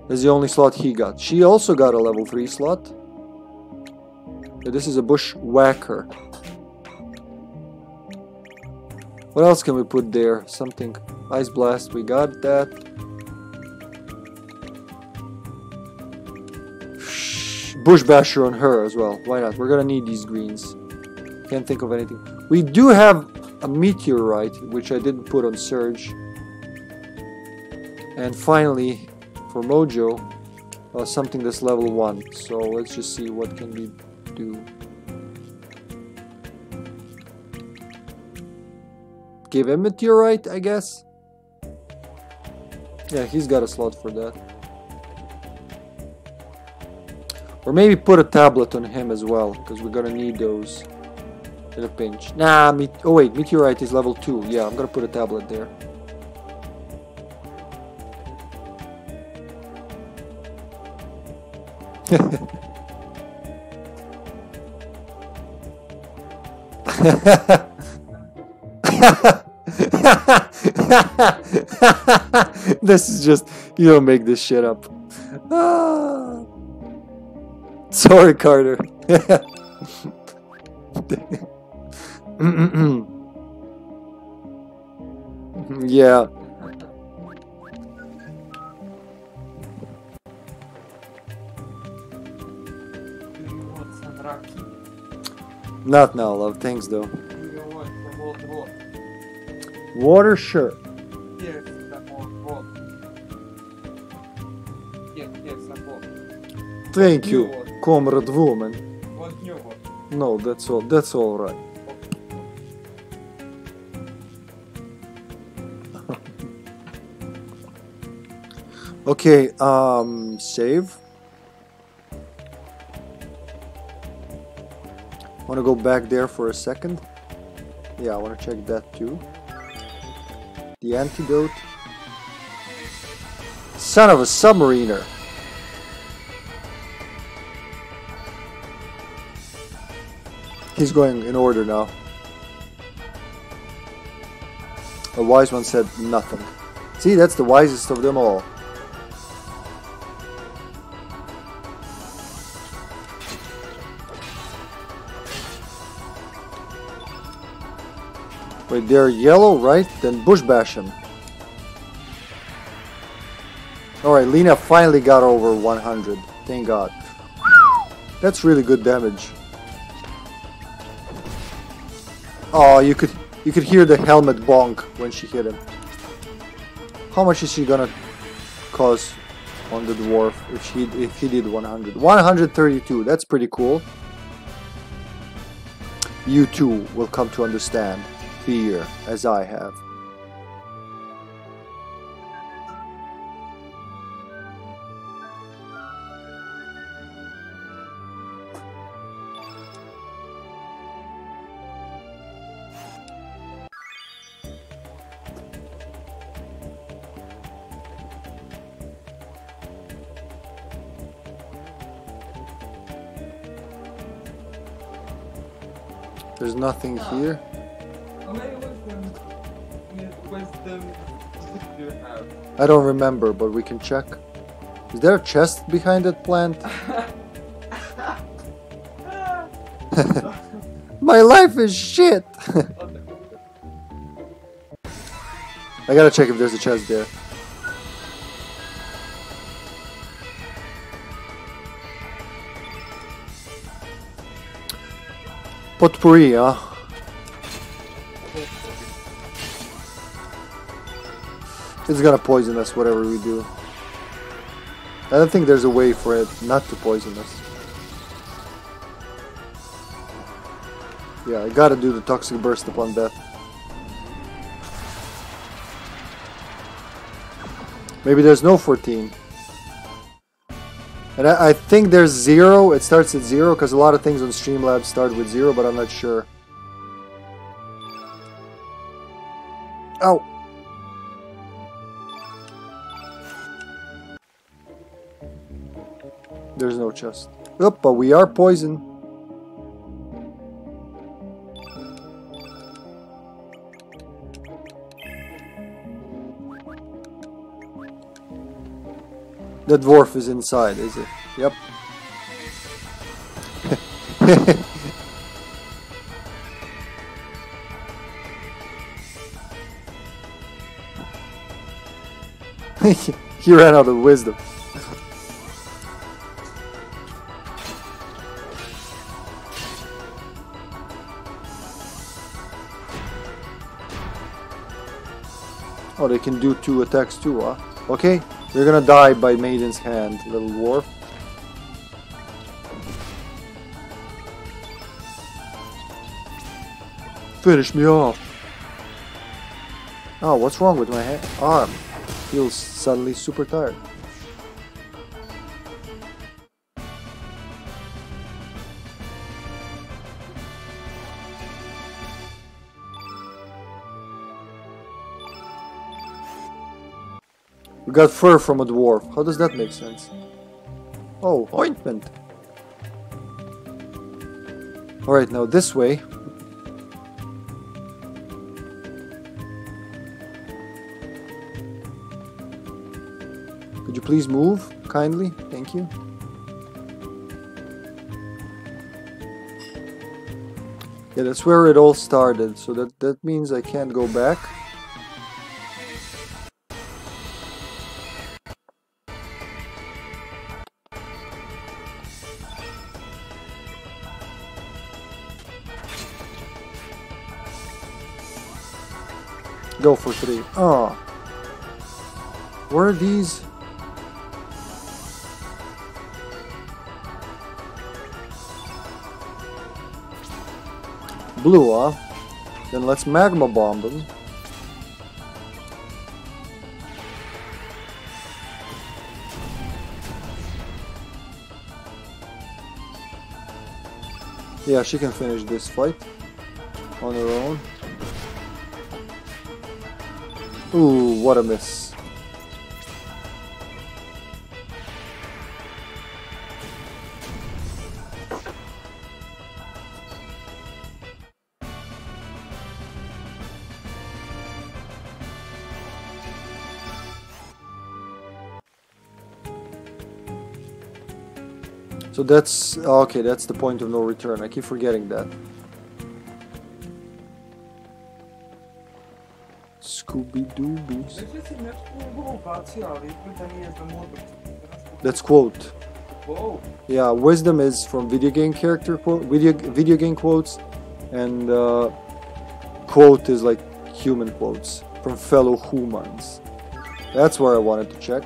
That's the only slot he got. She also got a level 3 slot. This is a Bushwhacker. What else can we put there? Something. Ice Blast, we got that. Bushbasher on her as well. Why not? We're gonna need these greens. Can't think of anything. We do have a Meteorite, which I didn't put on Surge. And finally, for Mojo, something that's level 1. So let's just see what can we do. Give him Meteorite, I guess. Yeah, he's got a slot for that. Or maybe put a tablet on him as well, because we're gonna need those in a pinch. Nah, oh wait, Meteorite is level 2. Yeah, I'm gonna put a tablet there. This is just, you don't make this shit up. Sorry, Carter. Yeah. Not now, love. Thanks, though. Water, sure. Yes, yes, thank you, water. Comrade woman. No, that's all. That's all right. Okay. Save. Want to go back there for a second? Yeah, I want to check that too. The antidote. Son of a submariner. He's going in order now. A wise one said nothing. See, that's the wisest of them all. Wait, they're yellow, right? Then Bushbash him. Alright, Lena finally got over 100. Thank God. That's really good damage. Oh, you could hear the helmet bonk when she hit him. How much is she gonna cause on the dwarf if he did 100? 132, that's pretty cool. You too will come to understand fear as I have. There's nothing here. I don't remember, but we can check. Is there a chest behind that plant? My life is shit! I gotta check if there's a chest there. spree, huh? It's gonna poison us, whatever we do. I don't think there's a way for it not to poison us. Yeah, I gotta do the Toxic Burst upon death. Maybe there's no 14. And I think there's 0. It starts at 0 because a lot of things on Streamlabs start with 0, but I'm not sure. Oh. There's no chest. Oop, but we are poisoned. The dwarf is inside, is it? Yep. He ran out of wisdom. Oh, they can do 2 attacks too, huh? Okay. You're gonna die by Maiden's Hand, little dwarf. Finish me off. Oh, what's wrong with my arm? Feels suddenly super tired. We got fur from a dwarf. How does that make sense? Oh, ointment. Alright, now this way. Could you please move? Kindly? Thank you. Yeah, that's where it all started. So that means I can't go back. Go for 3. Oh. Where are these? Blue, huh? Then let's magma bomb them. Yeah, she can finish this fight on her own. Ooh, what a miss. So that's... okay, that's the point of no return. I keep forgetting that. That's quote. Whoa. Yeah, wisdom is from video game character quote, video game quotes, and quote is like human quotes from fellow humans. That's where I wanted to check.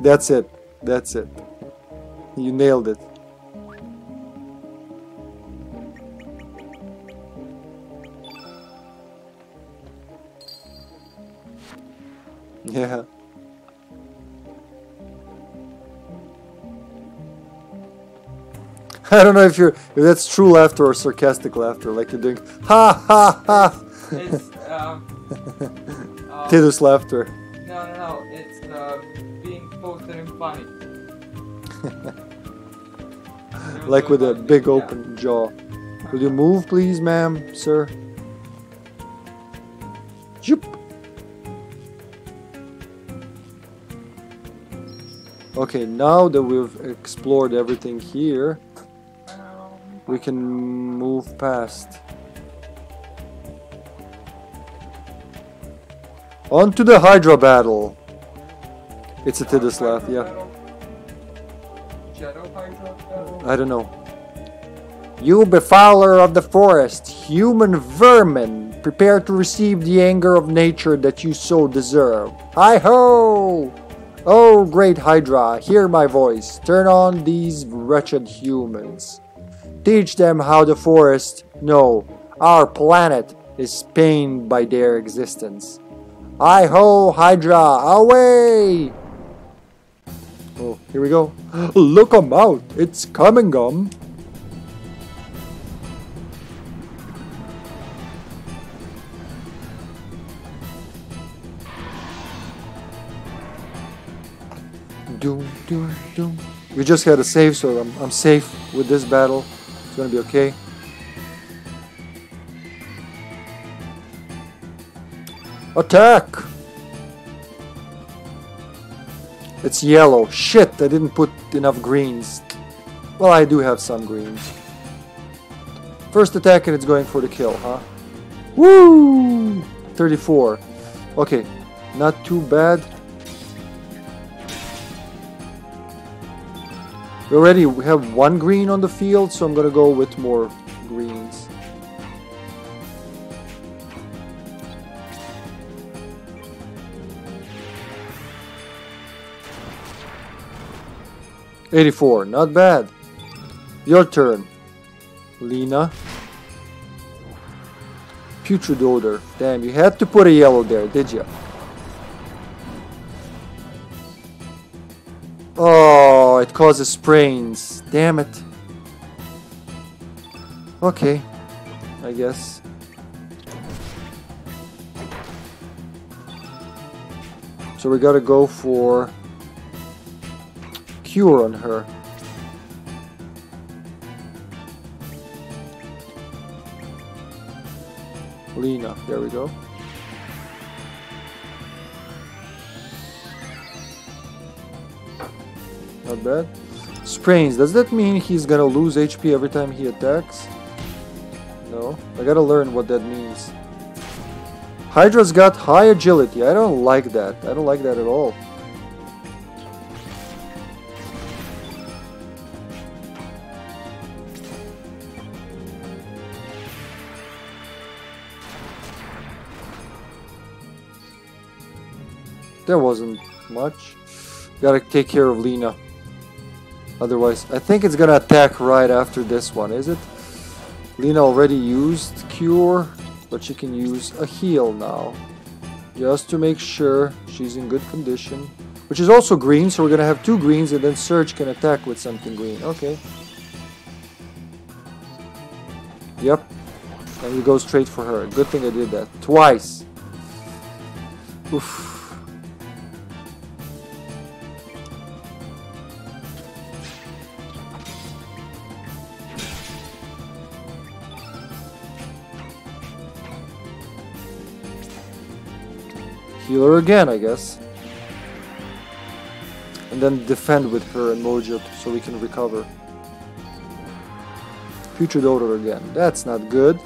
That's it. That's it. You nailed it. Yeah. I don't know if you're that's true laughter or sarcastic laughter, like you're doing ha ha ha. It's Tidus laughter. No. It's being posted and funny. Like with a big open jaw. Could you move, please, ma'am, sir? Joop. Okay, now that we've explored everything here, we can move past. On to the Hydra battle. It's a Tidislav, yeah. Shadow Hydra battle? I don't know. You befouler of the forest, human vermin, prepare to receive the anger of nature that you so deserve. Hi-ho! Oh, great Hydra, hear my voice. Turn on these wretched humans. Teach them how the forest, no, our planet, is pained by their existence. Hi-ho, Hydra, away! Oh, here we go. Look 'em out, it's coming, Doom. We just had a save, so I'm safe with this battle. It's gonna be okay. Attack! It's yellow. Shit, I didn't put enough greens. Well, I do have some greens. First attack and it's going for the kill, huh? Woo! 34. Okay, not too bad. We already have one green on the field, so I'm gonna go with more greens. #84, not bad. Your turn, Lena. Putrid odor. Damn, you had to put a yellow there, did you? Oh, it causes sprains. Damn it. Okay, I guess. So we gotta go for Cure on her. Lena, there we go. Not bad. Sprains. Does that mean he's gonna lose HP every time he attacks? No. I gotta learn what that means. Hydra's got high agility. I don't like that. I don't like that at all. There wasn't much. Gotta take care of Lena. Otherwise, I think it's gonna attack right after this one, is it? Lena already used Cure, but she can use a Heal now. Just to make sure she's in good condition. Which is also green, so we're gonna have two greens and then Surge can attack with something green. Okay. Yep. And we go straight for her. Good thing I did that. Twice. Oof. Heal her again, I guess. And then defend with her and Mojo so we can recover. Putrid Odor again. That's not good.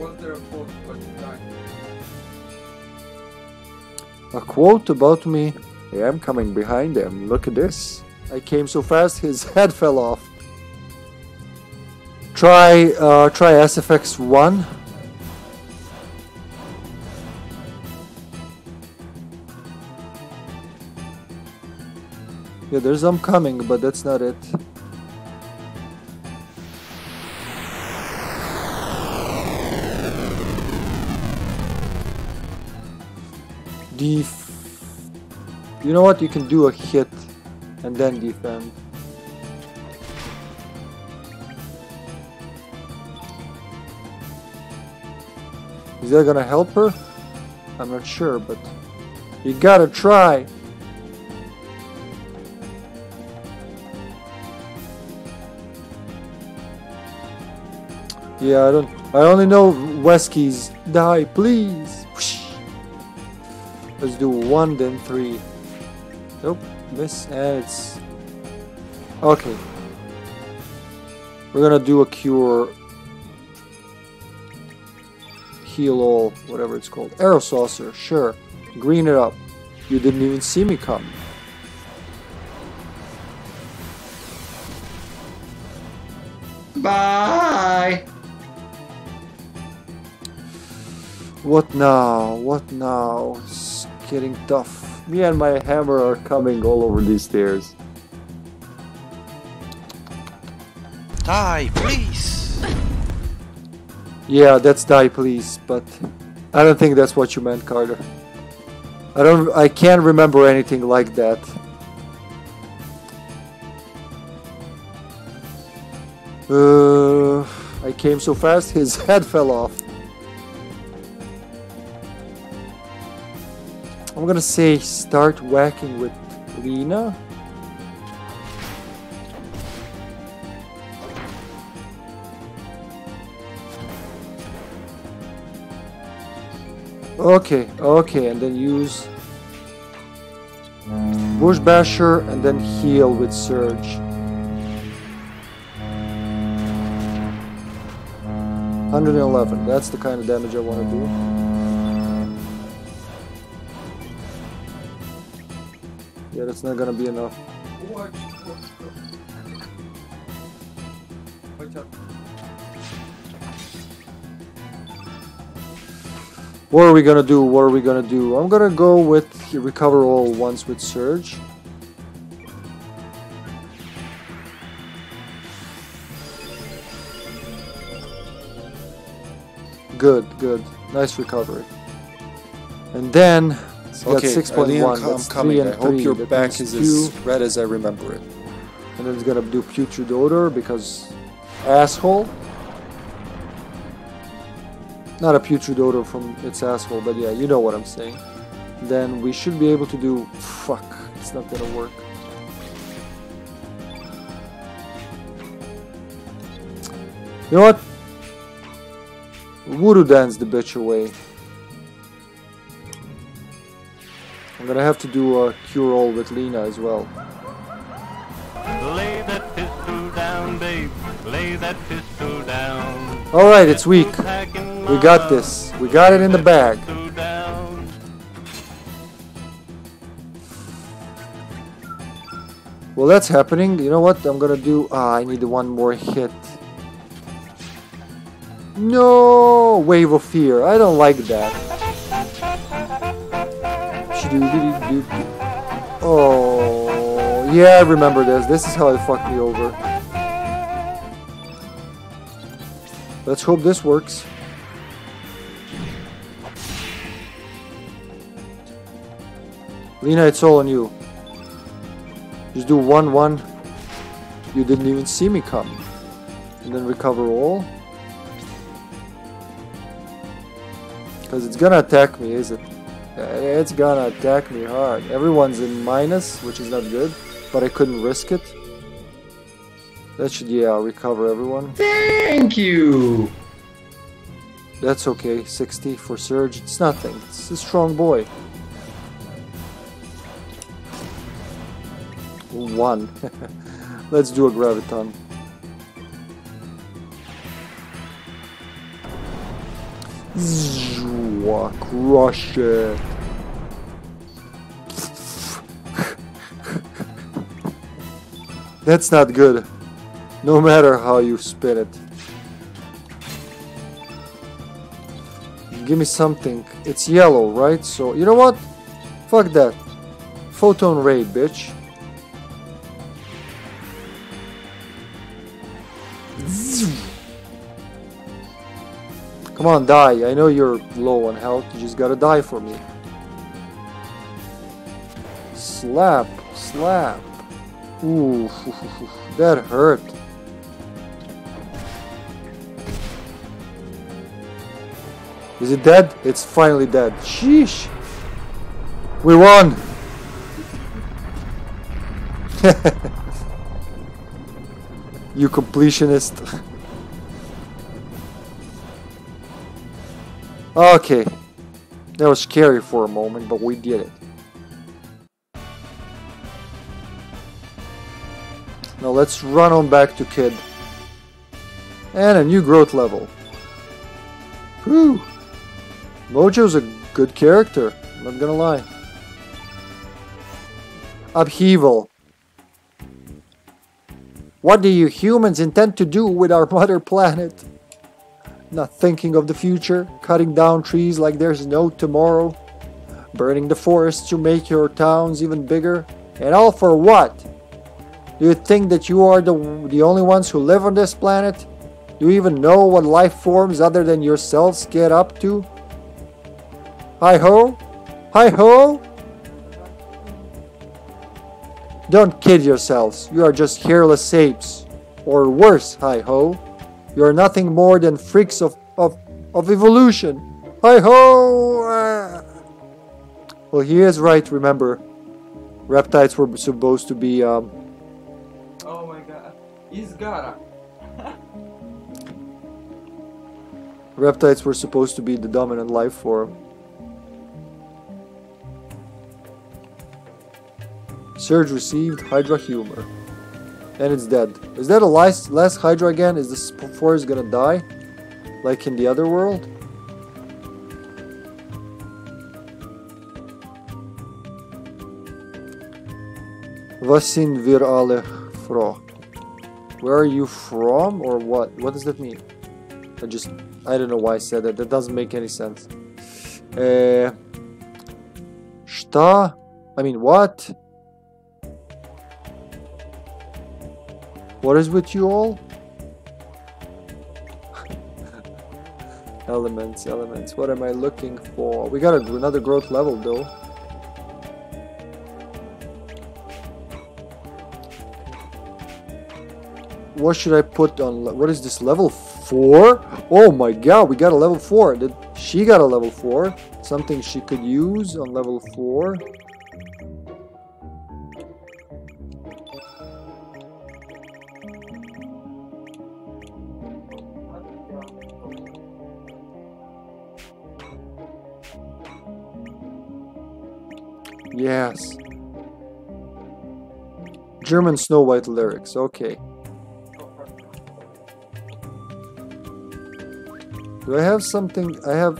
Was there a quote about you dying? A quote about me? Yeah, I'm coming behind them. Look at this. I came so fast, his head fell off. Try SFX1. Yeah, there's some coming, but that's not it. You know what? You can do a hit and then defend. Is that gonna help her? I'm not sure, but you gotta try. Yeah, I only know Wesky's die, please. Let's do one, then three. Nope, miss, and it's okay. We're gonna do a Cure Heal All, whatever it's called. Aero Saucer, sure. Green it up. You didn't even see me come. Bye! What now? What now? It's getting tough. Me and my hammer are coming all over these stairs. Die, please! Yeah, that's die, please, but I don't think that's what you meant, Carter. I can't remember anything like that. I came so fast, his head fell off. I'm gonna say start whacking with Lena. Okay, okay, and then use Bushbasher and then heal with Surge. 111, that's the kind of damage I want to do. Yeah, that's not gonna be enough. What are we gonna do? What are we gonna do? I'm gonna go with Recover All once with Surge. Good, good. Nice recovery. And then, it's got 6.1. I'm coming. I hope your back is as red as I remember it. And then it's gonna do Putrid Odor because asshole. Not a Putrid Odor from its asshole, but yeah, you know what I'm saying. Then we should be able to do... Fuck, it's not gonna work. You know what? Voodoo Dance the bitch away. I'm gonna have to do a Cure All with Lena as well. Lay that pistol down, babe. Lay that pistol down. Alright, it's weak. We got this. We got it in the bag. Well, that's happening. You know what I'm gonna do? Ah, I need one more hit. No! Wave of Fear. I don't like that. Oh, yeah, I remember this. This is how it fucked me over. Let's hope this works. Lena, it's all on you. Just do 1-1. You didn't even see me come. And then Recover All. Because it's gonna attack me, is it? It's gonna attack me hard. Everyone's in minus, which is not good. But I couldn't risk it. That should, yeah, recover everyone. Thank you! That's okay. 60 for Surge. It's nothing. It's a strong boy. 1. Let's do a Graviton. Zwa, crush it. That's not good. No matter how you spin it. Give me something. It's yellow, right? So, you know what? Fuck that. Photon Ray, bitch. Come on, die. I know you're low on health. You just gotta die for me. Slap. Slap. Ooh, that hurt. Is it dead? It's finally dead. Sheesh. We won. You completionist. Okay, that was scary for a moment, but we did it. Now let's run on back to Kid. And a new growth level. Whew! Mojo's a good character, I'm not gonna lie. Upheaval. What do you humans intend to do with our mother planet? Not thinking of the future, cutting down trees like there's no tomorrow, burning the forests to make your towns even bigger, and all for what? Do you think that you are the only ones who live on this planet? Do you even know what life forms other than yourselves get up to? Hi-ho? Hi-ho? Don't kid yourselves, you are just careless apes. Or worse, hi-ho. You are nothing more than freaks of evolution. Hi-ho! Well, he is right, remember. Reptiles were supposed to be... Oh my god, he's gotta... Reptiles were supposed to be the dominant life form. Surge received Hydra humor. And it's dead. Is that a last Hydra again? Is this forest gonna die? Like in the other world? Vasin vir alle fro. Where are you from or what? What does that mean? I don't know why I said that. That doesn't make any sense. Šta? I mean, what? What is with you all? Elements, elements. What am I looking for? We got another growth level though. What should I put on? What is this, level 4? Oh my god, we got a level 4. She got a level 4. Something she could use on level 4. Yes. German Snow White lyrics, okay. Do I have something? I have...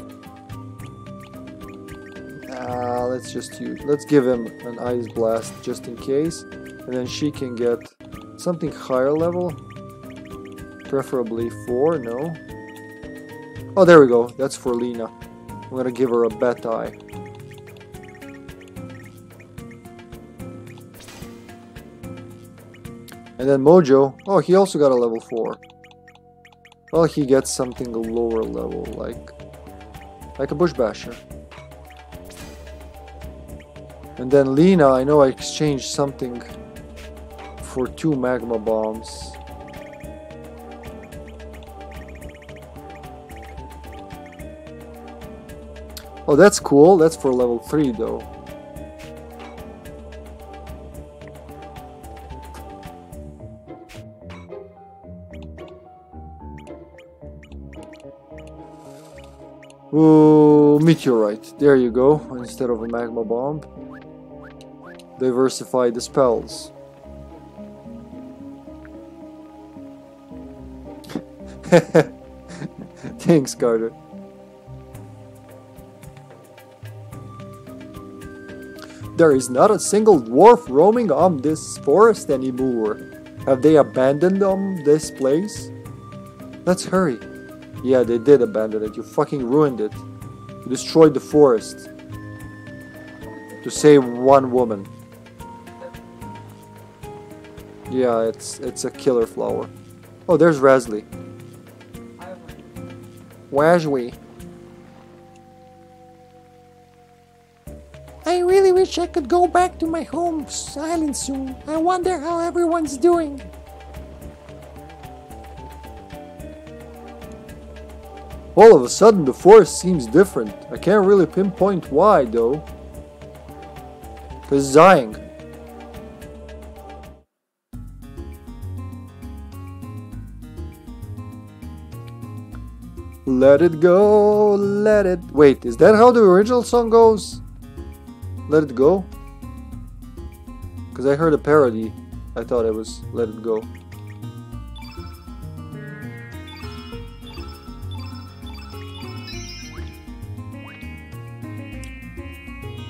let's just use... Let's give him an Ice Blast just in case. And then she can get something higher level. Preferably 4, no? Oh, there we go. That's for Lena. I'm gonna give her a Bat Eye. And then Mojo, oh, he also got a level 4. Well, he gets something lower level, like a Bushbasher. And then Lena, I know I exchanged something for 2 Magma Bombs. Oh, that's cool, that's for level 3 though. Ooh, Meteorite. There you go, instead of a Magma Bomb. Diversify the spells. Thanks, Carter. There is not a single dwarf roaming on this forest anymore. Have they abandoned this place? Let's hurry. Yeah, they did abandon it. You fucking ruined it. You destroyed the forest. To save one woman. Yeah, it's a killer flower. Oh, there's Razzly. Wajwi. I really wish I could go back to my home island soon. I wonder how everyone's doing. All of a sudden, the forest seems different. I can't really pinpoint why, though. Because it's dying. Let it go, let it... Wait, is that how the original song goes? Let it go? Because I heard a parody. I thought it was Let It Go.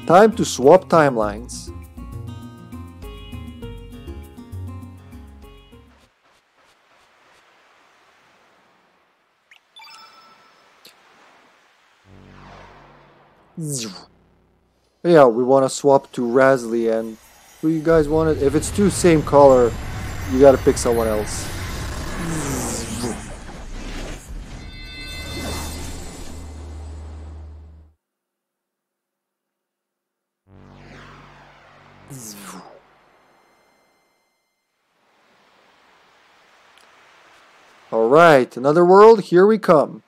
Time to swap timelines. Yeah, we want to swap to Razzly, and who you guys want it? If it's two same color, you gotta pick someone else. Alright, another world, here we come.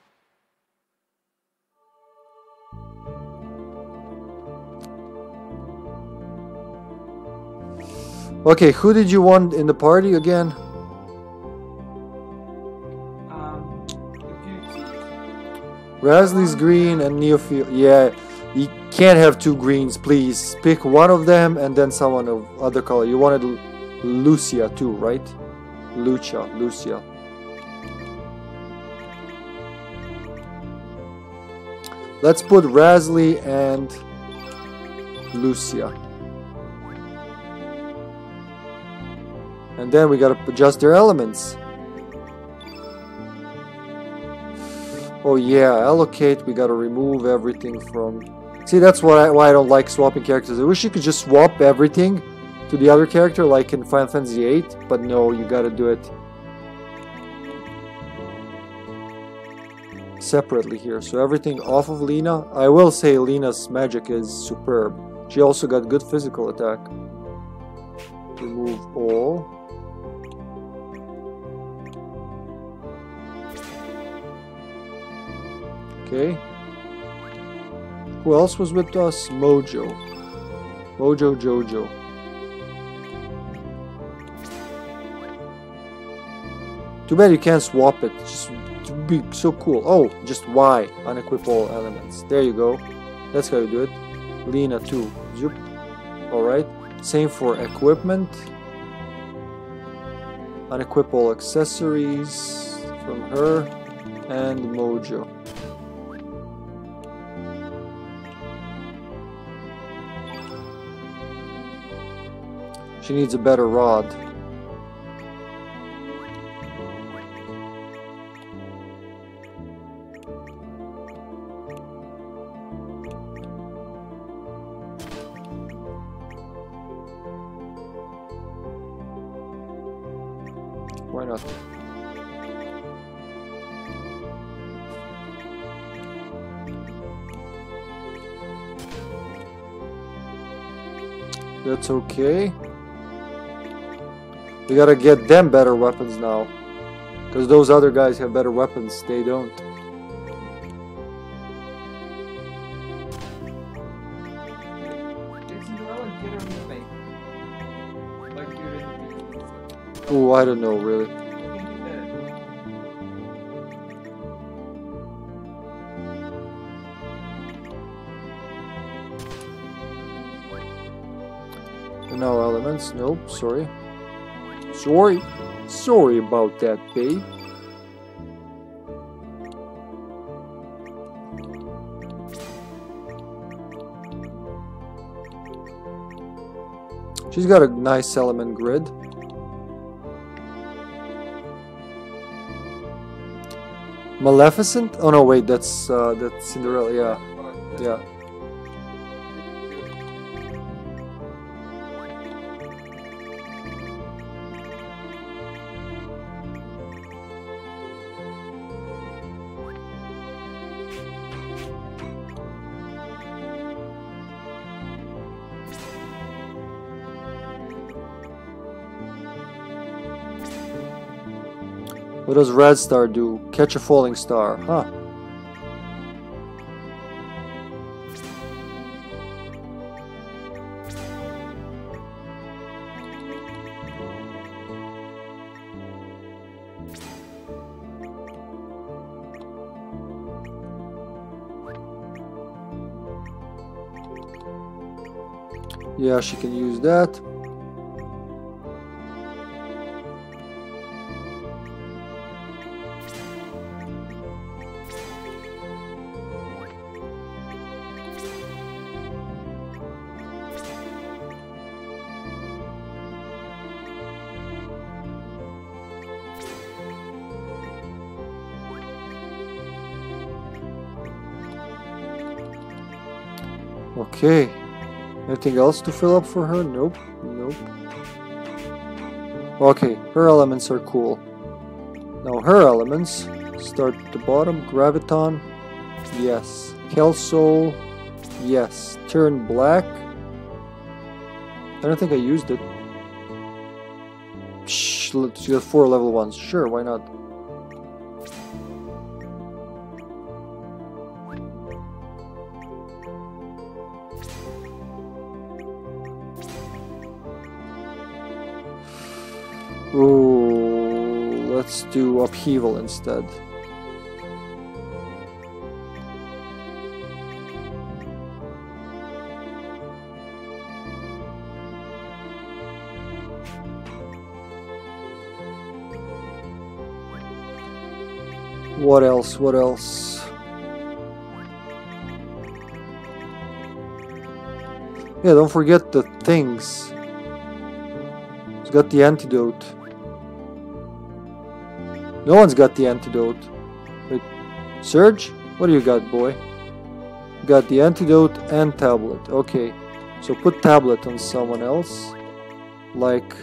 Okay, who did you want in the party again? Razzly's green and Neofield. Yeah, you can't have two greens, please. Pick one of them and then someone of other color. You wanted Lucia too, right? Lucia. Let's put Razzly and Lucia. And then we gotta adjust their elements. Oh yeah, allocate, we gotta remove everything from... See, that's why I don't like swapping characters. I wish you could just swap everything to the other character, like in Final Fantasy VIII, but no, you gotta do it separately here. So everything off of Lina. I will say Lina's magic is superb. She also got good physical attack. Remove all. Okay. Who else was with us? Mojo Jojo. Too bad you can't swap it. Just to be so cool. Oh, just Y. Unequip all elements. There you go. That's how you do it. Lina too. Zoop. Alright. Same for equipment. Unequip all accessories from her and Mojo. She needs a better rod. Why not? That's okay. We gotta get them better weapons now, because those other guys have better weapons. They don't. Ooh, I don't know really. No elements. Nope. Sorry. Sorry about that, babe. She's got a nice element grid. Maleficent? Oh no, wait, that's Cinderella. Yeah. What does Red Star do? Catch a falling star, huh? Yeah, she can use that. Okay. Anything else to fill up for her? Nope. Nope. Okay, her elements are cool. Now her elements start at the bottom. Graviton. Yes. Kelsoul. Yes. Turn black. I don't think I used it. Psh, let's get 4 level 1s. Sure, why not? Ooh, let's do upheaval instead. What else? What else? Yeah, don't forget the things. It's got the antidote. No one's got the antidote. Wait, Surge? What do you got, boy? You got the antidote and tablet. Okay, so put tablet on someone else. Like...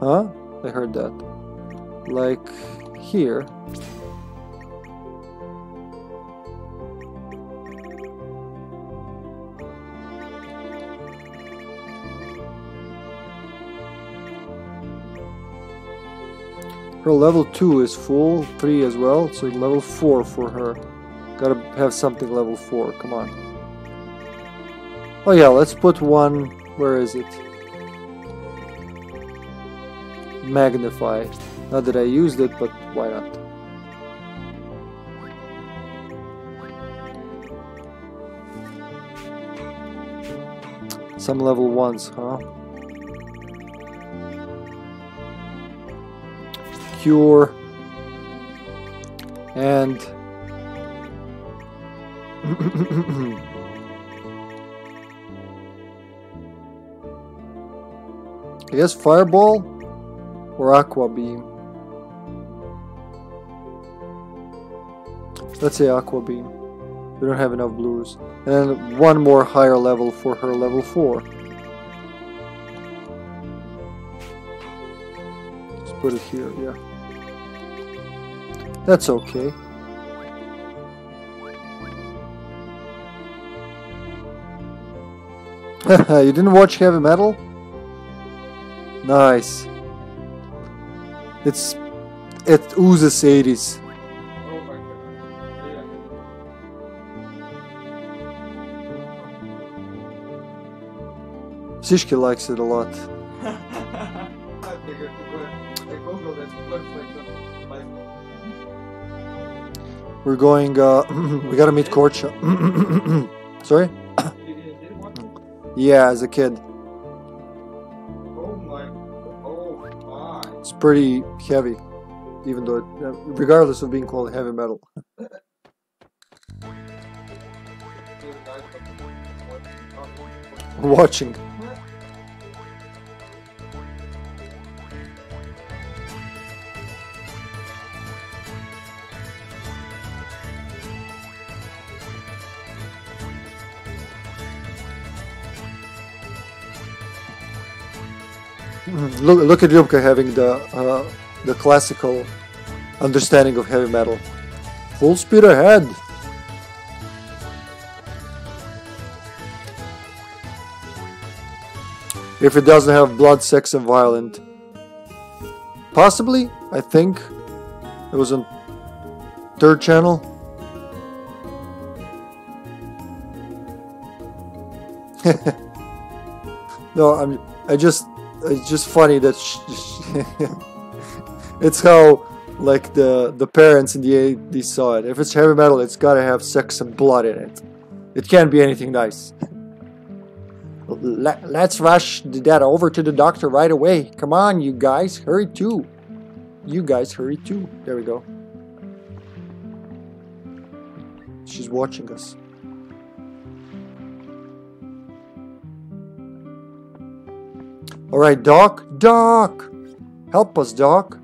Huh? I heard that. Like here. Her level 2 is full, 3 as well, so level 4 for her. Gotta have something level 4, come on. Oh yeah, let's put one, where is it? Magnify. Not that I used it, but why not? Some level 1s, huh? Cure and I guess Fireball or Aqua Beam. Let's say Aqua Beam. We don't have enough blues. And one more higher level for her level 4. Let's put it here, yeah. That's okay. You didn't watch heavy metal? Nice. It oozes 80s. Sishki likes it a lot. We're going, we gotta meet Korcha. Sorry? Yeah, as a kid. Oh my. It's pretty heavy, even though, regardless of being called heavy metal. Watching. Look at Lucca having the classical understanding of heavy metal. Full speed ahead. If it doesn't have blood, sex, and violent, possibly. I think it was on 3rd channel. No, it's just funny that it's how like the parents in the 80s saw it. If it's heavy metal, it's gotta have sex and blood in it. It can't be anything nice. Let's rush the dad over to the doctor right away. Come on, you guys, hurry too. You guys, hurry too. There we go. She's watching us. Alright, Doc. Doc! Help us, Doc.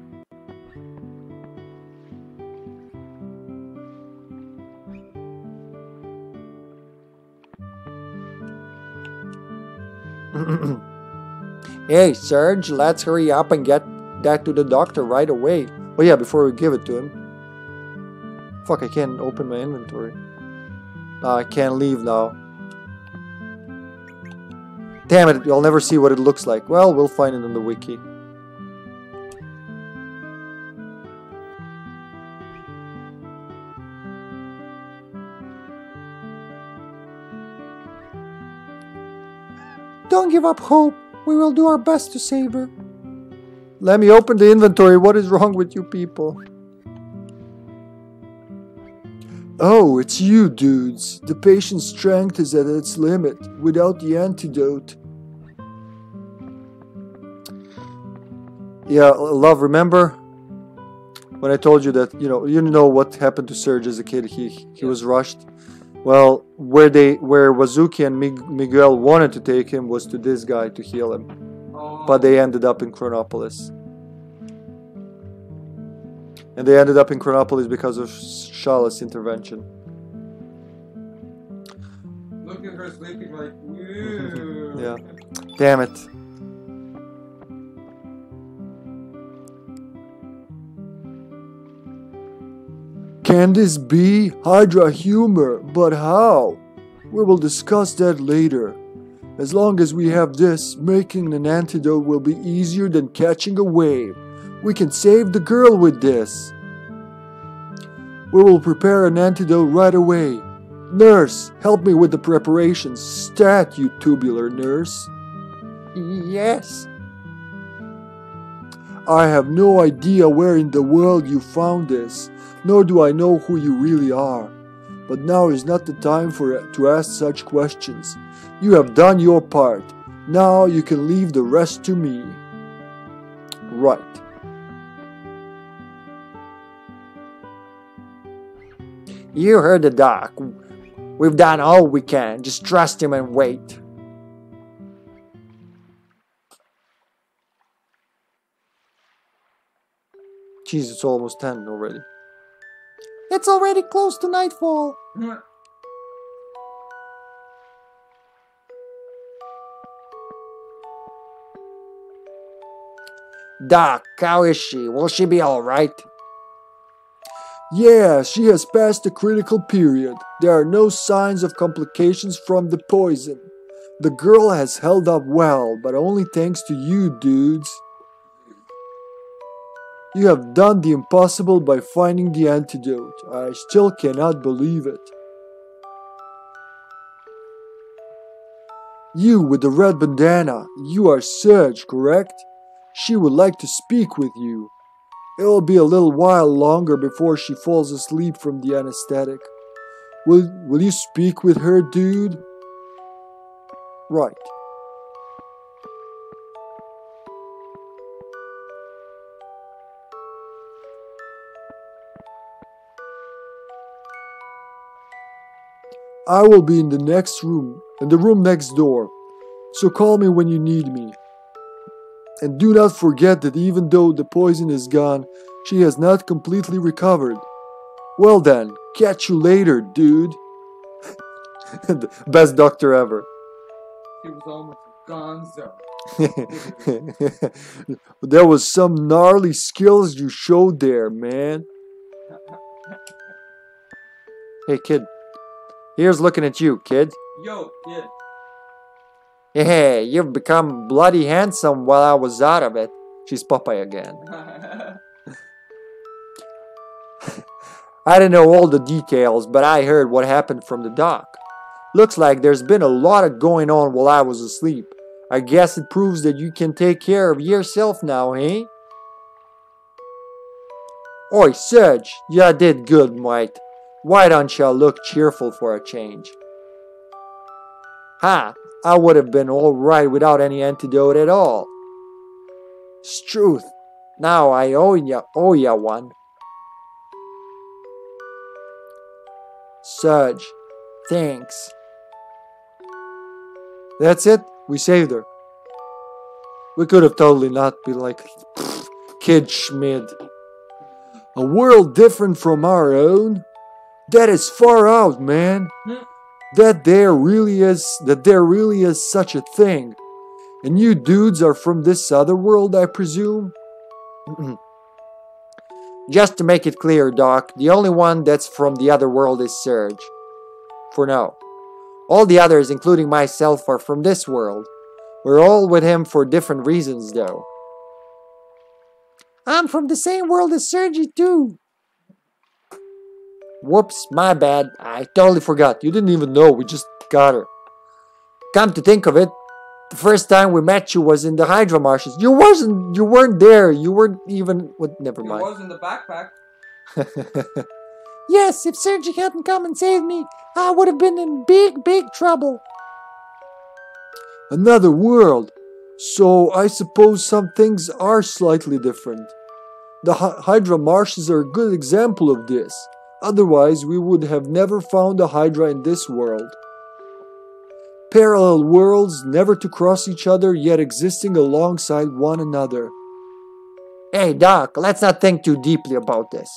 Hey, Serge, let's hurry up and get that to the doctor right away. Oh yeah, before we give it to him. Fuck, I can't open my inventory. I can't leave now. Damn it, you'll never see what it looks like. Well, we'll find it in the wiki. Don't give up hope. We will do our best to save her. Let me open the inventory. What is wrong with you people? Oh, it's you dudes. The patient's strength is at its limit. Without the antidote. Yeah, love, remember when I told you that, you know what happened to Serge as a kid? He was rushed. Well, where Wazuki and Miguel wanted to take him was to this guy to heal him. Oh. But they ended up in Chronopolis. And they ended up in Chronopolis because of Shala's intervention. Look at her sleeping like, ew. Yeah. Damn it. Can this be Hydra humor? But how? We will discuss that later. As long as we have this, making an antidote will be easier than catching a wave. We can save the girl with this. We will prepare an antidote right away. Nurse, help me with the preparations. Stat, you tubular nurse. Yes. I have no idea where in the world you found this, nor do I know who you really are. But now is not the time to ask such questions. You have done your part. Now you can leave the rest to me. Right. You heard the doc. We've done all we can. Just trust him and wait. Jeez, it's almost 10 already. It's already close to nightfall. Doc, how is she? Will she be alright? Yeah, she has passed the critical period. There are no signs of complications from the poison. The girl has held up well, but only thanks to you dudes. You have done the impossible by finding the antidote. I still cannot believe it. You with the red bandana, you are Serge, correct? She would like to speak with you. It will be a little while longer before she falls asleep from the anesthetic. Will you speak with her, dude? Right. I will be in the next room, in the room next door, so call me when you need me. And do not forget that even though the poison is gone, she has not completely recovered. Well then, catch you later, dude. The best doctor ever. He was almost gonzo. There was some gnarly skills you showed there, man. Hey, kid. Here's looking at you, kid. Yo, kid. Hey, you've become bloody handsome while I was out of it. She's Popeye again. I didn't know all the details, but I heard what happened from the doc. Looks like there's been a lot of going on while I was asleep. I guess it proves that you can take care of yourself now, eh? Oi, Serge, you did good, mate. Why don't you look cheerful for a change? Ha! I would have been alright without any antidote at all. Struth, now I owe ya one. Serge, thanks. That's it, we saved her. We could have totally not been like, kid Schmid. A world different from our own? That is far out, man. That there really is such a thing. And you dudes are from this other world, I presume? Just to make it clear, Doc, the only one that's from the other world is Serge. For now. All the others, including myself, are from this world. We're all with him for different reasons, though. I'm from the same world as Sergi, too. Whoops, my bad. I totally forgot. You didn't even know. We just got her. Come to think of it, the first time we met you was in the Hydra Marshes. You weren't there. You weren't even... Well, never mind. I was in the backpack. Yes, if Sergi hadn't come and saved me, I would have been in big, big trouble. Another world. So, I suppose some things are slightly different. The Hydra Marshes are a good example of this. Otherwise, we would have never found a Hydra in this world. Parallel worlds, never to cross each other, yet existing alongside one another. Hey, Doc, let's not think too deeply about this.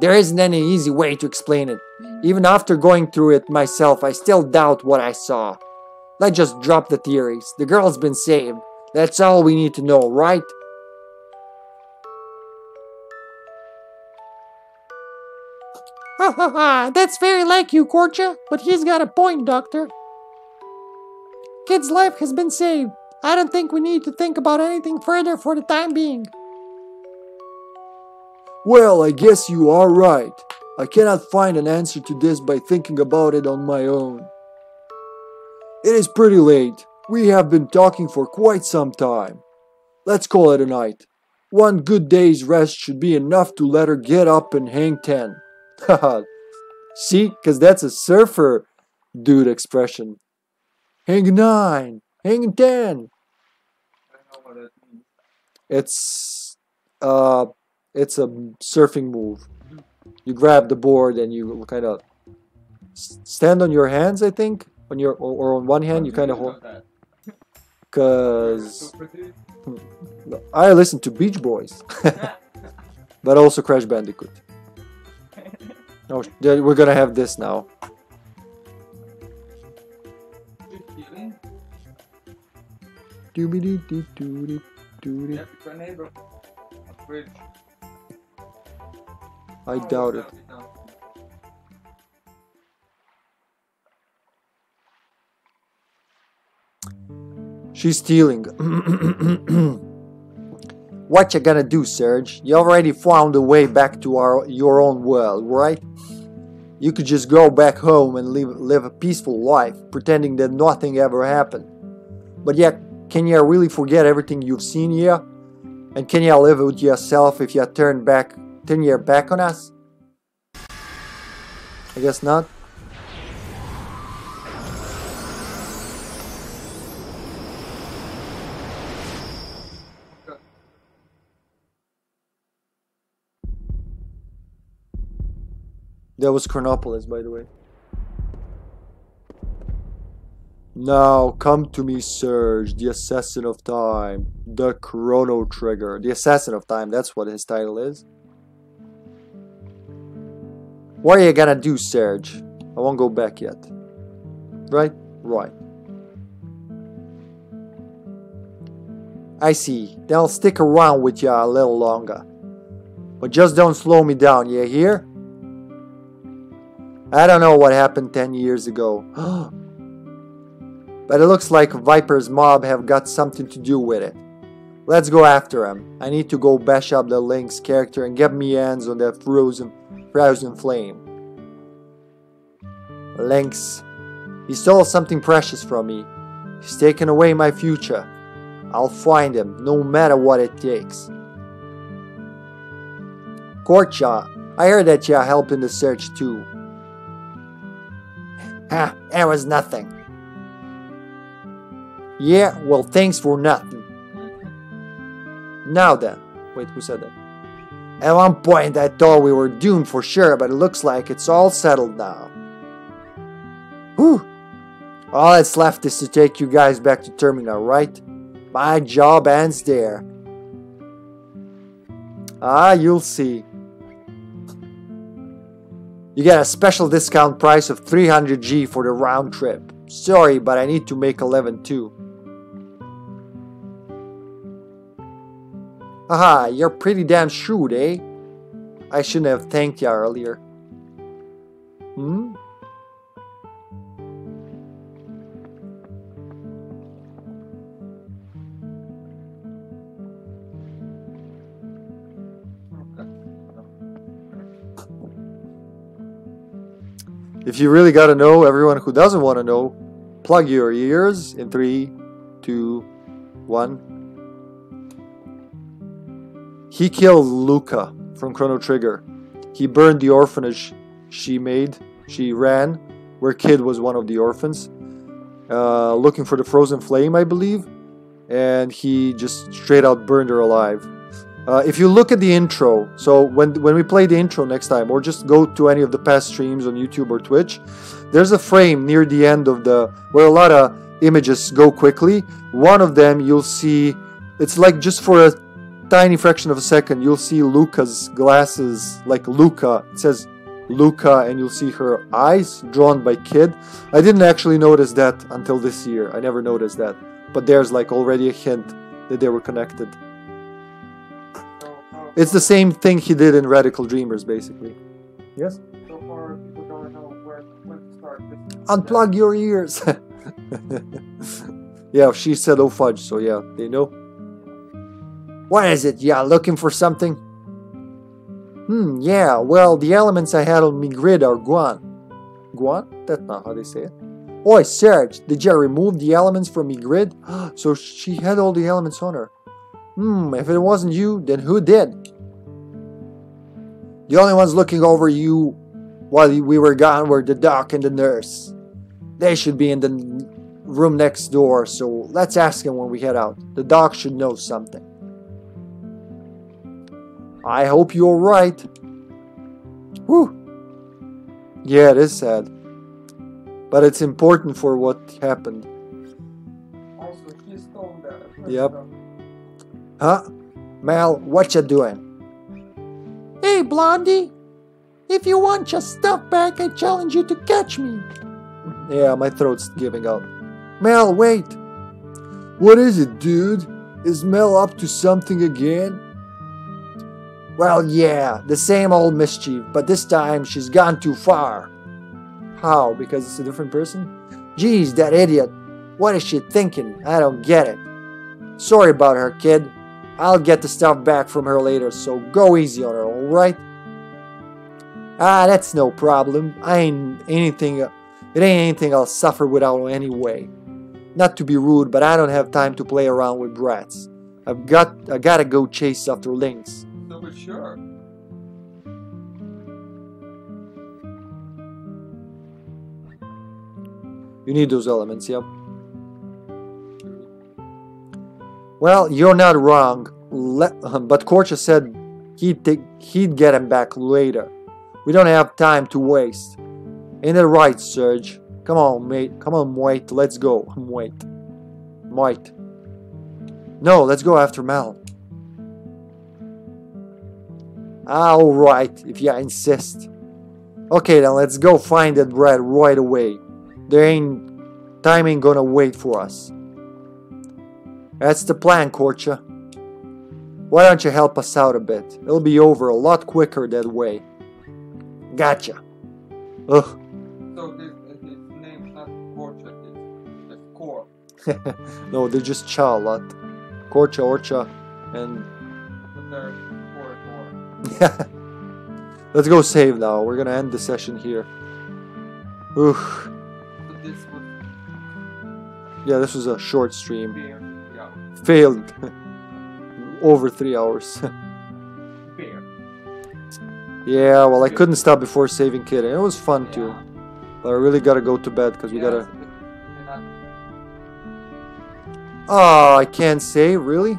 There isn't any easy way to explain it. Even after going through it myself, I still doubt what I saw. Let's just drop the theories. The girl's been saved. That's all we need to know, right? Ha ha ha, that's very like you, Korcha, but he's got a point, Doctor. Kid's life has been saved. I don't think we need to think about anything further for the time being. Well, I guess you are right. I cannot find an answer to this by thinking about it on my own. It is pretty late. We have been talking for quite some time. Let's call it a night. One good day's rest should be enough to let her get up and hang ten. Haha. See? Cause that's a surfer dude expression. Hang nine. Hang ten. I don't know what that means. It's a surfing move. You grab the board and you kind of stand on your hands, I think. On your or on one hand, you kind of hold. Cause I listen to Beach Boys, but also Crash Bandicoot. Oh, we're gonna have this now. I doubt it. She's stealing. What you gonna do, Serge? You already found a way back to your own world, right? You could just go back home and live a peaceful life, pretending that nothing ever happened. But yeah, can you really forget everything you've seen here? And can you live with yourself if you turn your back on us? I guess not. That was Chronopolis, by the way. Now come to me, Serge, the assassin of time, the Chrono Trigger. The assassin of time, that's what his title is. What are you gonna do, Serge? I won't go back yet. Right? Right. I see. Then I'll stick around with you a little longer. But just don't slow me down, you hear? I don't know what happened 10 years ago. But it looks like Viper's mob have got something to do with it. Let's go after him. I need to go bash up the Lynx character and get me hands on that frozen flame. Lynx. He stole something precious from me. He's taken away my future. I'll find him, no matter what it takes. Korcha, I heard that you are helping the search too. Ha, that was nothing. Yeah, well, thanks for nothing. Now then. Wait, who said that? At one point I thought we were doomed for sure, but it looks like it's all settled now. Whew. All that's left is to take you guys back to Terminal, right? My job ends there. Ah, you'll see. You get a special discount price of 300G for the round trip. Sorry, but I need to make 11 too. Haha, you're pretty damn shrewd, eh? I shouldn't have thanked ya earlier. Hmm? If you really gotta know, everyone who doesn't wanna know, plug your ears in 3, 2, 1. He killed Lucca from Chrono Trigger. He burned the orphanage she ran, where Kid was one of the orphans, looking for the frozen flame, I believe, and he just straight out burned her alive. If you look at the intro, so when we play the intro next time, or just go to any of the past streams on YouTube or Twitch, there's a frame near the end of the, where a lot of images go quickly. One of them you'll see, it's like just for a tiny fraction of a second, you'll see Lucca's glasses, like Lucca, it says Lucca, and you'll see her eyes drawn by Kid. I didn't actually notice that until this year, I never noticed that, but there's like already a hint that they were connected. It's the same thing he did in Radical Dreamers, basically. Yes? So far, people don't know when to start. Unplug your ears! Yeah, she said, oh fudge, so yeah, they know. What is it? Yeah, looking for something? Yeah, well, the elements I had on me grid are gone. Gone? That's not how they say it. Oi, Serge, did you remove the elements from me grid? So she had all the elements on her. If it wasn't you, then who did? The only ones looking over you while we were gone were the doc and the nurse. They should be in the room next door, so let's ask them when we head out. The doc should know something. I hope you're right. Whew. Yeah, it is sad. But it's important for what happened. Also, he's still there. Yep. Huh? Mel, what you doing? Hey, Blondie! If you want your stuff back, I challenge you to catch me! Yeah, my throat's giving out. Mel, wait! What is it, dude? Is Mel up to something again? Well, yeah, the same old mischief, but this time she's gone too far. How? Because it's a different person? Geez, that idiot. What is she thinking? I don't get it. Sorry about her, Kid. I'll get the stuff back from her later, so go easy on her, alright? Ah, that's no problem. It ain't anything I'll suffer without anyway. Not to be rude, but I don't have time to play around with brats. I gotta go chase after Lynx. No, but sure. You need those elements, yep. Well, you're not wrong, but Korcha said he'd get him back later. We don't have time to waste. Ain't it right, Serge? Come on, mate. Come on, Moit. Let's go. Moit. Moit. No, let's go after Mel. All right, if you insist. Okay, then let's go find that brat right away. Time ain't gonna wait for us. That's the plan, Korcha. Why don't you help us out a bit? It'll be over a lot quicker that way. Gotcha. Ugh. So his name's not Korcha, it's Kor. No, they're just Cha a lot. Korcha, Orcha, and... But they're Kor. Yeah. Let's go save now. We're gonna end the session here. Ugh. So this was... Yeah, this was a short stream. Beer. Failed. Over 3 hours. Yeah, well, I couldn't stop before saving Kid. It was fun too. But I really gotta go to bed because we gotta. Oh, I can't save, really?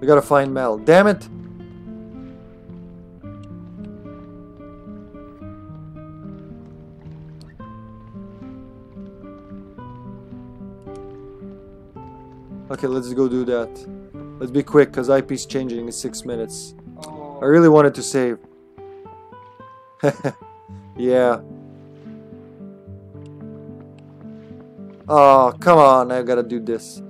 We gotta find Mel. Damn it! Okay, let's go do that. Let's be quick, because IP's changing in 6 minutes. Oh. I really wanted to save. Yeah. Oh, come on, I gotta do this.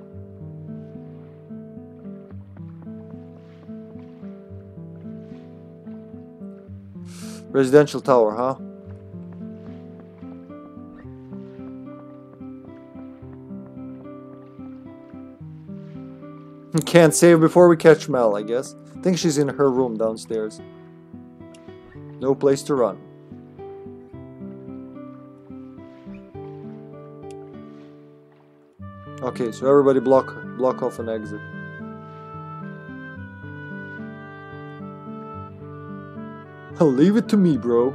Residential tower, huh? Can't save before we catch Mel, I guess. I think she's in her room downstairs. No place to run. Okay, so everybody block off an exit. Leave it to me, bro.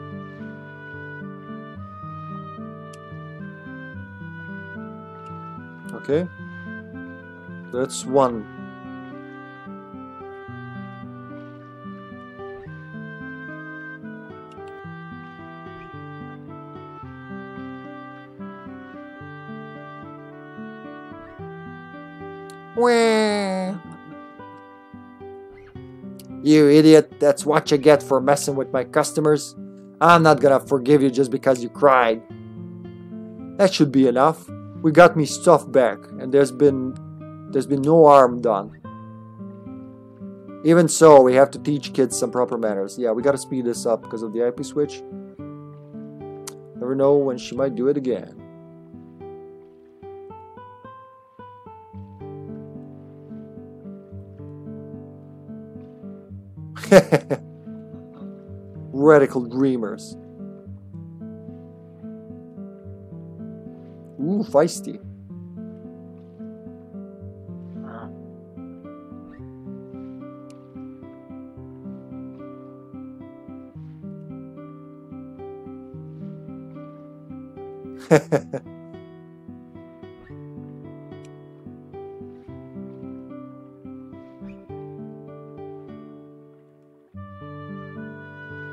Okay. That's one. Wah. You idiot, that's what you get for messing with my customers. I'm not gonna forgive you just because you cried. That should be enough. We got me stuff back, and there's been no harm done. Even so, we have to teach kids some proper manners. Yeah, we gotta speed this up because of the IP switch. Never know when she might do it again. Radical dreamers. Ooh, feisty.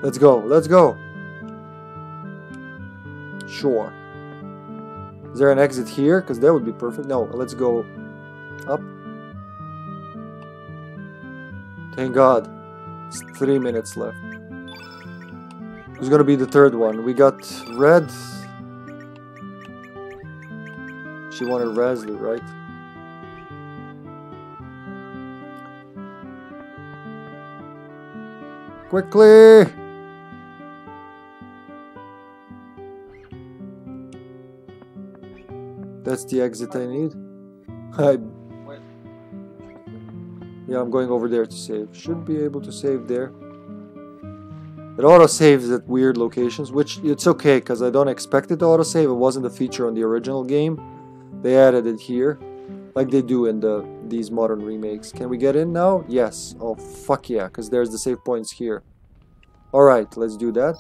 Let's go, let's go. Sure. Is there an exit here? Because that would be perfect. No, let's go up. Thank God. It's 3 minutes left. It's gonna be the third one. We got red. She wanted Razzly, right? Quickly! That's the exit I need. Yeah, I'm going over there to save. Should be able to save there. It auto-saves at weird locations, which it's okay, because I don't expect it to auto-save. It wasn't a feature on the original game. They added it here, like they do in these modern remakes. Can we get in now? Yes. Oh, fuck yeah, because there's the save points here. Alright, let's do that.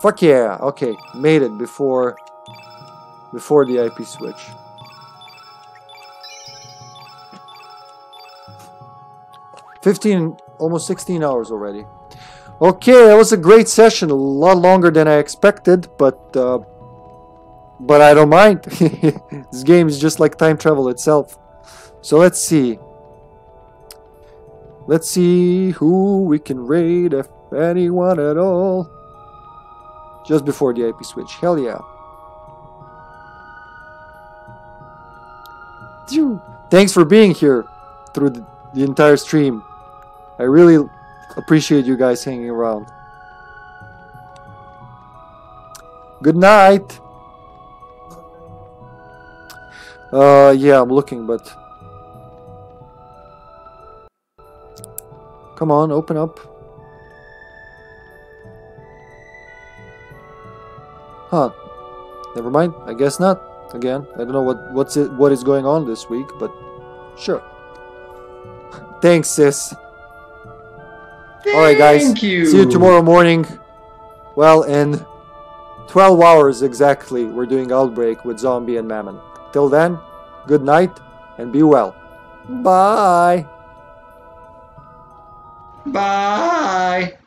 Fuck yeah! Okay, made it before the IP switch. Almost 16 hours already. Okay, that was a great session. A lot longer than I expected, but I don't mind. This game is just like time travel itself. So let's see. Let's see who we can raid, if anyone at all. Just before the IP switch. Hell yeah. Thanks for being here through the entire stream. I really appreciate you guys hanging around. Good night. Yeah, I'm looking, but... Come on, open up. Huh. Never mind, I guess not. Again, I don't know what is going on this week, but... Sure. Thanks, sis. Alright, guys. Thank you. See you tomorrow morning. Well, in 12 hours exactly, we're doing Outbreak with Zombie and Mammon. Till then, good night and be well. Bye. Bye.